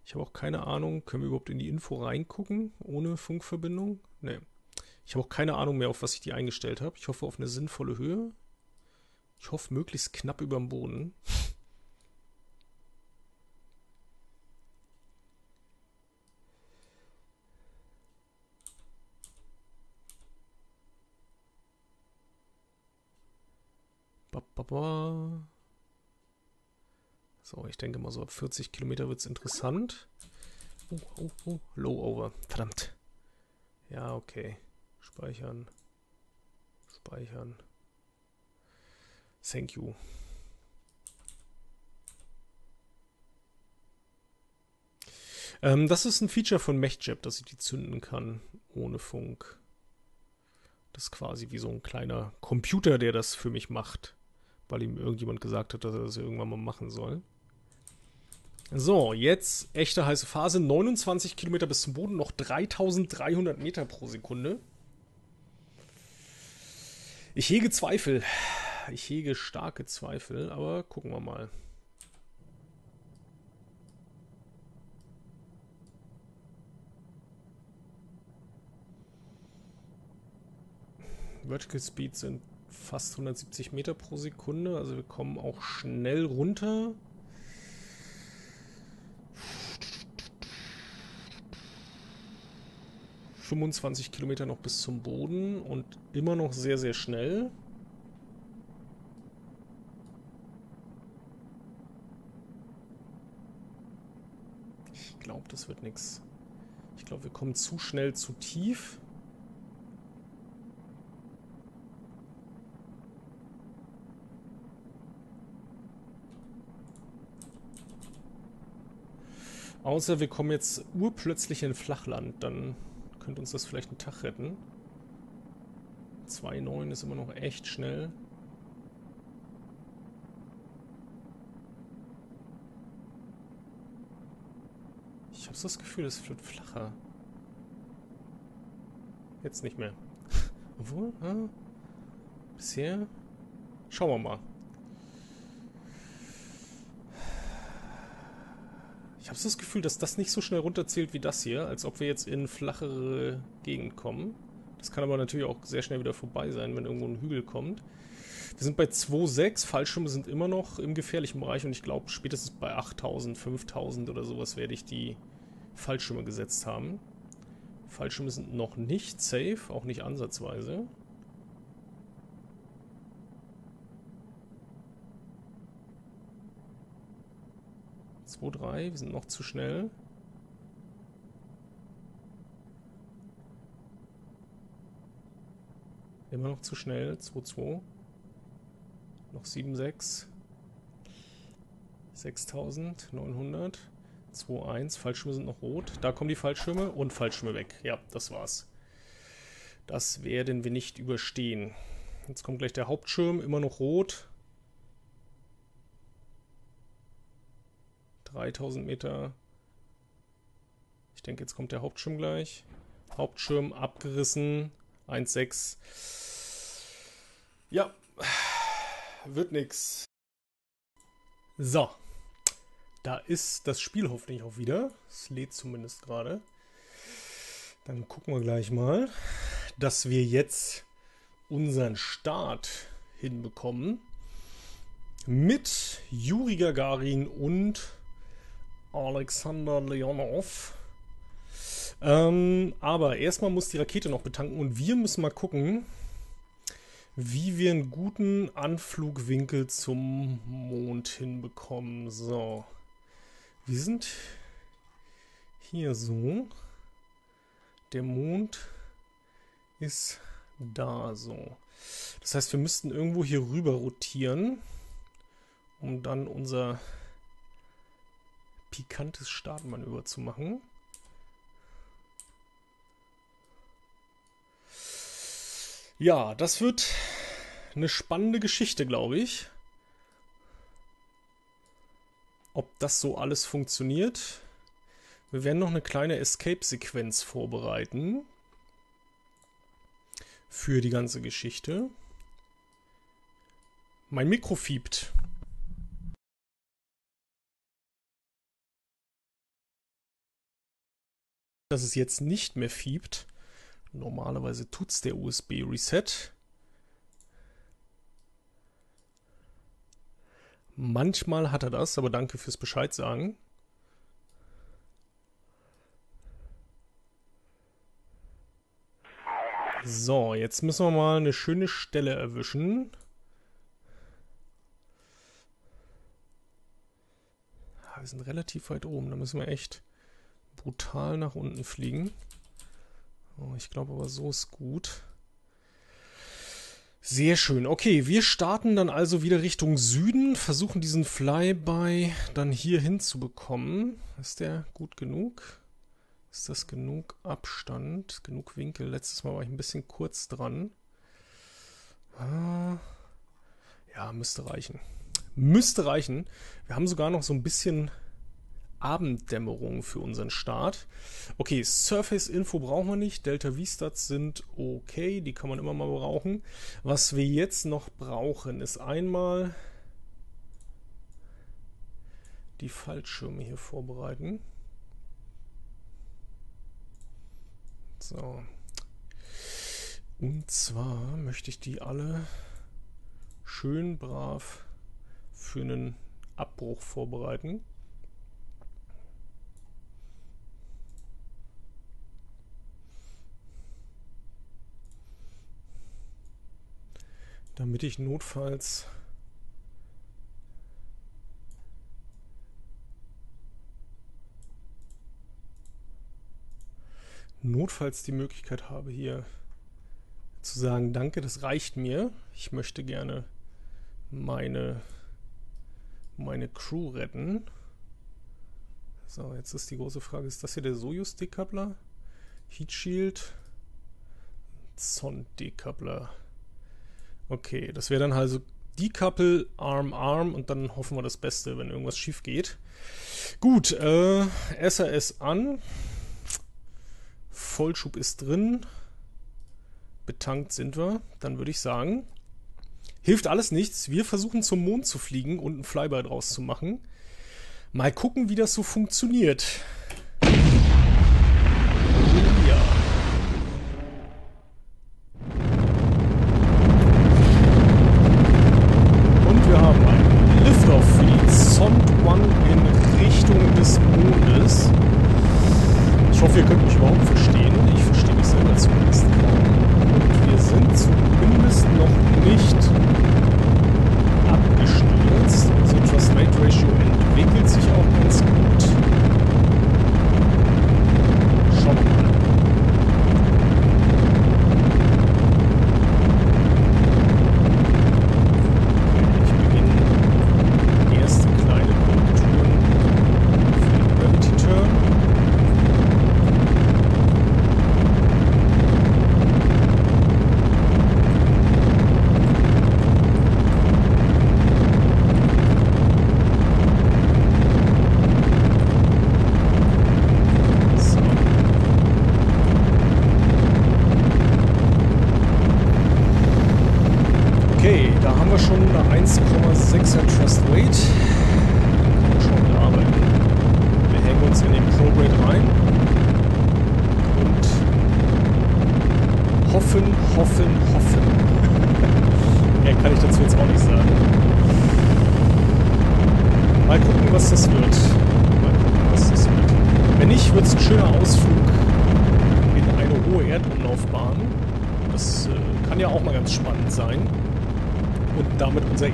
Ich habe auch keine Ahnung, können wir überhaupt in die Info reingucken, ohne Funkverbindung? Nee. Ich habe auch keine Ahnung mehr, auf was ich die eingestellt habe. Ich hoffe auf eine sinnvolle Höhe. Ich hoffe, möglichst knapp über dem Boden. So, ich denke mal so ab vierzig Kilometer wird es interessant. Oh, oh, oh. Low over. Verdammt. Ja, okay. Speichern. Speichern. Thank you. Ähm, das ist ein Feature von MechJeb, dass ich die zünden kann ohne Funk. Das ist quasi wie so ein kleiner Computer, der das für mich macht, weil ihm irgendjemand gesagt hat, dass er das irgendwann mal machen soll. So, jetzt echte heiße Phase, neunundzwanzig Kilometer bis zum Boden, noch dreitausenddreihundert Meter pro Sekunde. Ich hege Zweifel. Ich hege starke Zweifel, aber gucken wir mal. Vertical Speed sind fast hundertsiebzig Meter pro Sekunde, also wir kommen auch schnell runter. fünfundzwanzig Kilometer noch bis zum Boden und immer noch sehr, sehr schnell. Ich glaube, das wird nichts. Ich glaube, wir kommen zu schnell zu tief. Außer wir kommen jetzt urplötzlich in Flachland, dann könnte uns das vielleicht einen Tag retten. zwei Komma neun ist immer noch echt schnell. Ich habe das Gefühl, es wird flacher. Jetzt nicht mehr. Obwohl, ah, bisher. Schauen wir mal. Ich habe das Gefühl, dass das nicht so schnell runterzählt wie das hier, als ob wir jetzt in flachere Gegend kommen. Das kann aber natürlich auch sehr schnell wieder vorbei sein, wenn irgendwo ein Hügel kommt. Wir sind bei zwei Komma sechs, Fallschirme sind immer noch im gefährlichen Bereich und ich glaube spätestens bei achttausend, fünftausend oder sowas werde ich die Fallschirme gesetzt haben. Fallschirme sind noch nicht safe, auch nicht ansatzweise. zwei Komma drei, wir sind noch zu schnell. Immer noch zu schnell, zwei Komma zwei. Noch sieben Komma sechs. sechstausendneunhundert. zwei Komma eins, Fallschirme sind noch rot. Da kommen die Fallschirme und Fallschirme weg. Ja, das war's. Das werden wir nicht überstehen. Jetzt kommt gleich der Hauptschirm, immer noch rot. dreitausend Meter. Ich denke, jetzt kommt der Hauptschirm gleich. Hauptschirm abgerissen. eins Komma sechs. Ja, wird nix. So. Da ist das Spiel hoffentlich auch wieder. Es lädt zumindest gerade. Dann gucken wir gleich mal, dass wir jetzt unseren Start hinbekommen. Mit Yuri Gagarin und Alexander Leonov. Ähm, aber erstmal muss die Rakete noch betanken und wir müssen mal gucken, wie wir einen guten Anflugwinkel zum Mond hinbekommen. So, wir sind hier so. Der Mond ist da so. Das heißt, wir müssten irgendwo hier rüber rotieren, um dann unser pikantes Startmanöver zu machen. Ja, das wird eine spannende Geschichte, glaube ich. Ob das so alles funktioniert. Wir werden noch eine kleine Escape-Sequenz vorbereiten für die ganze Geschichte. Mein Mikro fiebt. Dass es jetzt nicht mehr fiebt. Normalerweise tut's der U S B-Reset. Manchmal hat er das, aber danke fürs Bescheid sagen. So, jetzt müssen wir mal eine schöne Stelle erwischen. Wir sind relativ weit oben, da müssen wir echt brutal nach unten fliegen. Oh, ich glaube aber, so ist gut. Sehr schön. Okay, wir starten dann also wieder Richtung Süden, versuchen diesen Flyby dann hier hinzubekommen. Ist der gut genug? Ist das genug Abstand? Genug Winkel? Letztes Mal war ich ein bisschen kurz dran. Ja, müsste reichen. Müsste reichen. Wir haben sogar noch so ein bisschen Abenddämmerung für unseren Start. Okay, Surface-Info brauchen wir nicht. Delta V-Stats sind okay, die kann man immer mal brauchen. Was wir jetzt noch brauchen, ist einmal die Fallschirme hier vorbereiten. So. Und zwar möchte ich die alle schön brav für einen Abbruch vorbereiten. Damit ich notfalls notfalls die Möglichkeit habe, hier zu sagen, danke, das reicht mir. Ich möchte gerne meine, meine Crew retten. So, jetzt ist die große Frage, ist das hier der Soyuz-Decoupler? Heat Shield? Zond-Decoupler? Okay, das wäre dann also Decouple, Arm, Arm und dann hoffen wir das Beste, wenn irgendwas schief geht. Gut, äh, S R S an. Vollschub ist drin. Betankt sind wir. Dann würde ich sagen, hilft alles nichts. Wir versuchen zum Mond zu fliegen und einen Flyby draus zu machen. Mal gucken, wie das so funktioniert.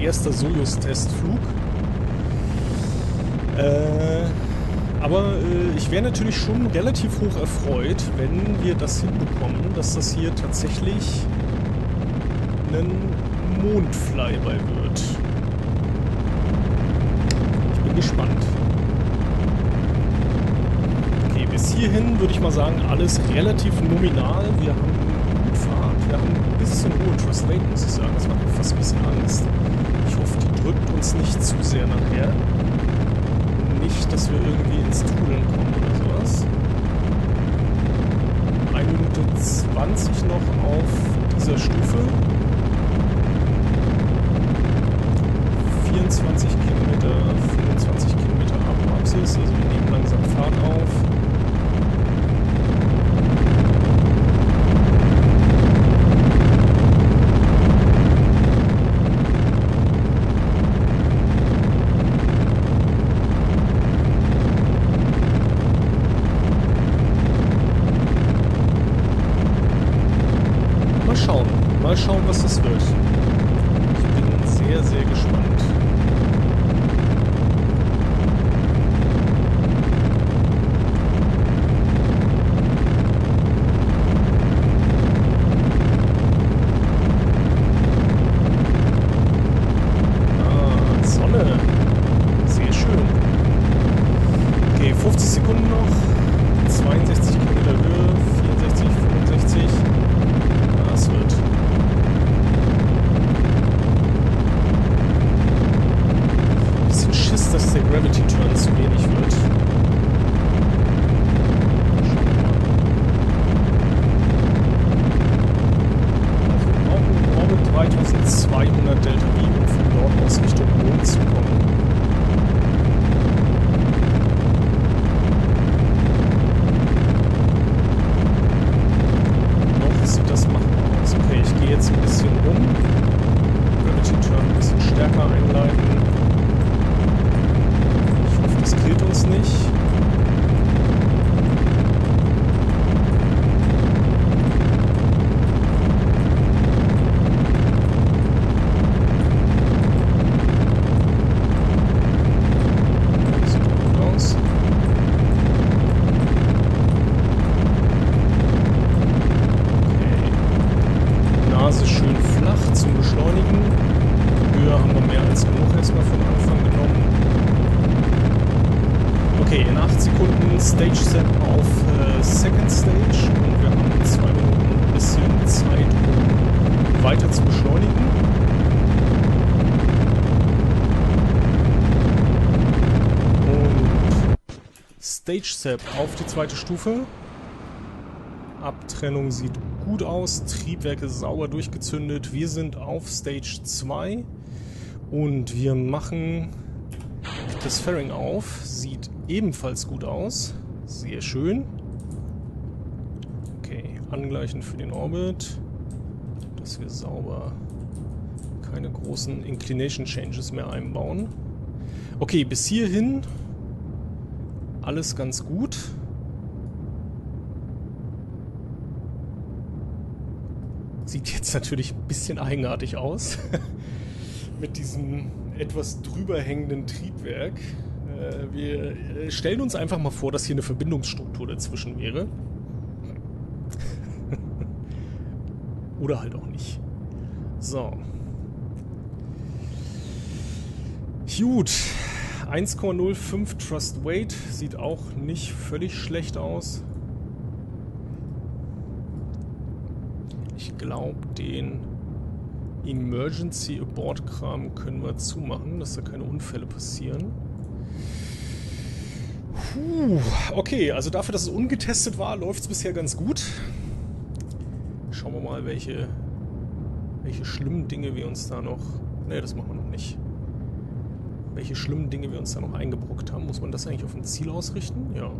Erster Soyuz-Testflug. Äh, aber äh, ich wäre natürlich schon relativ hoch erfreut, wenn wir das hinbekommen, dass das hier tatsächlich ein Mondflyby wird. Ich bin gespannt. Okay, bis hierhin würde ich mal sagen, alles relativ nominal. Wir haben gut Fahrt, wir haben ein bisschen hohe Trust Rate, muss ich sagen. Das macht mir fast ein bisschen Angst. Ich hoffe, die drückt uns nicht zu sehr nachher. Nicht, dass wir irgendwie ins Trudeln kommen oder sowas. eine Minute zwanzig noch auf dieser Stufe. vierundzwanzig Kilometer, fünfundzwanzig Kilometer Apoapsis, also wir nehmen langsam Fahrt auf. mal schauen. Mal schauen, was das wird. Ich bin sehr, sehr gespannt. Step auf die zweite Stufe. Abtrennung sieht gut aus. Triebwerke sauber durchgezündet. Wir sind auf Stage zwei. Und wir machen das Fairing auf. Sieht ebenfalls gut aus. Sehr schön. Okay, angleichen für den Orbit. Dass wir sauber keine großen Inclination Changes mehr einbauen. Okay, bis hierhin alles ganz gut. Sieht jetzt natürlich ein bisschen eigenartig aus. Mit diesem etwas drüber hängenden Triebwerk. Wir stellen uns einfach mal vor, dass hier eine Verbindungsstruktur dazwischen wäre. Oder halt auch nicht. So. Gut. eins Komma null fünf Thrust Weight sieht auch nicht völlig schlecht aus. Ich glaube, den Emergency Abort Kram können wir zumachen, dass da keine Unfälle passieren. Puh, okay, also dafür, dass es ungetestet war, läuft es bisher ganz gut. Schauen wir mal, welche, welche schlimmen Dinge wir uns da noch... Ne, das machen wir noch nicht. Welche schlimmen Dinge wir uns da noch eingebrockt haben. Muss man das eigentlich auf ein Ziel ausrichten? Ja.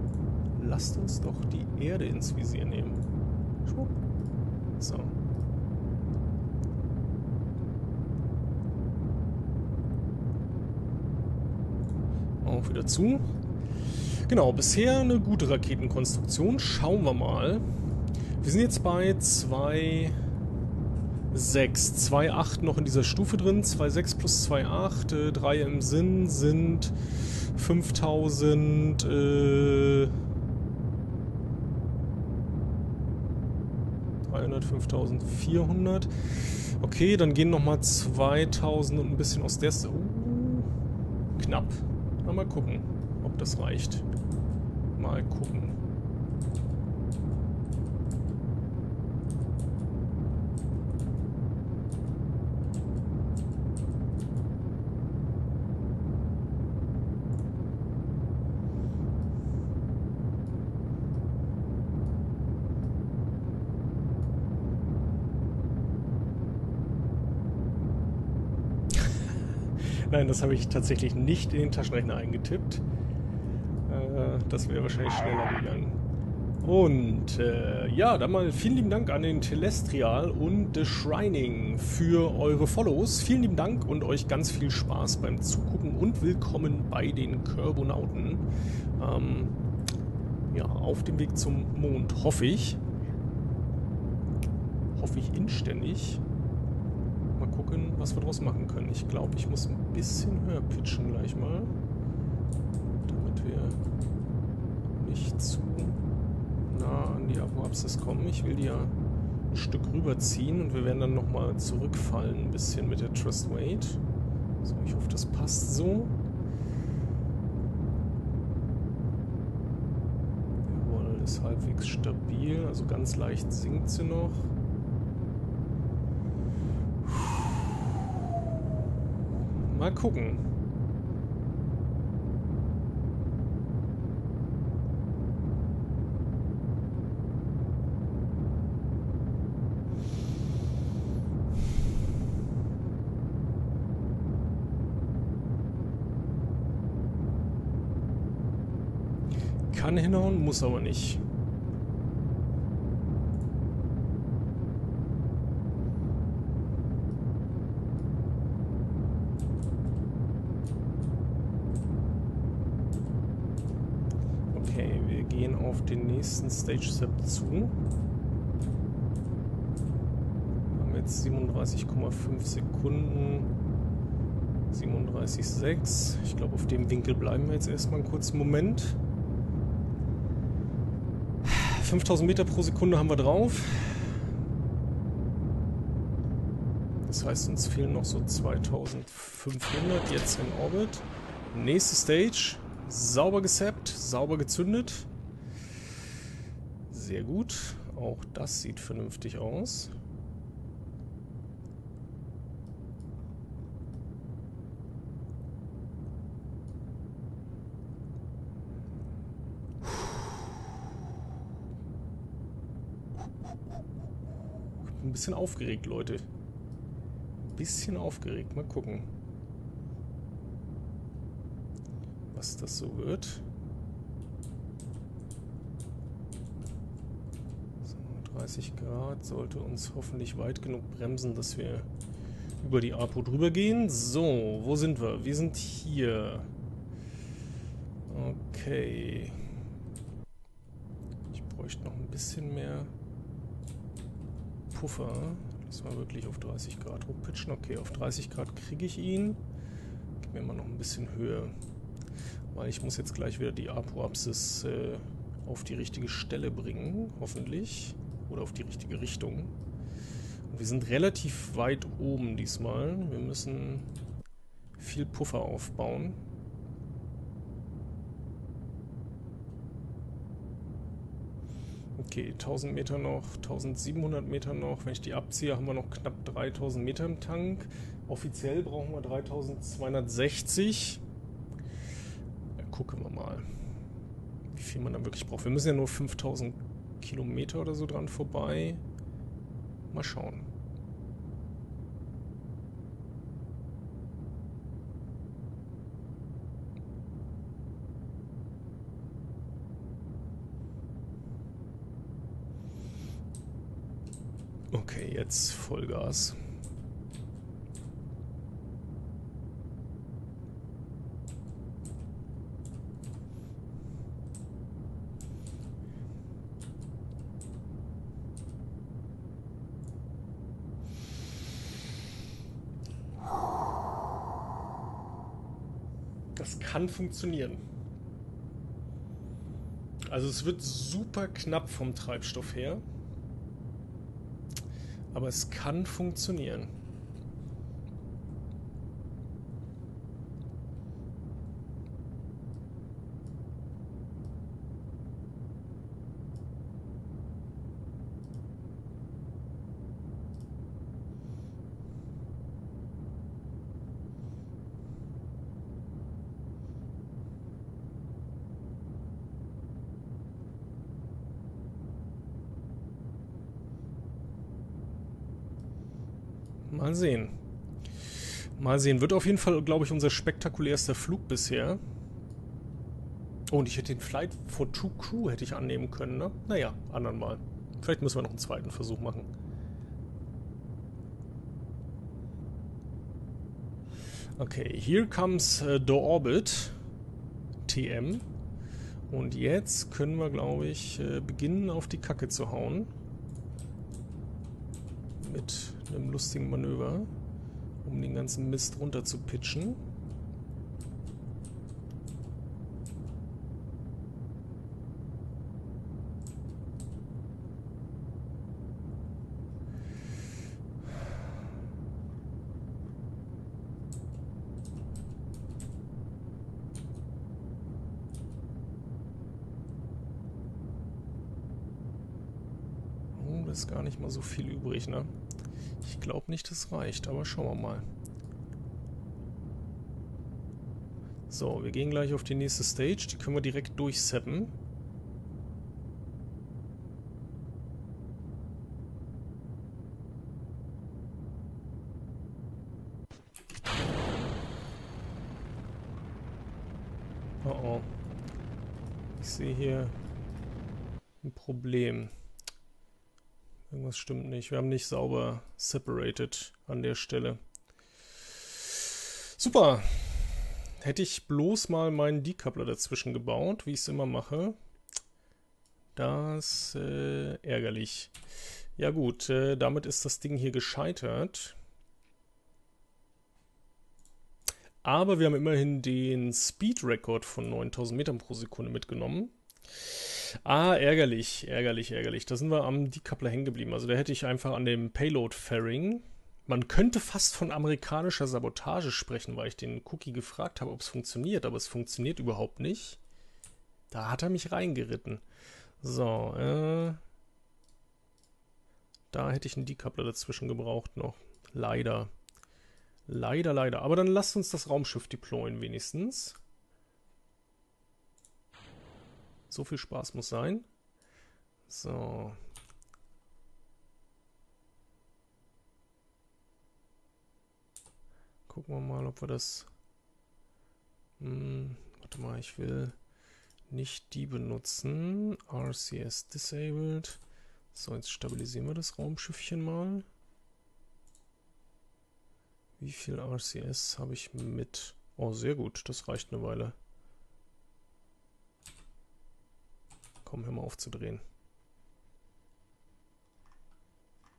Lasst uns doch die Erde ins Visier nehmen. Schwupp. So. Auch wieder zu. Genau, bisher eine gute Raketenkonstruktion. Schauen wir mal. Wir sind jetzt bei zwei Komma sechs, zwei Komma acht noch in dieser Stufe drin, zwei Komma sechs plus zwei Komma acht, äh, drei im Sinn sind fünftausend, äh, dreihundert, fünftausendvierhundert, okay, dann gehen nochmal zweitausend und ein bisschen aus der, oh, knapp, mal gucken, ob das reicht, mal gucken. Nein, das habe ich tatsächlich nicht in den Taschenrechner eingetippt. Äh, das wäre wahrscheinlich schneller gegangen. Und äh, ja, dann mal vielen lieben Dank an den Telestrial und The Shrining für eure Follows. Vielen lieben Dank und euch ganz viel Spaß beim Zugucken und willkommen bei den Körbonauten. Ähm, ja, auf dem Weg zum Mond, hoffe ich. hoffe ich, inständig. Mal gucken, was wir draus machen können. Ich glaube, ich muss ein bisschen höher pitchen gleich mal, damit wir nicht zu nah an die Apoapsis kommen. Ich will die ja ein Stück rüberziehen und wir werden dann nochmal zurückfallen ein bisschen mit der Thrust Weight. So, ich hoffe, das passt so. Jawohl, ist halbwegs stabil, also ganz leicht sinkt sie noch. Mal gucken. Kann hinhauen, muss aber nicht. Den nächsten Stage Step zu. Wir haben jetzt siebenunddreißig Komma fünf Sekunden, siebenunddreißig Komma sechs. Ich glaube, auf dem Winkel bleiben wir jetzt erstmal einen kurzen Moment. fünftausend Meter pro Sekunde haben wir drauf. Das heißt, uns fehlen noch so zweitausendfünfhundert jetzt in Orbit. Nächste Stage. Sauber gesappt, sauber gezündet. Sehr gut. Auch das sieht vernünftig aus. Ich bin ein bisschen aufgeregt, Leute. Ein bisschen aufgeregt. Mal gucken, was das so wird. dreißig Grad sollte uns hoffentlich weit genug bremsen, dass wir über die Apo drüber gehen. So, wo sind wir? Wir sind hier. Okay. Ich bräuchte noch ein bisschen mehr Puffer. Lass mal wirklich auf dreißig Grad hochpitchen. Okay, auf dreißig Grad kriege ich ihn. Gib mir mal noch ein bisschen Höhe. Weil ich muss jetzt gleich wieder die Apoapsis äh, auf die richtige Stelle bringen. Hoffentlich. Oder auf die richtige Richtung. Und wir sind relativ weit oben diesmal. Wir müssen viel Puffer aufbauen. Okay, tausend Meter noch, tausendsiebenhundert Meter noch. Wenn ich die abziehe, haben wir noch knapp dreitausend Meter im Tank. Offiziell brauchen wir dreitausendzweihundertsechzig. Ja, gucken wir mal, wie viel man da wirklich braucht. Wir müssen ja nur fünftausend Kilometer oder so dran vorbei. Mal schauen. Okay, jetzt Vollgas. Kann funktionieren. Also es wird super knapp vom Treibstoff her, aber es kann funktionieren. Mal sehen. Mal sehen. Wird auf jeden Fall, glaube ich, unser spektakulärster Flug bisher. Oh, und ich hätte den Flight for Two Crew hätte ich annehmen können, ne? Naja, anderen Mal. Vielleicht müssen wir noch einen zweiten Versuch machen. Okay, here comes uh, the orbit. T M. Und jetzt können wir, glaube ich, beginnen, auf die Kacke zu hauen. mit einem lustigen Manöver, um den ganzen Mist runter zu pitchen. Ist gar nicht mal so viel übrig, ne? Ich glaube nicht, das reicht, aber schauen wir mal. So, wir gehen gleich auf die nächste Stage, die können wir direkt durchseppen. Oh oh. Ich sehe hier ein Problem. Irgendwas stimmt nicht. Wir haben nicht sauber separated an der Stelle. Super. Hätte ich bloß mal meinen Decoupler dazwischen gebaut, wie ich es immer mache. Das ist äh, ärgerlich. Ja gut, äh, damit ist das Ding hier gescheitert. Aber wir haben immerhin den Speed-Record von neuntausend Metern pro Sekunde mitgenommen. Ah, ärgerlich, ärgerlich, ärgerlich. Da sind wir am Decoupler hängen geblieben. Also da hätte ich einfach an dem Payload-Fairing... Man könnte fast von amerikanischer Sabotage sprechen, weil ich den Cookie gefragt habe, ob es funktioniert. Aber es funktioniert überhaupt nicht. Da hat er mich reingeritten. So, äh... da hätte ich einen Decoupler dazwischen gebraucht noch. Leider. Leider, leider. Aber dann lasst uns das Raumschiff deployen wenigstens. So viel Spaß muss sein. So. Gucken wir mal, ob wir das... Hm, warte mal, ich will nicht die benutzen. R C S disabled. So, jetzt stabilisieren wir das Raumschiffchen mal. Wie viel R C S habe ich mit? Oh, sehr gut. Das reicht eine Weile. Komm, hör mal auf zu drehen.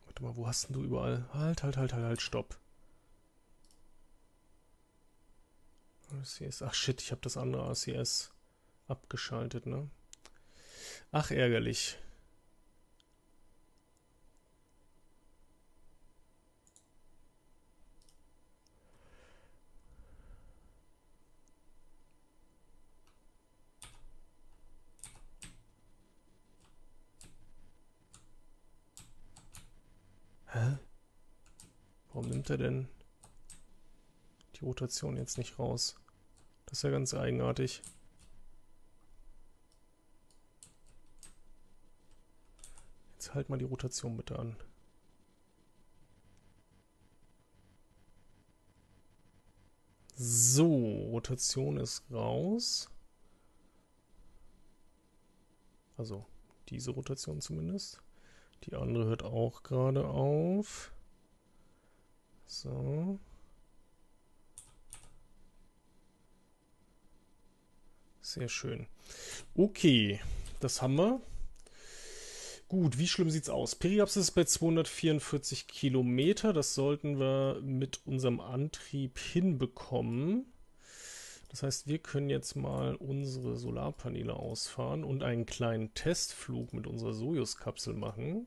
Warte mal, wo hast denn du überall? Halt, halt, halt, halt, halt, stopp. R C S. Ach shit, ich habe das andere R C S abgeschaltet, ne? Ach, ärgerlich. Warum nimmt er denn die Rotation jetzt nicht raus? Das ist ja ganz eigenartig. Jetzt halt mal die Rotation bitte an. So, Rotation ist raus. Also diese Rotation zumindest. Die andere hört auch gerade auf. So. Sehr schön. Okay, das haben wir. Gut, wie schlimm sieht's aus? Periapsis ist bei zweihundertvierundvierzig Kilometer. Das sollten wir mit unserem Antrieb hinbekommen. Das heißt, wir können jetzt mal unsere Solarpaneele ausfahren und einen kleinen Testflug mit unserer Soyuz-Kapsel machen.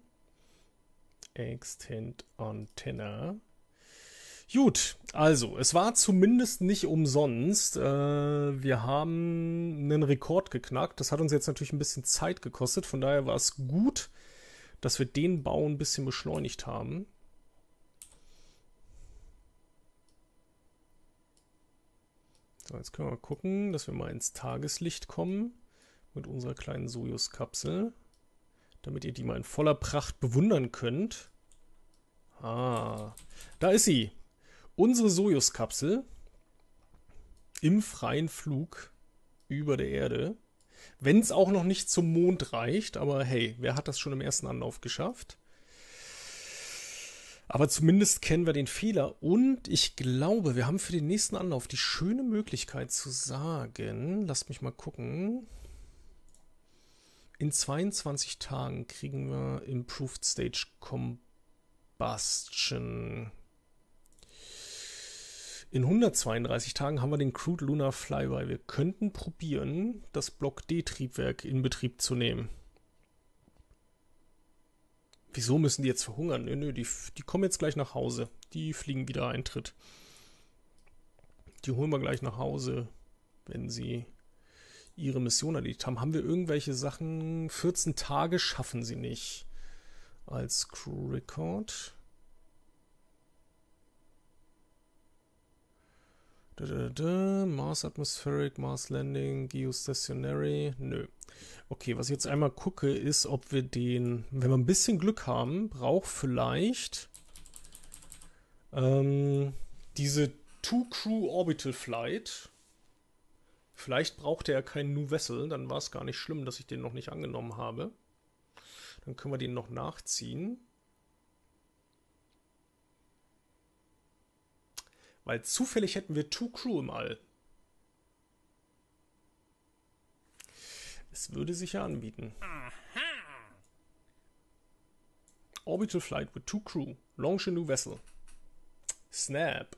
Extend Antenna. Gut, also, es war zumindest nicht umsonst. Äh, wir haben einen Rekord geknackt. Das hat uns jetzt natürlich ein bisschen Zeit gekostet. Von daher war es gut, dass wir den Bau ein bisschen beschleunigt haben. So, jetzt können wir mal gucken, dass wir mal ins Tageslicht kommen mit unserer kleinen Soyuz-Kapsel, damit ihr die mal in voller Pracht bewundern könnt. Ah, da ist sie. Unsere Sojus-Kapsel im freien Flug über der Erde, wenn es auch noch nicht zum Mond reicht, aber hey, wer hat das schon im ersten Anlauf geschafft? Aber zumindest kennen wir den Fehler und ich glaube, wir haben für den nächsten Anlauf die schöne Möglichkeit zu sagen, lasst mich mal gucken, in zweiundzwanzig Tagen kriegen wir Improved Stage Combustion. Combustion. In hundertzweiunddreißig Tagen haben wir den Crude Lunar Flyby. Wir könnten probieren, das Block-D-Triebwerk in Betrieb zu nehmen. Wieso müssen die jetzt verhungern? Nö, nö, die, die kommen jetzt gleich nach Hause. Die fliegen wieder Eintritt. Die holen wir gleich nach Hause, wenn sie ihre Mission erledigt haben. Haben wir irgendwelche Sachen? vierzehn Tage schaffen sie nicht. Als Crew Record. Da, da, da. Mars Atmospheric, Mars Landing, Geostationary. Nö. Okay, was ich jetzt einmal gucke, ist, ob wir den, wenn wir ein bisschen Glück haben, braucht vielleicht ähm, diese Two-Crew-Orbital-Flight. Vielleicht brauchte er keinen New Vessel, dann war es gar nicht schlimm, dass ich den noch nicht angenommen habe. Dann können wir den noch nachziehen. Weil zufällig hätten wir Two Crew im All. Es würde sich ja anbieten. Aha. Orbital Flight with Two Crew. Launch a new vessel. Snap.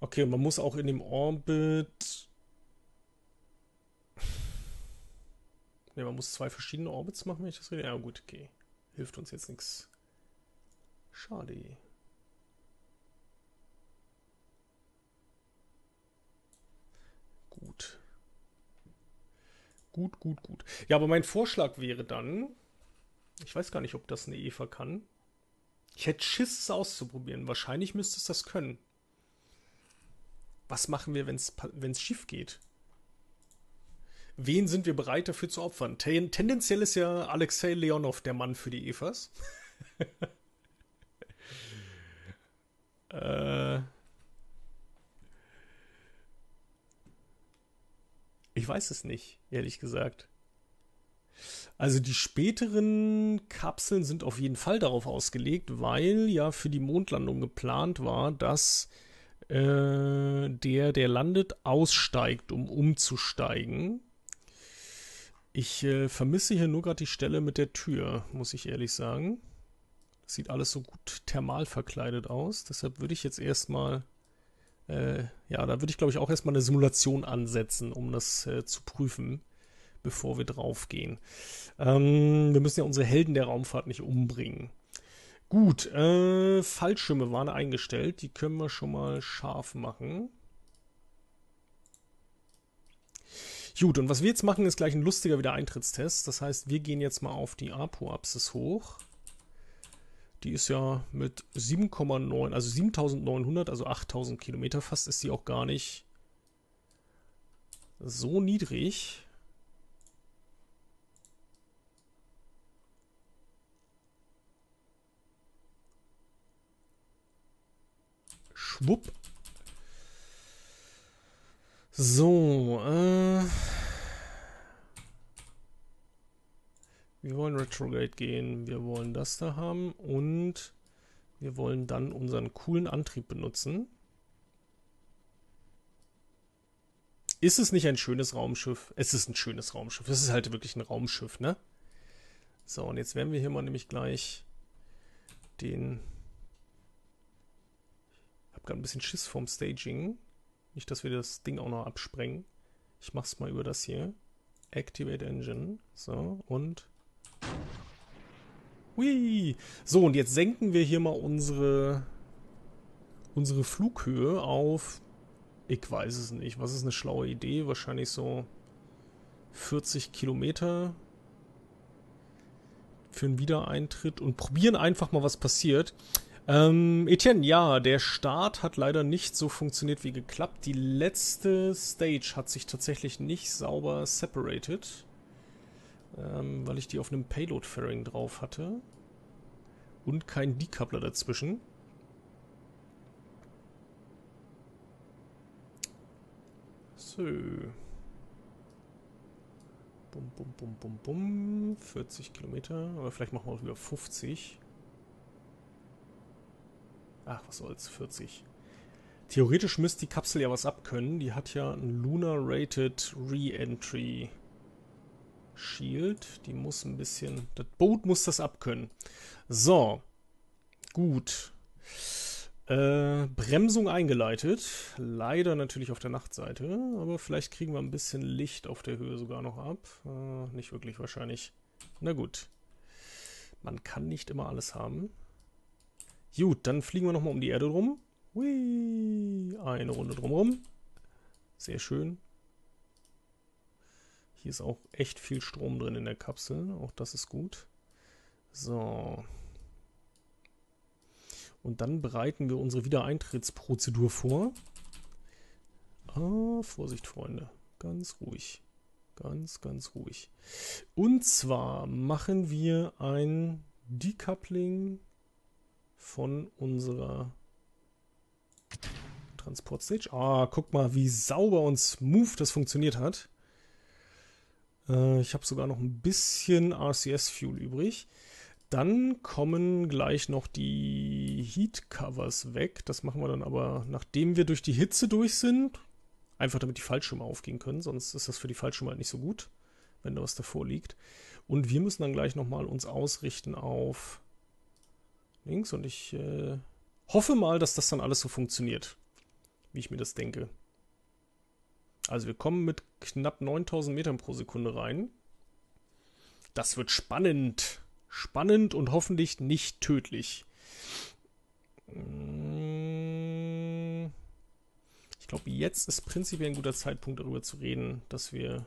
Okay, man muss auch in dem Orbit... Ne, man muss zwei verschiedene Orbits machen, wenn ich das rede. Ja gut, okay. Hilft uns jetzt nichts. Schade. Gut. Gut, gut, gut. Ja, aber mein Vorschlag wäre dann, ich weiß gar nicht, ob das eine E V A kann. Ich hätte Schiss, es auszuprobieren. Wahrscheinlich müsste es das können. Was machen wir, wenn es schief geht? Wen sind wir bereit, dafür zu opfern? Ten tendenziell ist ja Alexei Leonov der Mann für die E V As. äh... Ich weiß es nicht, ehrlich gesagt. Also die späteren Kapseln sind auf jeden Fall darauf ausgelegt, weil ja für die Mondlandung geplant war, dass äh, der, der landet, aussteigt, um umzusteigen. Ich äh, vermisse hier nur gerade die Stelle mit der Tür, muss ich ehrlich sagen. Das sieht alles so gut thermal verkleidet aus, deshalb würde ich jetzt erstmal... Äh, ja, da würde ich, glaube ich, auch erstmal eine Simulation ansetzen, um das äh, zu prüfen, bevor wir draufgehen. Ähm, wir müssen ja unsere Helden der Raumfahrt nicht umbringen. Gut, äh, Fallschirme waren eingestellt. Die können wir schon mal scharf machen. Gut, und was wir jetzt machen, ist gleich ein lustiger Wiedereintrittstest. Das heißt, wir gehen jetzt mal auf die Apoapsis hoch. Die ist ja mit sieben Komma neun, also siebentausendneunhundert, also achttausend Kilometer fast, ist sie auch gar nicht so niedrig. Schwupp. So, äh... wir wollen Retrograde gehen, wir wollen das da haben und wir wollen dann unseren coolen Antrieb benutzen. Ist es nicht ein schönes Raumschiff? Es ist ein schönes Raumschiff. Es ist halt wirklich ein Raumschiff, ne? So, und jetzt werden wir hier mal nämlich gleich den... Ich habe gerade ein bisschen Schiss vom Staging. Nicht, dass wir das Ding auch noch absprengen. Ich mach's mal über das hier. Activate Engine. So, und... Hui. So, und jetzt senken wir hier mal unsere, unsere Flughöhe auf, ich weiß es nicht, was ist eine schlaue Idee? Wahrscheinlich so vierzig Kilometer für einen Wiedereintritt und probieren einfach mal, was passiert. Ähm, Etienne, ja, der Start hat leider nicht so funktioniert wie geklappt. Die letzte Stage hat sich tatsächlich nicht sauber separated. Ähm, weil ich die auf einem Payload-Fairing drauf hatte. Und keinen Decoupler dazwischen. So. Bum, bum, bum, bum, bum. vierzig Kilometer. Aber vielleicht machen wir auch wieder fünfzig. Ach, was soll's, vierzig. Theoretisch müsste die Kapsel ja was abkönnen. Die hat ja ein Lunar-Rated Re-Entry Shield, die muss ein bisschen, das Boot muss das abkönnen. So, gut. Äh, Bremsung eingeleitet. Leider natürlich auf der Nachtseite. Aber vielleicht kriegen wir ein bisschen Licht auf der Höhe sogar noch ab. Äh, nicht wirklich wahrscheinlich. Na gut. Man kann nicht immer alles haben. Gut, dann fliegen wir nochmal um die Erde rum. Hui. Eine Runde drumherum. Sehr schön. Hier ist auch echt viel Strom drin in der Kapsel. Auch das ist gut. So. Und dann bereiten wir unsere Wiedereintrittsprozedur vor. Ah, Vorsicht, Freunde. Ganz ruhig. Ganz, ganz ruhig. Und zwar machen wir ein Decoupling von unserer Transportstage. Ah, guck mal, wie sauber und smooth das funktioniert hat. Äh, ich habe sogar noch ein bisschen R C S-Fuel übrig. Dann kommen gleich noch die Heat-Covers weg. Das machen wir dann aber, nachdem wir durch die Hitze durch sind. Einfach damit die Fallschirme aufgehen können. Sonst ist das für die Fallschirme halt nicht so gut, wenn da was davor liegt. Und wir müssen dann gleich nochmal uns ausrichten auf links. Und ich äh, hoffe mal, dass das dann alles so funktioniert, wie ich mir das denke. Also wir kommen mit knapp neuntausend Metern pro Sekunde rein. Das wird spannend. Spannend und hoffentlich nicht tödlich. Ich glaube, jetzt ist prinzipiell ein guter Zeitpunkt, darüber zu reden, dass wir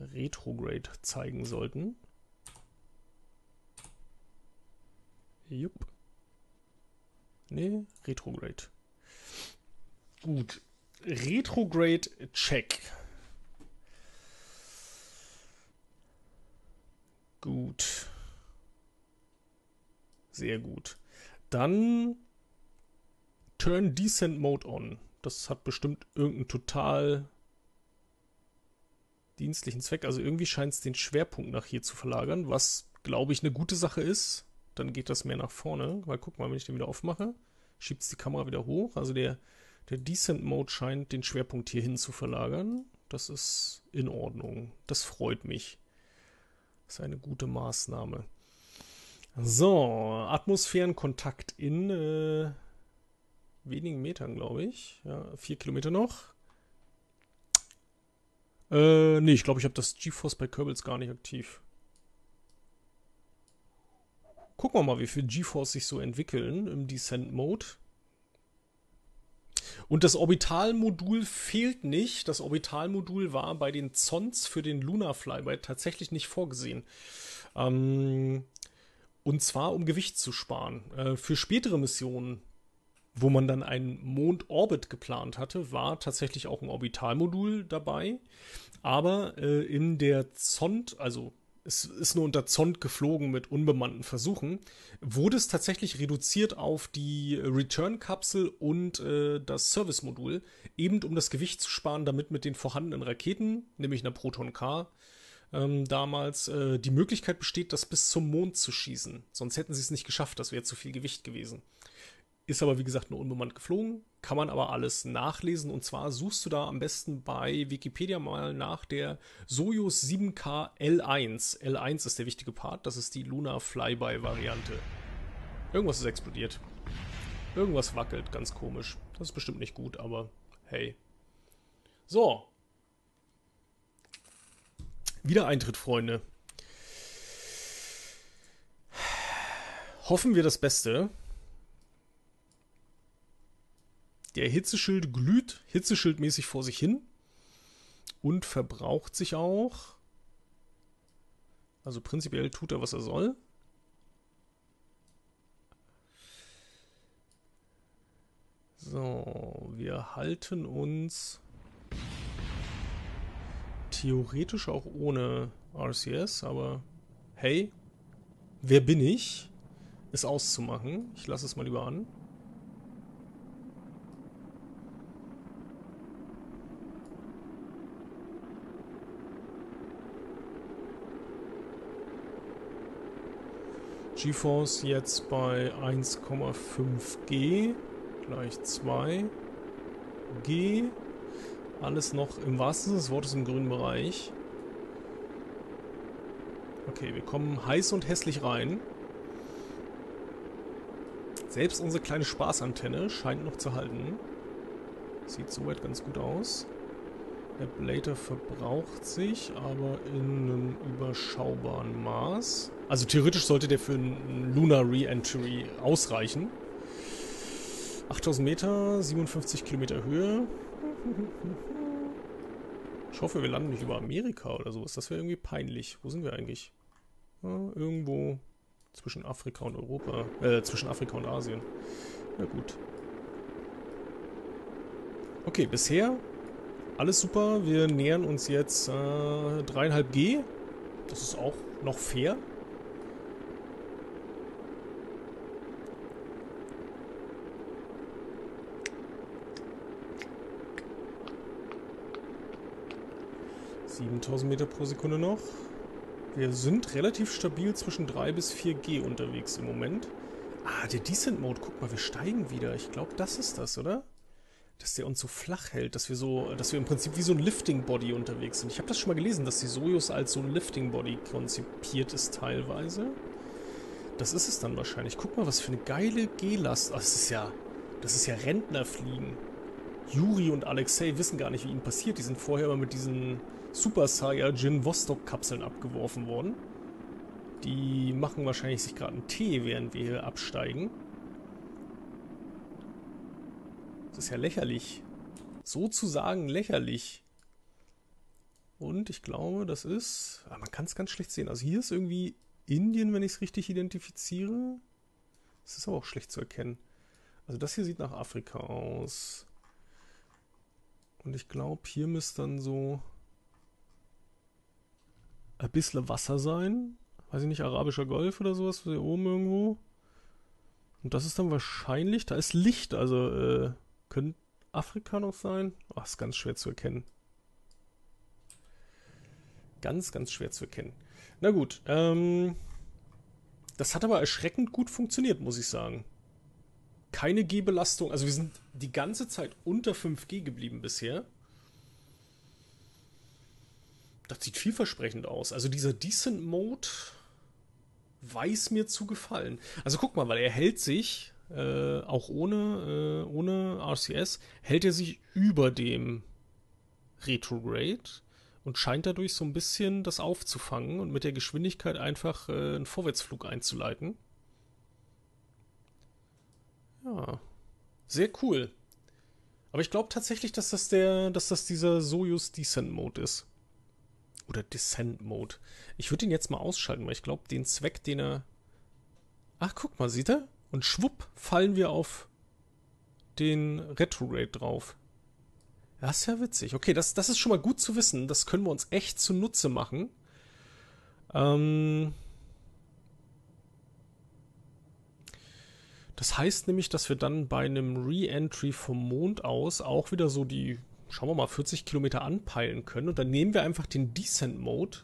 Retrograde zeigen sollten. Jupp. Nee, Retrograde. Gut. Retrograde check. Gut. Sehr gut. Dann Turn Descent Mode on. Das hat bestimmt irgendeinen total dienstlichen Zweck. Also irgendwie scheint es den Schwerpunkt nach hier zu verlagern, was, glaube ich, eine gute Sache ist. Dann geht das mehr nach vorne. Weil guck mal, wenn ich den wieder aufmache, schiebt es die Kamera wieder hoch. Also der, der Descent Mode scheint den Schwerpunkt hierhin zu verlagern. Das ist in Ordnung. Das freut mich. Das ist eine gute Maßnahme. So, Atmosphärenkontakt in äh, wenigen Metern, glaube ich. Ja, vier Kilometer noch. Äh, nee, ich glaube, ich habe das GeForce bei Kerbals gar nicht aktiv. Gucken wir mal, wie viel GeForce sich so entwickeln im Descent-Mode. Und das Orbitalmodul fehlt nicht. Das Orbitalmodul war bei den Zonds für den Lunar Flyby tatsächlich nicht vorgesehen. Ähm... Und zwar, um Gewicht zu sparen. Äh, für spätere Missionen, wo man dann einen Mondorbit geplant hatte, war tatsächlich auch ein Orbitalmodul dabei. Aber äh, in der Zond, also es ist nur unter Zond geflogen mit unbemannten Versuchen, wurde es tatsächlich reduziert auf die Return-Kapsel und äh, das Service-Modul, eben um das Gewicht zu sparen, damit mit den vorhandenen Raketen, nämlich einer Proton-K, Ähm, damals äh, die Möglichkeit besteht, das bis zum Mond zu schießen. Sonst hätten sie es nicht geschafft, das wäre zu viel Gewicht gewesen. Ist aber, wie gesagt, nur unbemannt geflogen. Kann man aber alles nachlesen. Und zwar suchst du da am besten bei Wikipedia mal nach der Soyuz sieben K L eins. L eins ist der wichtige Part. Das ist die Lunar Flyby-Variante. Irgendwas ist explodiert. Irgendwas wackelt, ganz komisch. Das ist bestimmt nicht gut, aber hey. So. Wiedereintritt, Freunde. Hoffen wir das Beste. Der Hitzeschild glüht hitzeschildmäßig vor sich hin und verbraucht sich auch. Also prinzipiell tut er, was er soll. So, wir halten uns theoretisch auch ohne R C S, aber hey, wer bin ich, es auszumachen? Ich lasse es mal lieber an. GeForce jetzt bei eins Komma fünf G, gleich zwei G. Alles noch im wahrsten Sinne des Wortes im grünen Bereich. Okay, wir kommen heiß und hässlich rein. Selbst unsere kleine Spaßantenne scheint noch zu halten. Sieht soweit ganz gut aus. Der Blader verbraucht sich, aber in einem überschaubaren Maß. Also theoretisch sollte der für einen Lunar Re-Entry ausreichen. achttausend Meter, siebenundfünfzig Kilometer Höhe. Ich hoffe, wir landen nicht über Amerika oder sowas. Das wäre irgendwie peinlich. Wo sind wir eigentlich? Ja, irgendwo zwischen Afrika und Europa. Äh, zwischen Afrika und Asien. Na gut. Okay, bisher alles super. Wir nähern uns jetzt äh, drei Komma fünf G. Das ist auch noch fair. siebentausend Meter pro Sekunde noch. Wir sind relativ stabil zwischen drei bis vier G unterwegs im Moment. Ah, der Descent Mode, guck mal, wir steigen wieder. Ich glaube, das ist das, oder? Dass der uns so flach hält, dass wir so, dass wir im Prinzip wie so ein Lifting Body unterwegs sind. Ich habe das schon mal gelesen, dass die Soyuz als so ein Lifting Body konzipiert ist teilweise. Das ist es dann wahrscheinlich. Guck mal, was für eine geile G-Last. Ah, das ist ja, das ist ja Rentnerfliegen. Yuri und Alexei wissen gar nicht, wie ihnen passiert. Die sind vorher immer mit diesen Super Saiyajin Vostok-Kapseln abgeworfen worden. Die machen wahrscheinlich sich gerade einen Tee, während wir hier absteigen. Das ist ja lächerlich. Sozusagen lächerlich. Und ich glaube, das ist... Ah, man kann es ganz schlecht sehen. Also hier ist irgendwie Indien, wenn ich es richtig identifiziere. Das ist aber auch schlecht zu erkennen. Also das hier sieht nach Afrika aus. Und ich glaube, hier müsste dann so ein bisschen Wasser sein. Weiß ich nicht, Arabischer Golf oder sowas, hier oben irgendwo. Und das ist dann wahrscheinlich, da ist Licht, also äh, könnte Afrika noch sein? Ach, ist ganz schwer zu erkennen. Ganz, ganz schwer zu erkennen. Na gut, ähm, das hat aber erschreckend gut funktioniert, muss ich sagen. Keine G-Belastung, also wir sind die ganze Zeit unter fünf G geblieben bisher. Das sieht vielversprechend aus. Also dieser Descent Mode weiß mir zu gefallen. Also guck mal, weil er hält sich, äh, auch ohne, äh, ohne R C S, hält er sich über dem Retrograde und scheint dadurch so ein bisschen das aufzufangen und mit der Geschwindigkeit einfach äh, einen Vorwärtsflug einzuleiten. Ja, sehr cool. Aber ich glaube tatsächlich, dass das der, dass das dieser Soyuz Descent Mode ist. Oder Descent Mode. Ich würde ihn jetzt mal ausschalten, weil ich glaube, den Zweck, den er... Ach, guck mal, sieht er? Und schwupp fallen wir auf den Retrograde drauf. Das ist ja witzig. Okay, das, das ist schon mal gut zu wissen. Das können wir uns echt zunutze machen. Ähm... Das heißt nämlich, dass wir dann bei einem Re-Entry vom Mond aus auch wieder so die, schauen wir mal, vierzig Kilometer anpeilen können. Und dann nehmen wir einfach den Descent-Mode,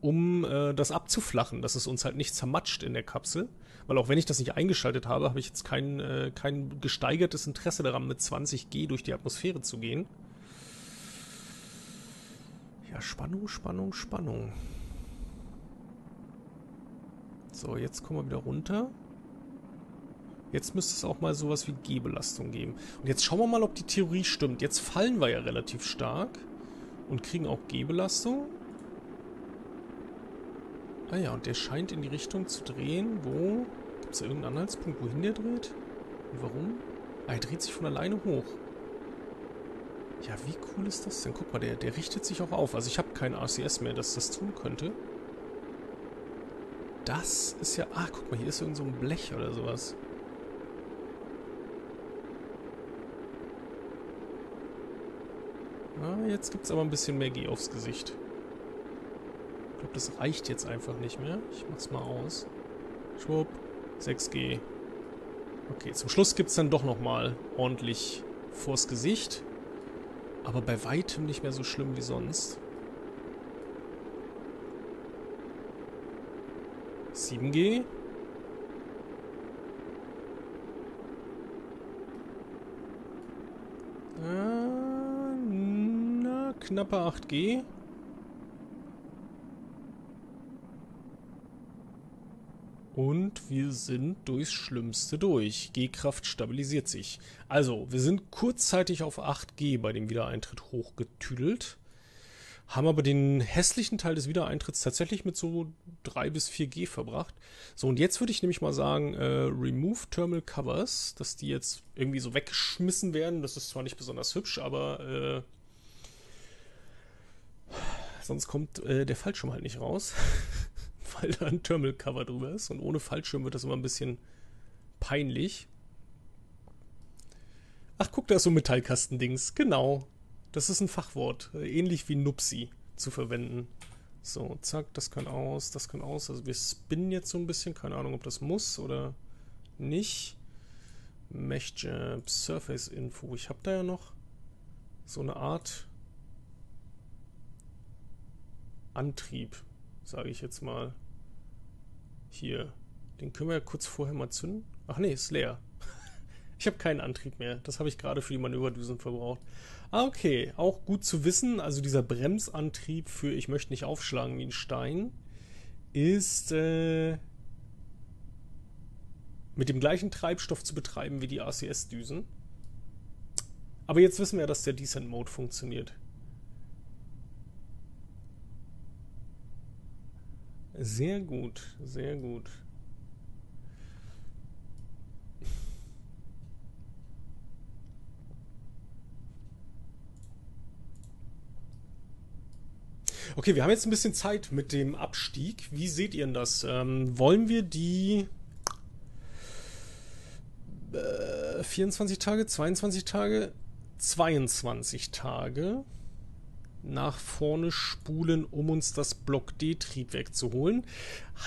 um äh, das abzuflachen, dass es uns halt nicht zermatscht in der Kapsel. Weil auch wenn ich das nicht eingeschaltet habe, habe ich jetzt kein, äh, kein gesteigertes Interesse daran, mit zwanzig G durch die Atmosphäre zu gehen. Ja, Spannung, Spannung, Spannung. So, jetzt kommen wir wieder runter. Jetzt müsste es auch mal sowas wie G-Belastung geben. Und jetzt schauen wir mal, ob die Theorie stimmt. Jetzt fallen wir ja relativ stark und kriegen auch G-Belastung. Ah ja, und der scheint in die Richtung zu drehen, wo... Gibt es da irgendeinen Anhaltspunkt, wohin der dreht? Und warum? Ah, er dreht sich von alleine hoch. Ja, wie cool ist das denn? Guck mal, der, der richtet sich auch auf. Also ich habe kein R C S mehr, dass das tun könnte. Das ist ja... Ah, guck mal, hier ist irgend so ein Blech oder sowas. Ah, jetzt gibt es aber ein bisschen mehr G aufs Gesicht. Ich glaube, das reicht jetzt einfach nicht mehr. Ich mach's mal aus. Schwupp. sechs G. Okay, zum Schluss gibt es dann doch nochmal ordentlich vors Gesicht. Aber bei weitem nicht mehr so schlimm wie sonst. sieben G. Knappe acht G. Und wir sind durchs Schlimmste durch. G-Kraft stabilisiert sich. Also, wir sind kurzzeitig auf acht G bei dem Wiedereintritt hochgetüdelt. Haben aber den hässlichen Teil des Wiedereintritts tatsächlich mit so drei bis vier G verbracht. So, und jetzt würde ich nämlich mal sagen, äh, Remove Thermal Covers, dass die jetzt irgendwie so weggeschmissen werden. Das ist zwar nicht besonders hübsch, aber äh, sonst kommt äh, der Fallschirm halt nicht raus. Weil da ein Thermal Cover drüber ist und ohne Fallschirm wird das immer ein bisschen peinlich. Ach, guck, da ist so ein Metallkastendings. Genau. Das ist ein Fachwort. Ähnlich wie Nupsi zu verwenden. So, zack, das kann aus, das kann aus. Also wir spinnen jetzt so ein bisschen. Keine Ahnung, ob das muss oder nicht. MechJeb Surface Info. Ich habe da ja noch so eine Art Antrieb, sage ich jetzt mal. Hier, den können wir ja kurz vorher mal zünden. Ach nee, ist leer. Ich habe keinen Antrieb mehr. Das habe ich gerade für die Manöverdüsen verbraucht. Ah, okay. Auch gut zu wissen, also dieser Bremsantrieb für ich möchte nicht aufschlagen wie ein Stein ist äh, mit dem gleichen Treibstoff zu betreiben wie die A C S-Düsen. Aber jetzt wissen wir, dass der Descent Mode funktioniert. Sehr gut, sehr gut. Okay, wir haben jetzt ein bisschen Zeit mit dem Abstieg. Wie seht ihr denn das? Ähm, wollen wir die äh, vierundzwanzig Tage, zweiundzwanzig Tage, zweiundzwanzig Tage... nach vorne spulen, um uns das Block-D-Triebwerk zu holen.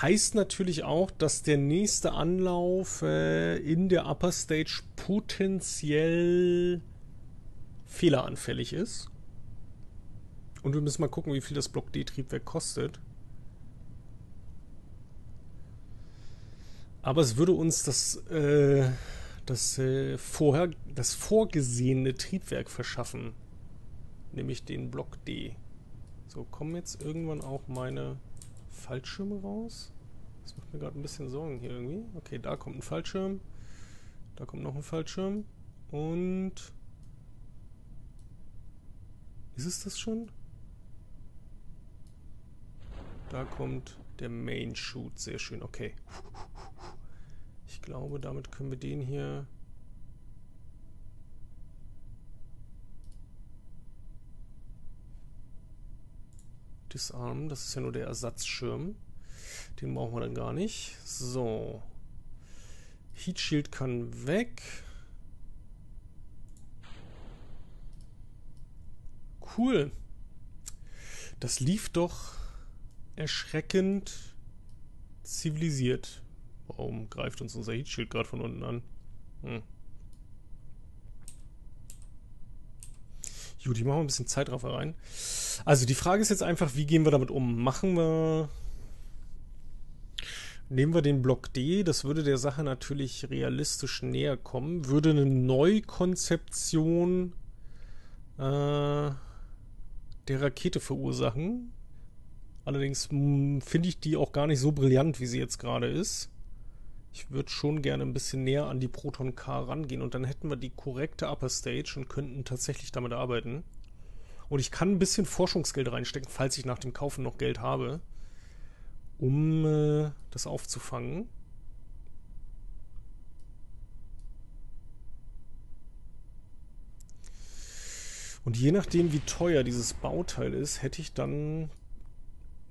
Heißt natürlich auch, dass der nächste Anlauf äh, in der Upper Stage potenziell fehleranfällig ist. Und wir müssen mal gucken, wie viel das Block-D-Triebwerk kostet. Aber es würde uns das, äh, das, äh, vorher, das vorgesehene Triebwerk verschaffen. Nämlich den Block D. So, kommen jetzt irgendwann auch meine Fallschirme raus? Das macht mir gerade ein bisschen Sorgen hier irgendwie. Okay, da kommt ein Fallschirm. Da kommt noch ein Fallschirm. Und... ist es das schon? Da kommt der Main Shoot. Sehr schön, okay. Ich glaube, damit können wir den hier... disarmen. Das ist ja nur der Ersatzschirm. Den brauchen wir dann gar nicht. So. Heat Shield kann weg. Cool. Das lief doch erschreckend zivilisiert. Warum greift uns unser Heat Shield gerade von unten an? Hm. Gut, ich mache mal ein bisschen Zeitraffer rein. Also die Frage ist jetzt einfach, wie gehen wir damit um? Machen wir... Nehmen wir den Block D, das würde der Sache natürlich realistisch näher kommen. Würde eine Neukonzeption äh, der Rakete verursachen. Allerdings finde ich die auch gar nicht so brillant, wie sie jetzt gerade ist. Ich würde schon gerne ein bisschen näher an die Proton-K rangehen und dann hätten wir die korrekte Upper Stage und könnten tatsächlich damit arbeiten. Und ich kann ein bisschen Forschungsgeld reinstecken, falls ich nach dem Kaufen noch Geld habe, um äh, das aufzufangen. Und je nachdem, wie teuer dieses Bauteil ist, hätte ich dann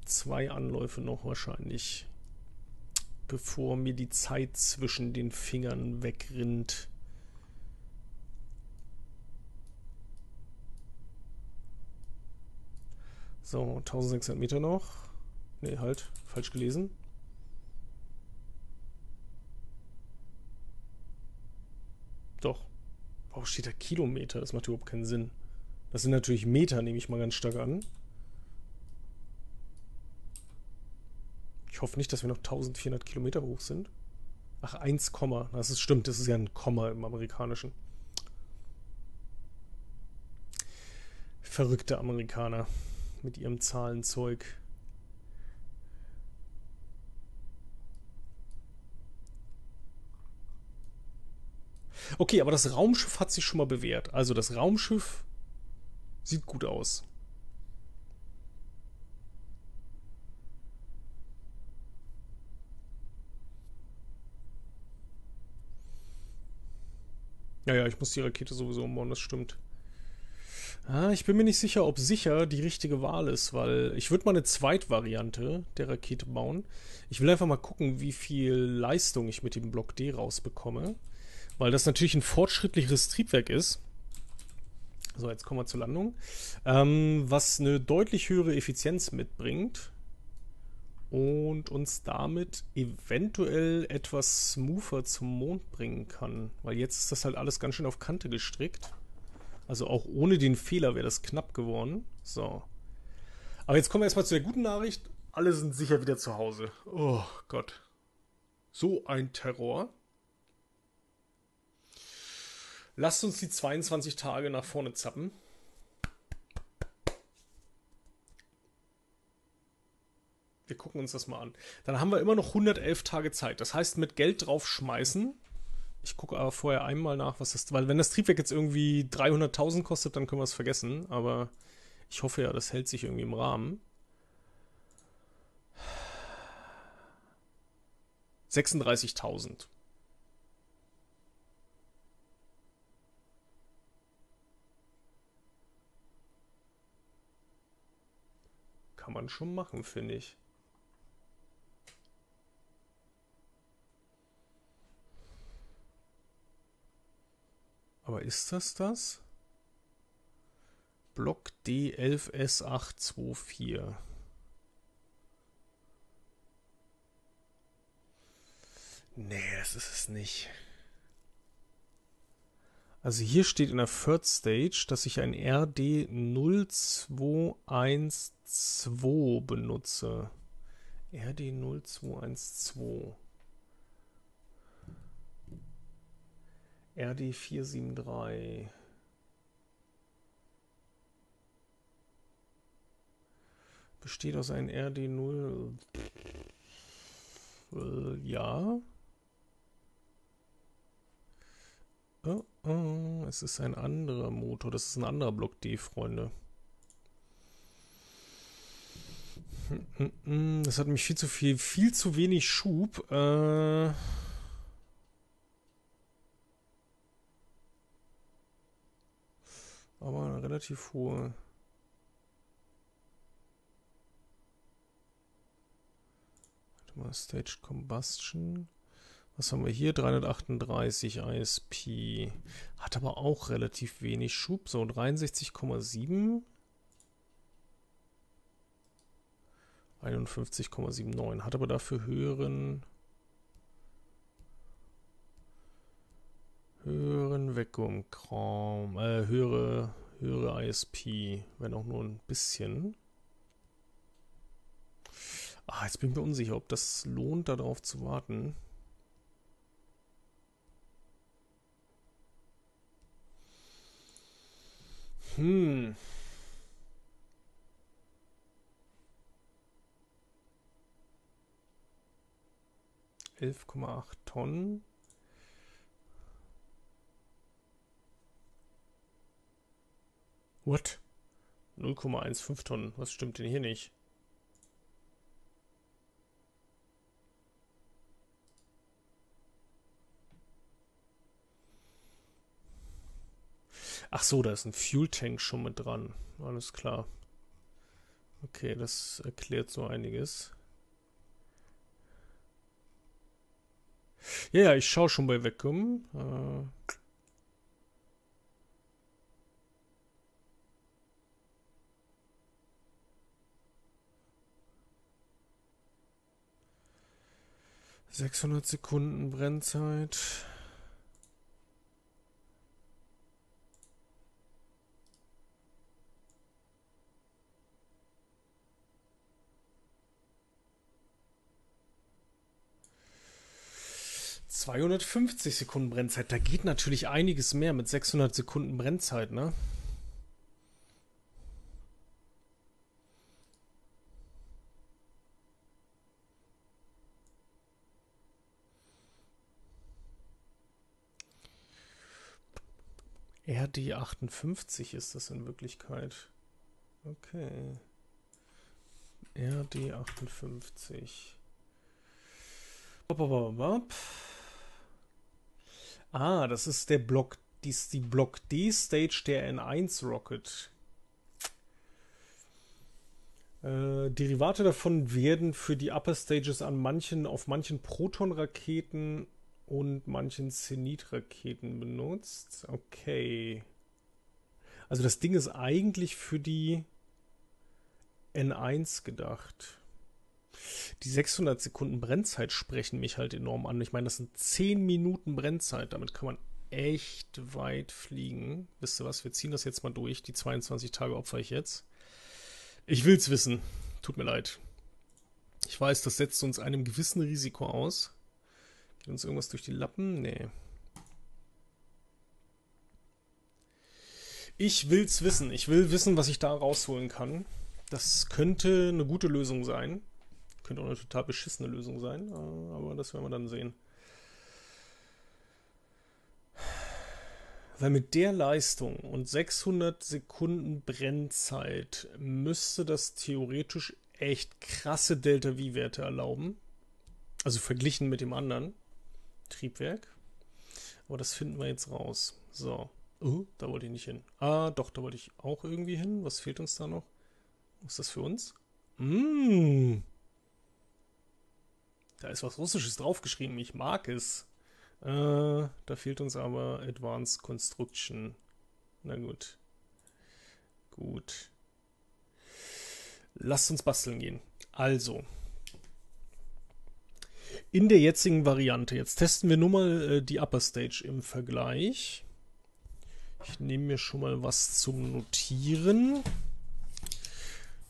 zwei Anläufe noch wahrscheinlich, bevor mir die Zeit zwischen den Fingern wegrinnt. So, eintausendsechshundert Meter noch. Ne, halt, falsch gelesen. Doch. Warum steht da Kilometer? Das macht überhaupt keinen Sinn. Das sind natürlich Meter, nehme ich mal ganz stark an. Ich hoffe nicht, dass wir noch eintausendvierhundert Kilometer hoch sind. Ach, eins, das ist stimmt, das ist ja ein Komma im Amerikanischen. Verrückte Amerikaner mit ihrem Zahlenzeug. Okay, aber das Raumschiff hat sich schon mal bewährt. Also das Raumschiff sieht gut aus. Ja, ja, ich muss die Rakete sowieso umbauen, das stimmt. Ah, ich bin mir nicht sicher, ob sicher die richtige Wahl ist, weil ich würde mal eine Zweitvariante der Rakete bauen. Ich will einfach mal gucken, wie viel Leistung ich mit dem Block-D rausbekomme, weil das natürlich ein fortschrittlicheres Triebwerk ist. So, jetzt kommen wir zur Landung. Ähm, was eine deutlich höhere Effizienz mitbringt und uns damit eventuell etwas smoother zum Mond bringen kann, weil jetzt ist das halt alles ganz schön auf Kante gestrickt. Also auch ohne den Fehler wäre das knapp geworden. So. Aber jetzt kommen wir erstmal zu der guten Nachricht. Alle sind sicher wieder zu Hause. Oh Gott. So ein Terror. Lasst uns die zweiundzwanzig Tage nach vorne zappen. Wir gucken uns das mal an. Dann haben wir immer noch hundertelf Tage Zeit. Das heißt, mit Geld draufschmeißen. Ich gucke aber vorher einmal nach, was das... Weil wenn das Triebwerk jetzt irgendwie dreihunderttausend kostet, dann können wir es vergessen. Aber ich hoffe ja, das hält sich irgendwie im Rahmen. sechsunddreißigtausend. Kann man schon machen, finde ich. Aber ist das das? Block D elf S acht zwei vier. Nee, das ist es nicht. Also hier steht in der Third Stage, dass ich ein R D null zwei eins zwei benutze. R D null zwei eins zwei. R D vier sieben drei. Besteht aus einem R D null. Äh, ja. Oh, oh, es ist ein anderer Motor. Das ist ein anderer Block D, Freunde. Das hat mich viel zu viel, viel zu wenig Schub. Äh... Aber eine relativ hohe. Warte mal, Staged Combustion. Was haben wir hier? dreihundertachtunddreißig I S P. Hat aber auch relativ wenig Schub. So, dreiundsechzig Komma sieben. einundfünfzig Komma neun sieben. Hat aber dafür höheren... höheren Vakuumraum, äh, höhere, höhere I S P, wenn auch nur ein bisschen. Ah, jetzt bin ich mir unsicher, ob das lohnt, darauf zu warten. Hm. elf Komma acht Tonnen. What? null Komma fünfzehn Tonnen. Was stimmt denn hier nicht? Ach so, da ist ein Fuel Tank schon mit dran. Alles klar. Okay, das erklärt so einiges. Ja, ja, ich schaue schon bei Vacuum. Äh... sechshundert Sekunden Brennzeit. zweihundertfünfzig Sekunden Brennzeit. Da geht natürlich einiges mehr mit sechshundert Sekunden Brennzeit, ne? R D achtundfünfzig ist das in Wirklichkeit. Okay. R D achtundfünfzig. Ah, das ist der Block, die ist die Block-D Stage der N eins Rocket. Äh, Derivate davon werden für die Upper Stages an manchen, auf manchen Proton-Raketen und manchen Zenit-Raketen benutzt. Okay. Also das Ding ist eigentlich für die N eins gedacht. Die sechshundert Sekunden Brennzeit sprechen mich halt enorm an. Ich meine, das sind zehn Minuten Brennzeit. Damit kann man echt weit fliegen. Wisst ihr was? Wir ziehen das jetzt mal durch. Die zweiundzwanzig Tage opfer ich jetzt. Ich will's wissen. Tut mir leid. Ich weiß, das setzt uns einem gewissen Risiko aus. Geht uns irgendwas durch die Lappen? Nee. Ich will's wissen. Ich will wissen, was ich da rausholen kann. Das könnte eine gute Lösung sein. Könnte auch eine total beschissene Lösung sein, aber das werden wir dann sehen. Weil mit der Leistung und sechshundert Sekunden Brennzeit müsste das theoretisch echt krasse Delta-V-Werte erlauben. Also verglichen mit dem anderen Triebwerk. Aber das finden wir jetzt raus. So, uh, da wollte ich nicht hin. Ah, doch, da wollte ich auch irgendwie hin. Was fehlt uns da noch? Was ist das für uns? Mmh. Da ist was Russisches draufgeschrieben. Ich mag es. Äh, da fehlt uns aber Advanced Construction. Na gut. Gut. Lasst uns basteln gehen. Also. In der jetzigen Variante. Jetzt testen wir nur mal äh, die Upper Stage im Vergleich. Ich nehme mir schon mal was zum Notieren.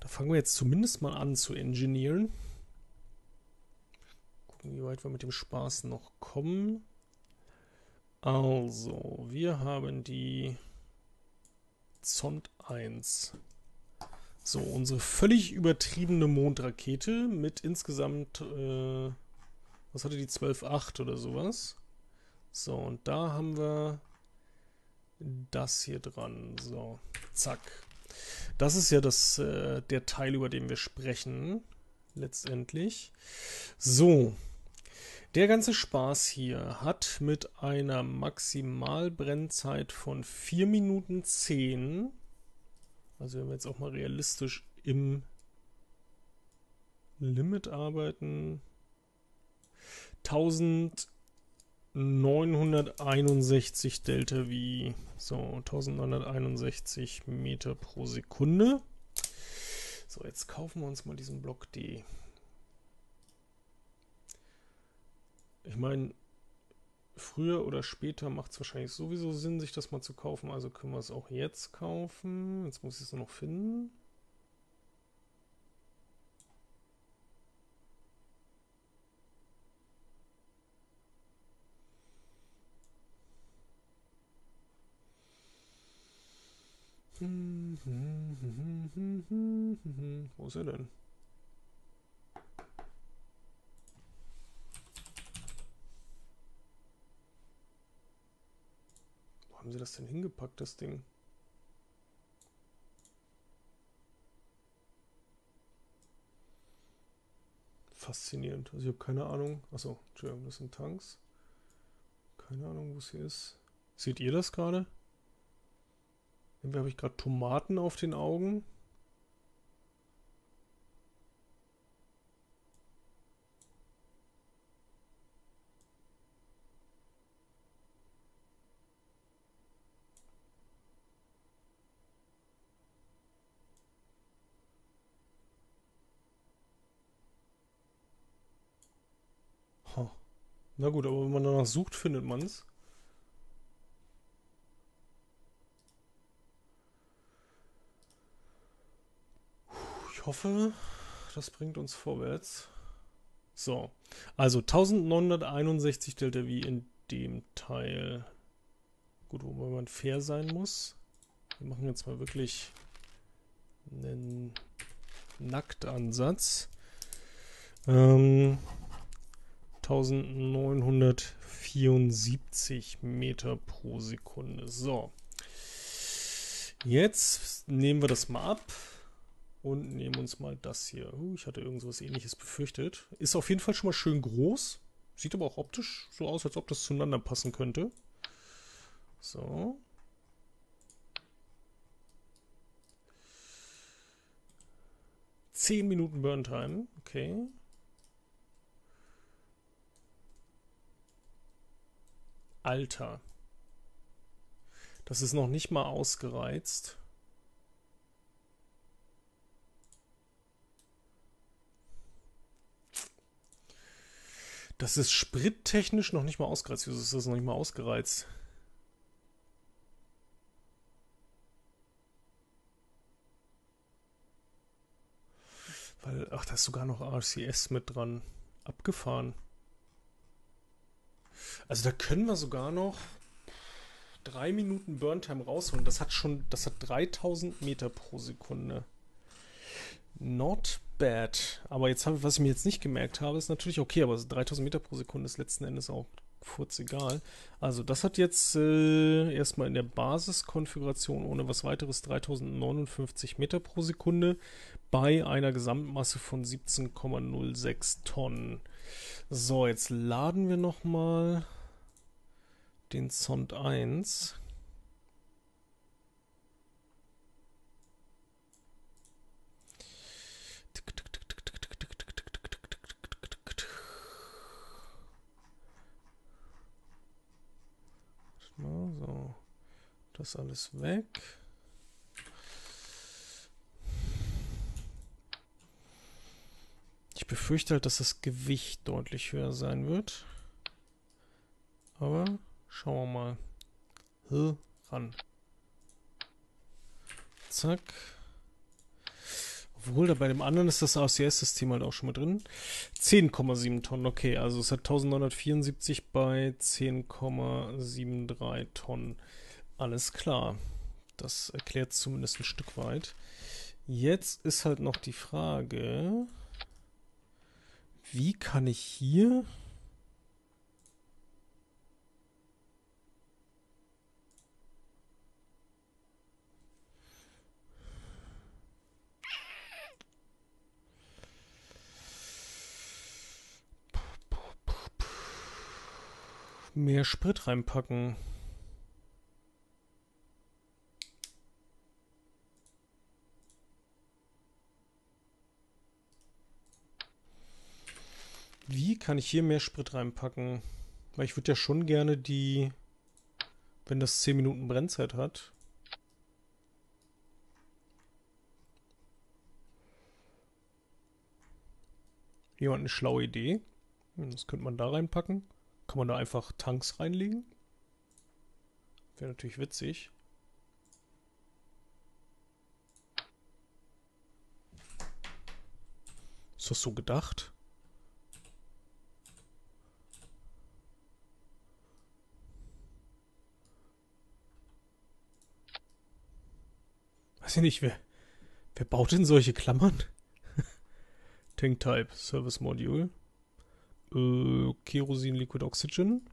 Da fangen wir jetzt zumindest mal an zu engineeren. Gucken, wie weit wir mit dem Spaß noch kommen. Also, wir haben die Zond eins. So, unsere völlig übertriebene Mondrakete mit insgesamt, äh, was hatte die, zwölf Komma acht oder sowas. So, und da haben wir das hier dran. So, zack. Das ist ja das, äh, der Teil, über den wir sprechen, letztendlich. So, der ganze Spaß hier hat mit einer Maximalbrennzeit von vier Minuten zehn, also wenn wir jetzt auch mal realistisch im Limit arbeiten, neunzehnhunderteinundsechzig Delta V, so neunzehnhunderteinundsechzig Meter pro Sekunde. So, jetzt kaufen wir uns mal diesen Block D. Ich meine, früher oder später macht es wahrscheinlich sowieso Sinn, sich das mal zu kaufen, also können wir es auch jetzt kaufen. Jetzt muss ich es nur noch finden. Wo ist er denn? Wo haben sie das denn hingepackt, das Ding? Faszinierend. Also ich habe keine Ahnung. Achso, Entschuldigung, das sind Tanks. Keine Ahnung, wo es hier ist. Seht ihr das gerade? Irgendwie habe ich gerade Tomaten auf den Augen. Huh. Na gut, aber wenn man danach sucht, findet man es. Ich hoffe, das bringt uns vorwärts. So, also neunzehnhunderteinundsechzig Delta V in dem Teil. Gut, wobei man fair sein muss. Wir machen jetzt mal wirklich einen Nacktansatz. Ähm, neunzehnhundertvierundsiebzig Meter pro Sekunde. So, Jetzt nehmen wir das mal ab und nehmen uns mal das hier. Uh, ich hatte irgendwas Ähnliches befürchtet. Ist auf jeden Fall schon mal schön groß. Sieht aber auch optisch so aus, als ob das zueinander passen könnte. So. zehn Minuten Burntime. Okay. Alter. Das ist noch nicht mal ausgereizt. Das ist sprittechnisch noch nicht mal ausgereizt. Wieso ist das noch nicht mal ausgereizt? Weil, ach, da ist sogar noch R C S mit dran. Abgefahren. Also da können wir sogar noch drei Minuten Burntime rausholen. Das hat schon, das hat dreitausend Meter pro Sekunde. Not bad. Aber jetzt habe, was ich mir jetzt nicht gemerkt habe, ist natürlich okay, aber so dreitausend Meter pro Sekunde ist letzten Endes auch kurz egal. Also das hat jetzt äh, erstmal in der Basiskonfiguration ohne was weiteres dreitausendneunundfünfzig Meter pro Sekunde bei einer Gesamtmasse von siebzehn Komma null sechs Tonnen. So, jetzt laden wir nochmal den Zond eins. So, das alles weg. Ich befürchte halt, dass das Gewicht deutlich höher sein wird. Aber schauen wir mal. Ran. Zack. Obwohl, da bei dem anderen ist das R C S-System halt auch schon mal drin. zehn Komma sieben Tonnen, okay. Also es hat neunzehnhundertvierundsiebzig bei zehn Komma sieben drei Tonnen. Alles klar. Das erklärt es zumindest ein Stück weit. Jetzt ist halt noch die Frage, wie kann ich hier... mehr Sprit reinpacken. Wie kann ich hier mehr Sprit reinpacken? Weil ich würde ja schon gerne die, wenn das zehn Minuten Brennzeit hat. Jemand eine schlaue Idee? Das könnte man da reinpacken. Kann man da einfach Tanks reinlegen? Wäre natürlich witzig. Ist das so gedacht? Weiß ich nicht, wer, wer baut denn solche Klammern? Tank Type, Service Module. Kerosin, Liquid Oxygen.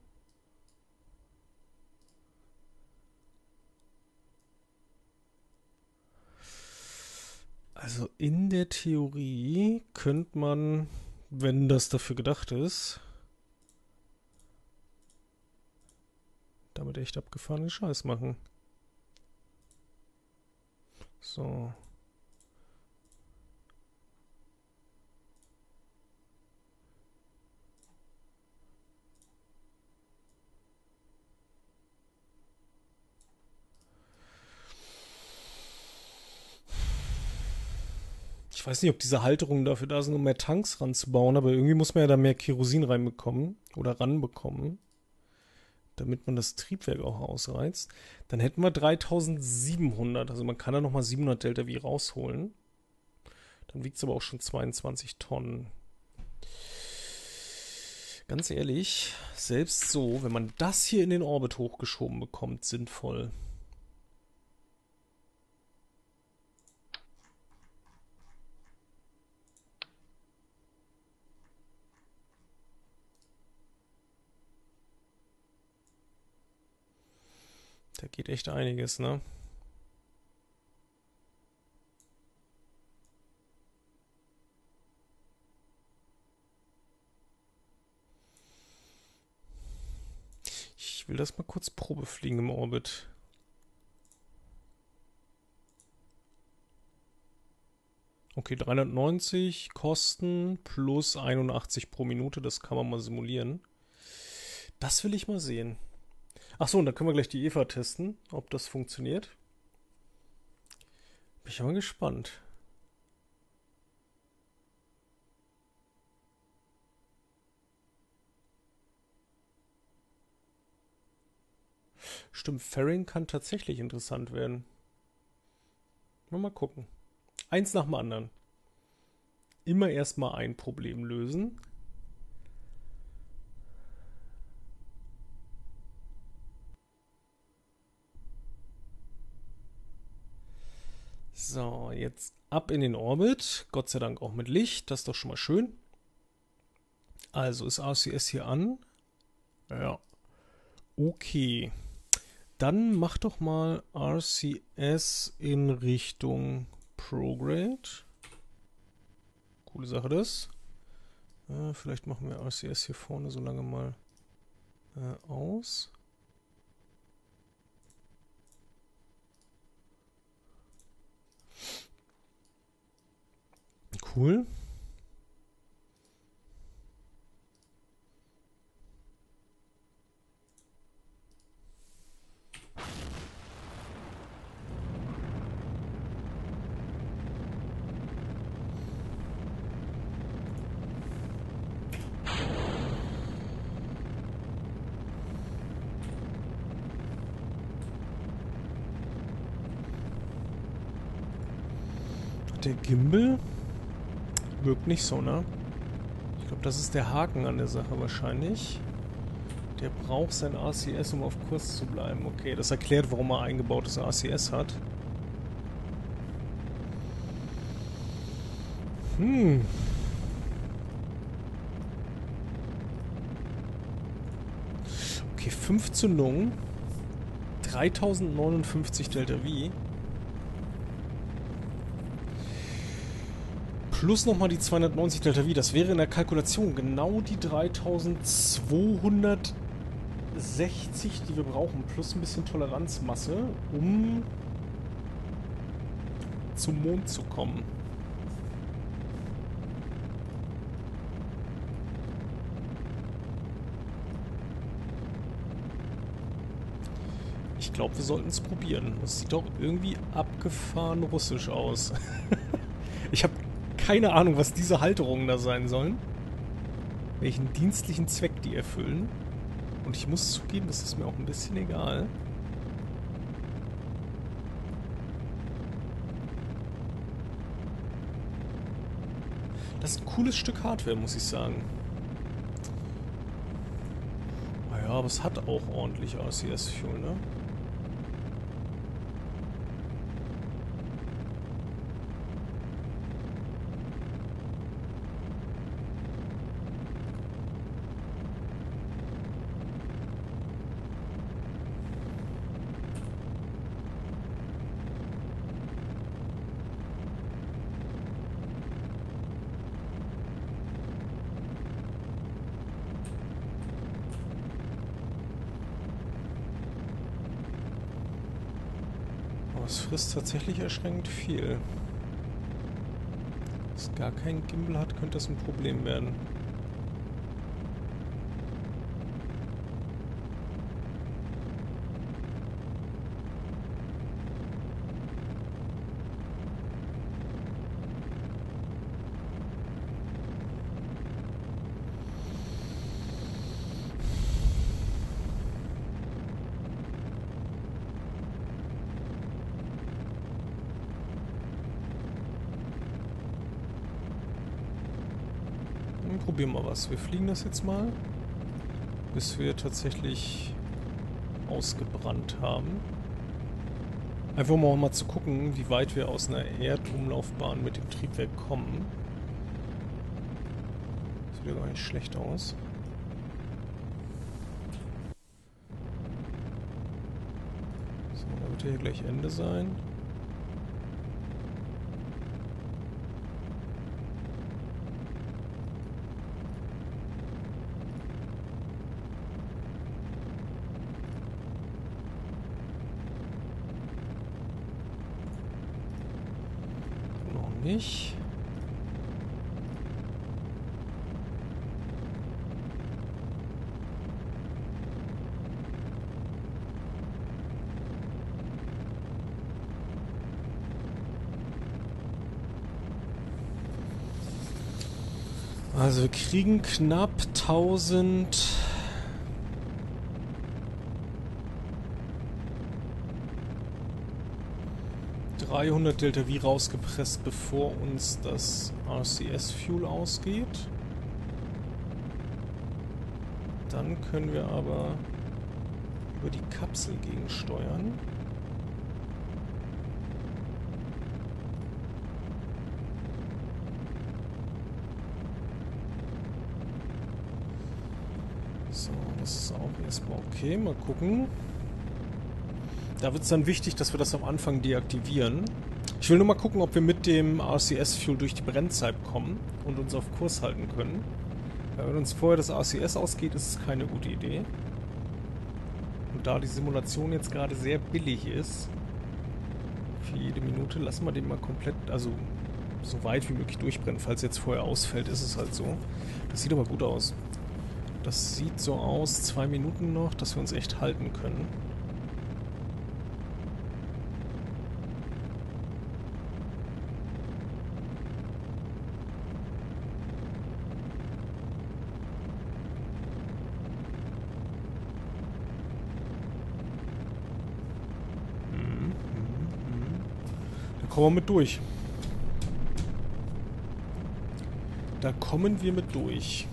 Also in der Theorie könnte man, wenn das dafür gedacht ist, damit echt abgefahrenen Scheiß machen. So. Ich weiß nicht, ob diese Halterungen dafür da sind, um mehr Tanks ranzubauen, aber irgendwie muss man ja da mehr Kerosin reinbekommen oder ranbekommen, damit man das Triebwerk auch ausreizt. Dann hätten wir dreitausendsiebenhundert, also man kann da nochmal siebenhundert Delta V rausholen. Dann wiegt es aber auch schon zweiundzwanzig Tonnen. Ganz ehrlich, selbst so, wenn man das hier in den Orbit hochgeschoben bekommt, sinnvoll. Da geht echt einiges, ne? das mal kurz Probe fliegen im Orbit. Okay, dreihundertneunzig Kosten plus einundachtzig pro Minute, das kann man mal simulieren. Das will ich mal sehen. Achso, und dann können wir gleich die E V A testen, ob das funktioniert. Bin ich mal gespannt. Stimmt, Fairing kann tatsächlich interessant werden. Mal gucken. Eins nach dem anderen. Immer erstmal ein Problem lösen. So, jetzt ab in den Orbit. Gott sei Dank auch mit Licht. Das ist doch schon mal schön. Also ist R C S hier an. Ja. Okay. Dann mach doch mal R C S in Richtung Prograde. Coole Sache das. Äh, vielleicht machen wir R C S hier vorne so lange mal äh, aus. Cool. Der Gimbal wirkt nicht so, ne? Ich glaube, das ist der Haken an der Sache wahrscheinlich. Der braucht sein R C S, um auf Kurs zu bleiben. Okay, das erklärt, warum er eingebautes R C S hat. Hm. Okay, fünf Zündungen. dreitausendneunundfünfzig Delta V. Plus nochmal die zweihundertneunzig Delta V, das wäre in der Kalkulation genau die dreitausendzweihundertsechzig, die wir brauchen, plus ein bisschen Toleranzmasse, um zum Mond zu kommen. Ich glaube, wir sollten es probieren. Das sieht doch irgendwie abgefahren russisch aus. Ich habe keine Ahnung, was diese Halterungen da sein sollen. Welchen dienstlichen Zweck die erfüllen. Und ich muss zugeben, das ist mir auch ein bisschen egal. Das ist ein cooles Stück Hardware, muss ich sagen. Naja, aber es hat auch ordentlich R C S-Fuel, ne? Das frisst tatsächlich erschreckend viel. Wenn es gar keinen Gimbal hat, könnte das ein Problem werden. Probieren wir mal was. Wir fliegen das jetzt mal, bis wir tatsächlich ausgebrannt haben. Einfach mal, mal zu gucken, wie weit wir aus einer Erdumlaufbahn mit dem Triebwerk kommen. Das sieht ja gar nicht schlecht aus. So, da wird ja hier gleich Ende sein. nicht. Also wir kriegen knapp tausend... dreihundert Delta V rausgepresst, bevor uns das R C S-Fuel ausgeht. Dann können wir aber über die Kapsel gegensteuern. So, das ist auch erstmal okay. Mal gucken. Da wird es dann wichtig, dass wir das am Anfang deaktivieren. Ich will nur mal gucken, ob wir mit dem R C S-Fuel durch die Brennzeit kommen und uns auf Kurs halten können. Weil wenn uns vorher das R C S ausgeht, ist es keine gute Idee. Und da die Simulation jetzt gerade sehr billig ist, für jede Minute lassen wir den mal komplett, also so weit wie möglich durchbrennen. Falls jetzt vorher ausfällt, ist es halt so. Das sieht aber gut aus. Das sieht so aus, zwei Minuten noch, dass wir uns echt halten können. Kommen wir mit durch. Da kommen wir mit durch.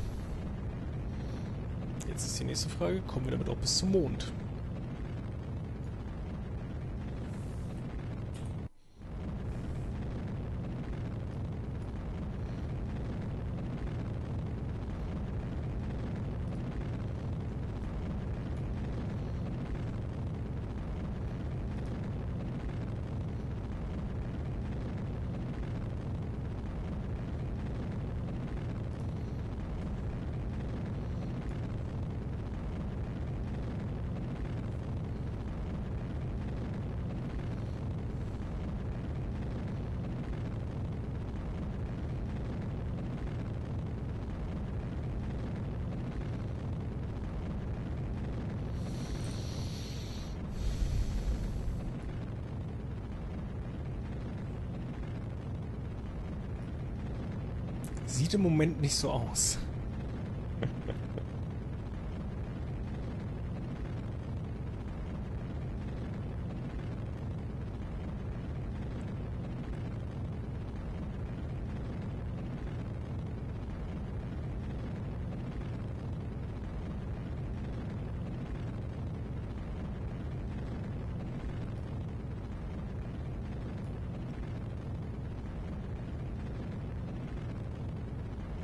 Jetzt ist die nächste Frage, kommen wir damit auch bis zum Mond? Sieht im Moment nicht so aus.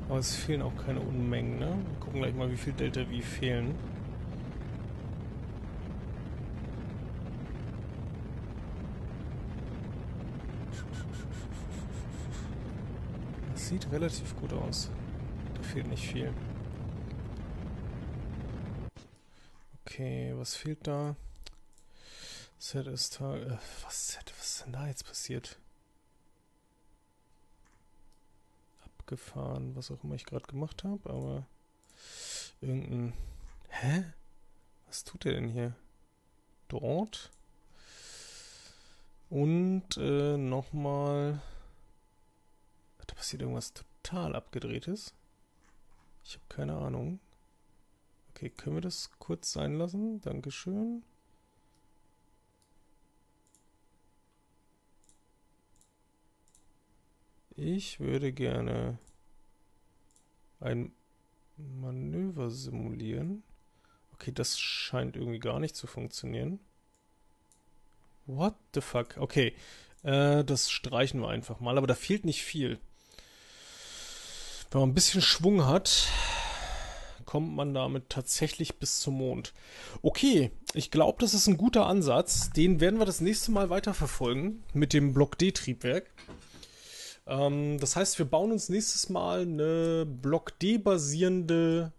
Aber es fehlen auch keine Unmengen, ne? Wir gucken gleich mal, wie viel Delta V fehlen. Das sieht relativ gut aus. Da fehlt nicht viel. Okay, was fehlt da? Z ist da... Äh, was, Z, was ist denn da jetzt passiert? Gefahren, was auch immer ich gerade gemacht habe, aber irgendein... Hä? Was tut der denn hier? Dort? Und äh, nochmal... Da passiert irgendwas total Abgedrehtes. Ich habe keine Ahnung. Okay, können wir das kurz sein lassen? Dankeschön. Ich würde gerne ein Manöver simulieren. Okay, das scheint irgendwie gar nicht zu funktionieren. What the fuck? Okay, äh, das streichen wir einfach mal. Aber da fehlt nicht viel. Wenn man ein bisschen Schwung hat, kommt man damit tatsächlich bis zum Mond. Okay, ich glaube, das ist ein guter Ansatz. Den werden wir das nächste Mal weiterverfolgen mit dem Block-D-Triebwerk. Das heißt, wir bauen uns nächstes Mal eine Block-D-basierende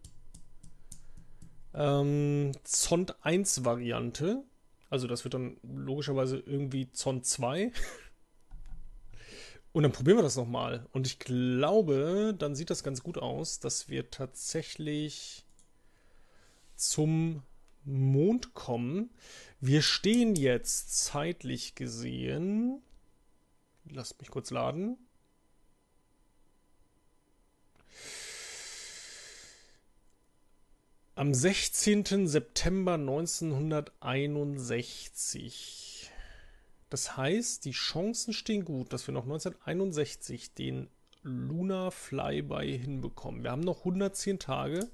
ähm, Zond eins Variante. Also das wird dann logischerweise irgendwie Zond zwei. Und dann probieren wir das nochmal. Und ich glaube, dann sieht das ganz gut aus, dass wir tatsächlich zum Mond kommen. Wir stehen jetzt zeitlich gesehen. Lasst mich kurz laden. Am sechzehnten September neunzehnhunderteinundsechzig. Das heißt, die Chancen stehen gut, dass wir noch neunzehnhunderteinundsechzig den Lunar Flyby hinbekommen. Wir haben noch hundertzehn Tage.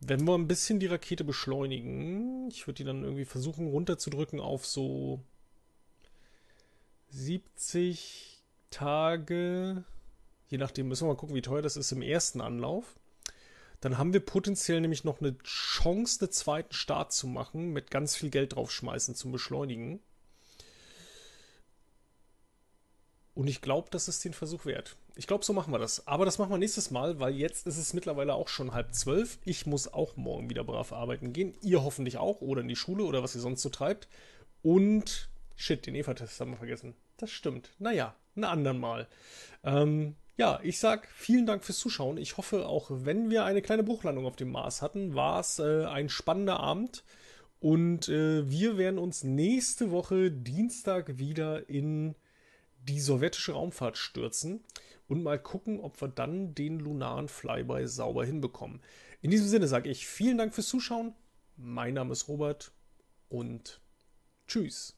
Wenn wir ein bisschen die Rakete beschleunigen, ich würde die dann irgendwie versuchen runterzudrücken auf so siebzig Tage. Je nachdem, müssen wir mal gucken, wie teuer das ist im ersten Anlauf. Dann haben wir potenziell nämlich noch eine Chance, einen zweiten Start zu machen, mit ganz viel Geld draufschmeißen zum Beschleunigen. Und ich glaube, das ist den Versuch wert. Ich glaube, so machen wir das. Aber das machen wir nächstes Mal, weil jetzt ist es mittlerweile auch schon halb zwölf. Ich muss auch morgen wieder brav arbeiten gehen. Ihr hoffentlich auch. Oder in die Schule oder was ihr sonst so treibt. Und, shit, den Eva-Test haben wir vergessen. Das stimmt. Naja, ein andern Mal. Ähm, ja, ich sag vielen Dank fürs Zuschauen. Ich hoffe, auch wenn wir eine kleine Bruchlandung auf dem Mars hatten, war es äh, ein spannender Abend. Und äh, wir werden uns nächste Woche Dienstag wieder in die sowjetische Raumfahrt stürzen und mal gucken, ob wir dann den lunaren Flyby sauber hinbekommen. In diesem Sinne sage ich vielen Dank fürs Zuschauen. Mein Name ist Robert und tschüss.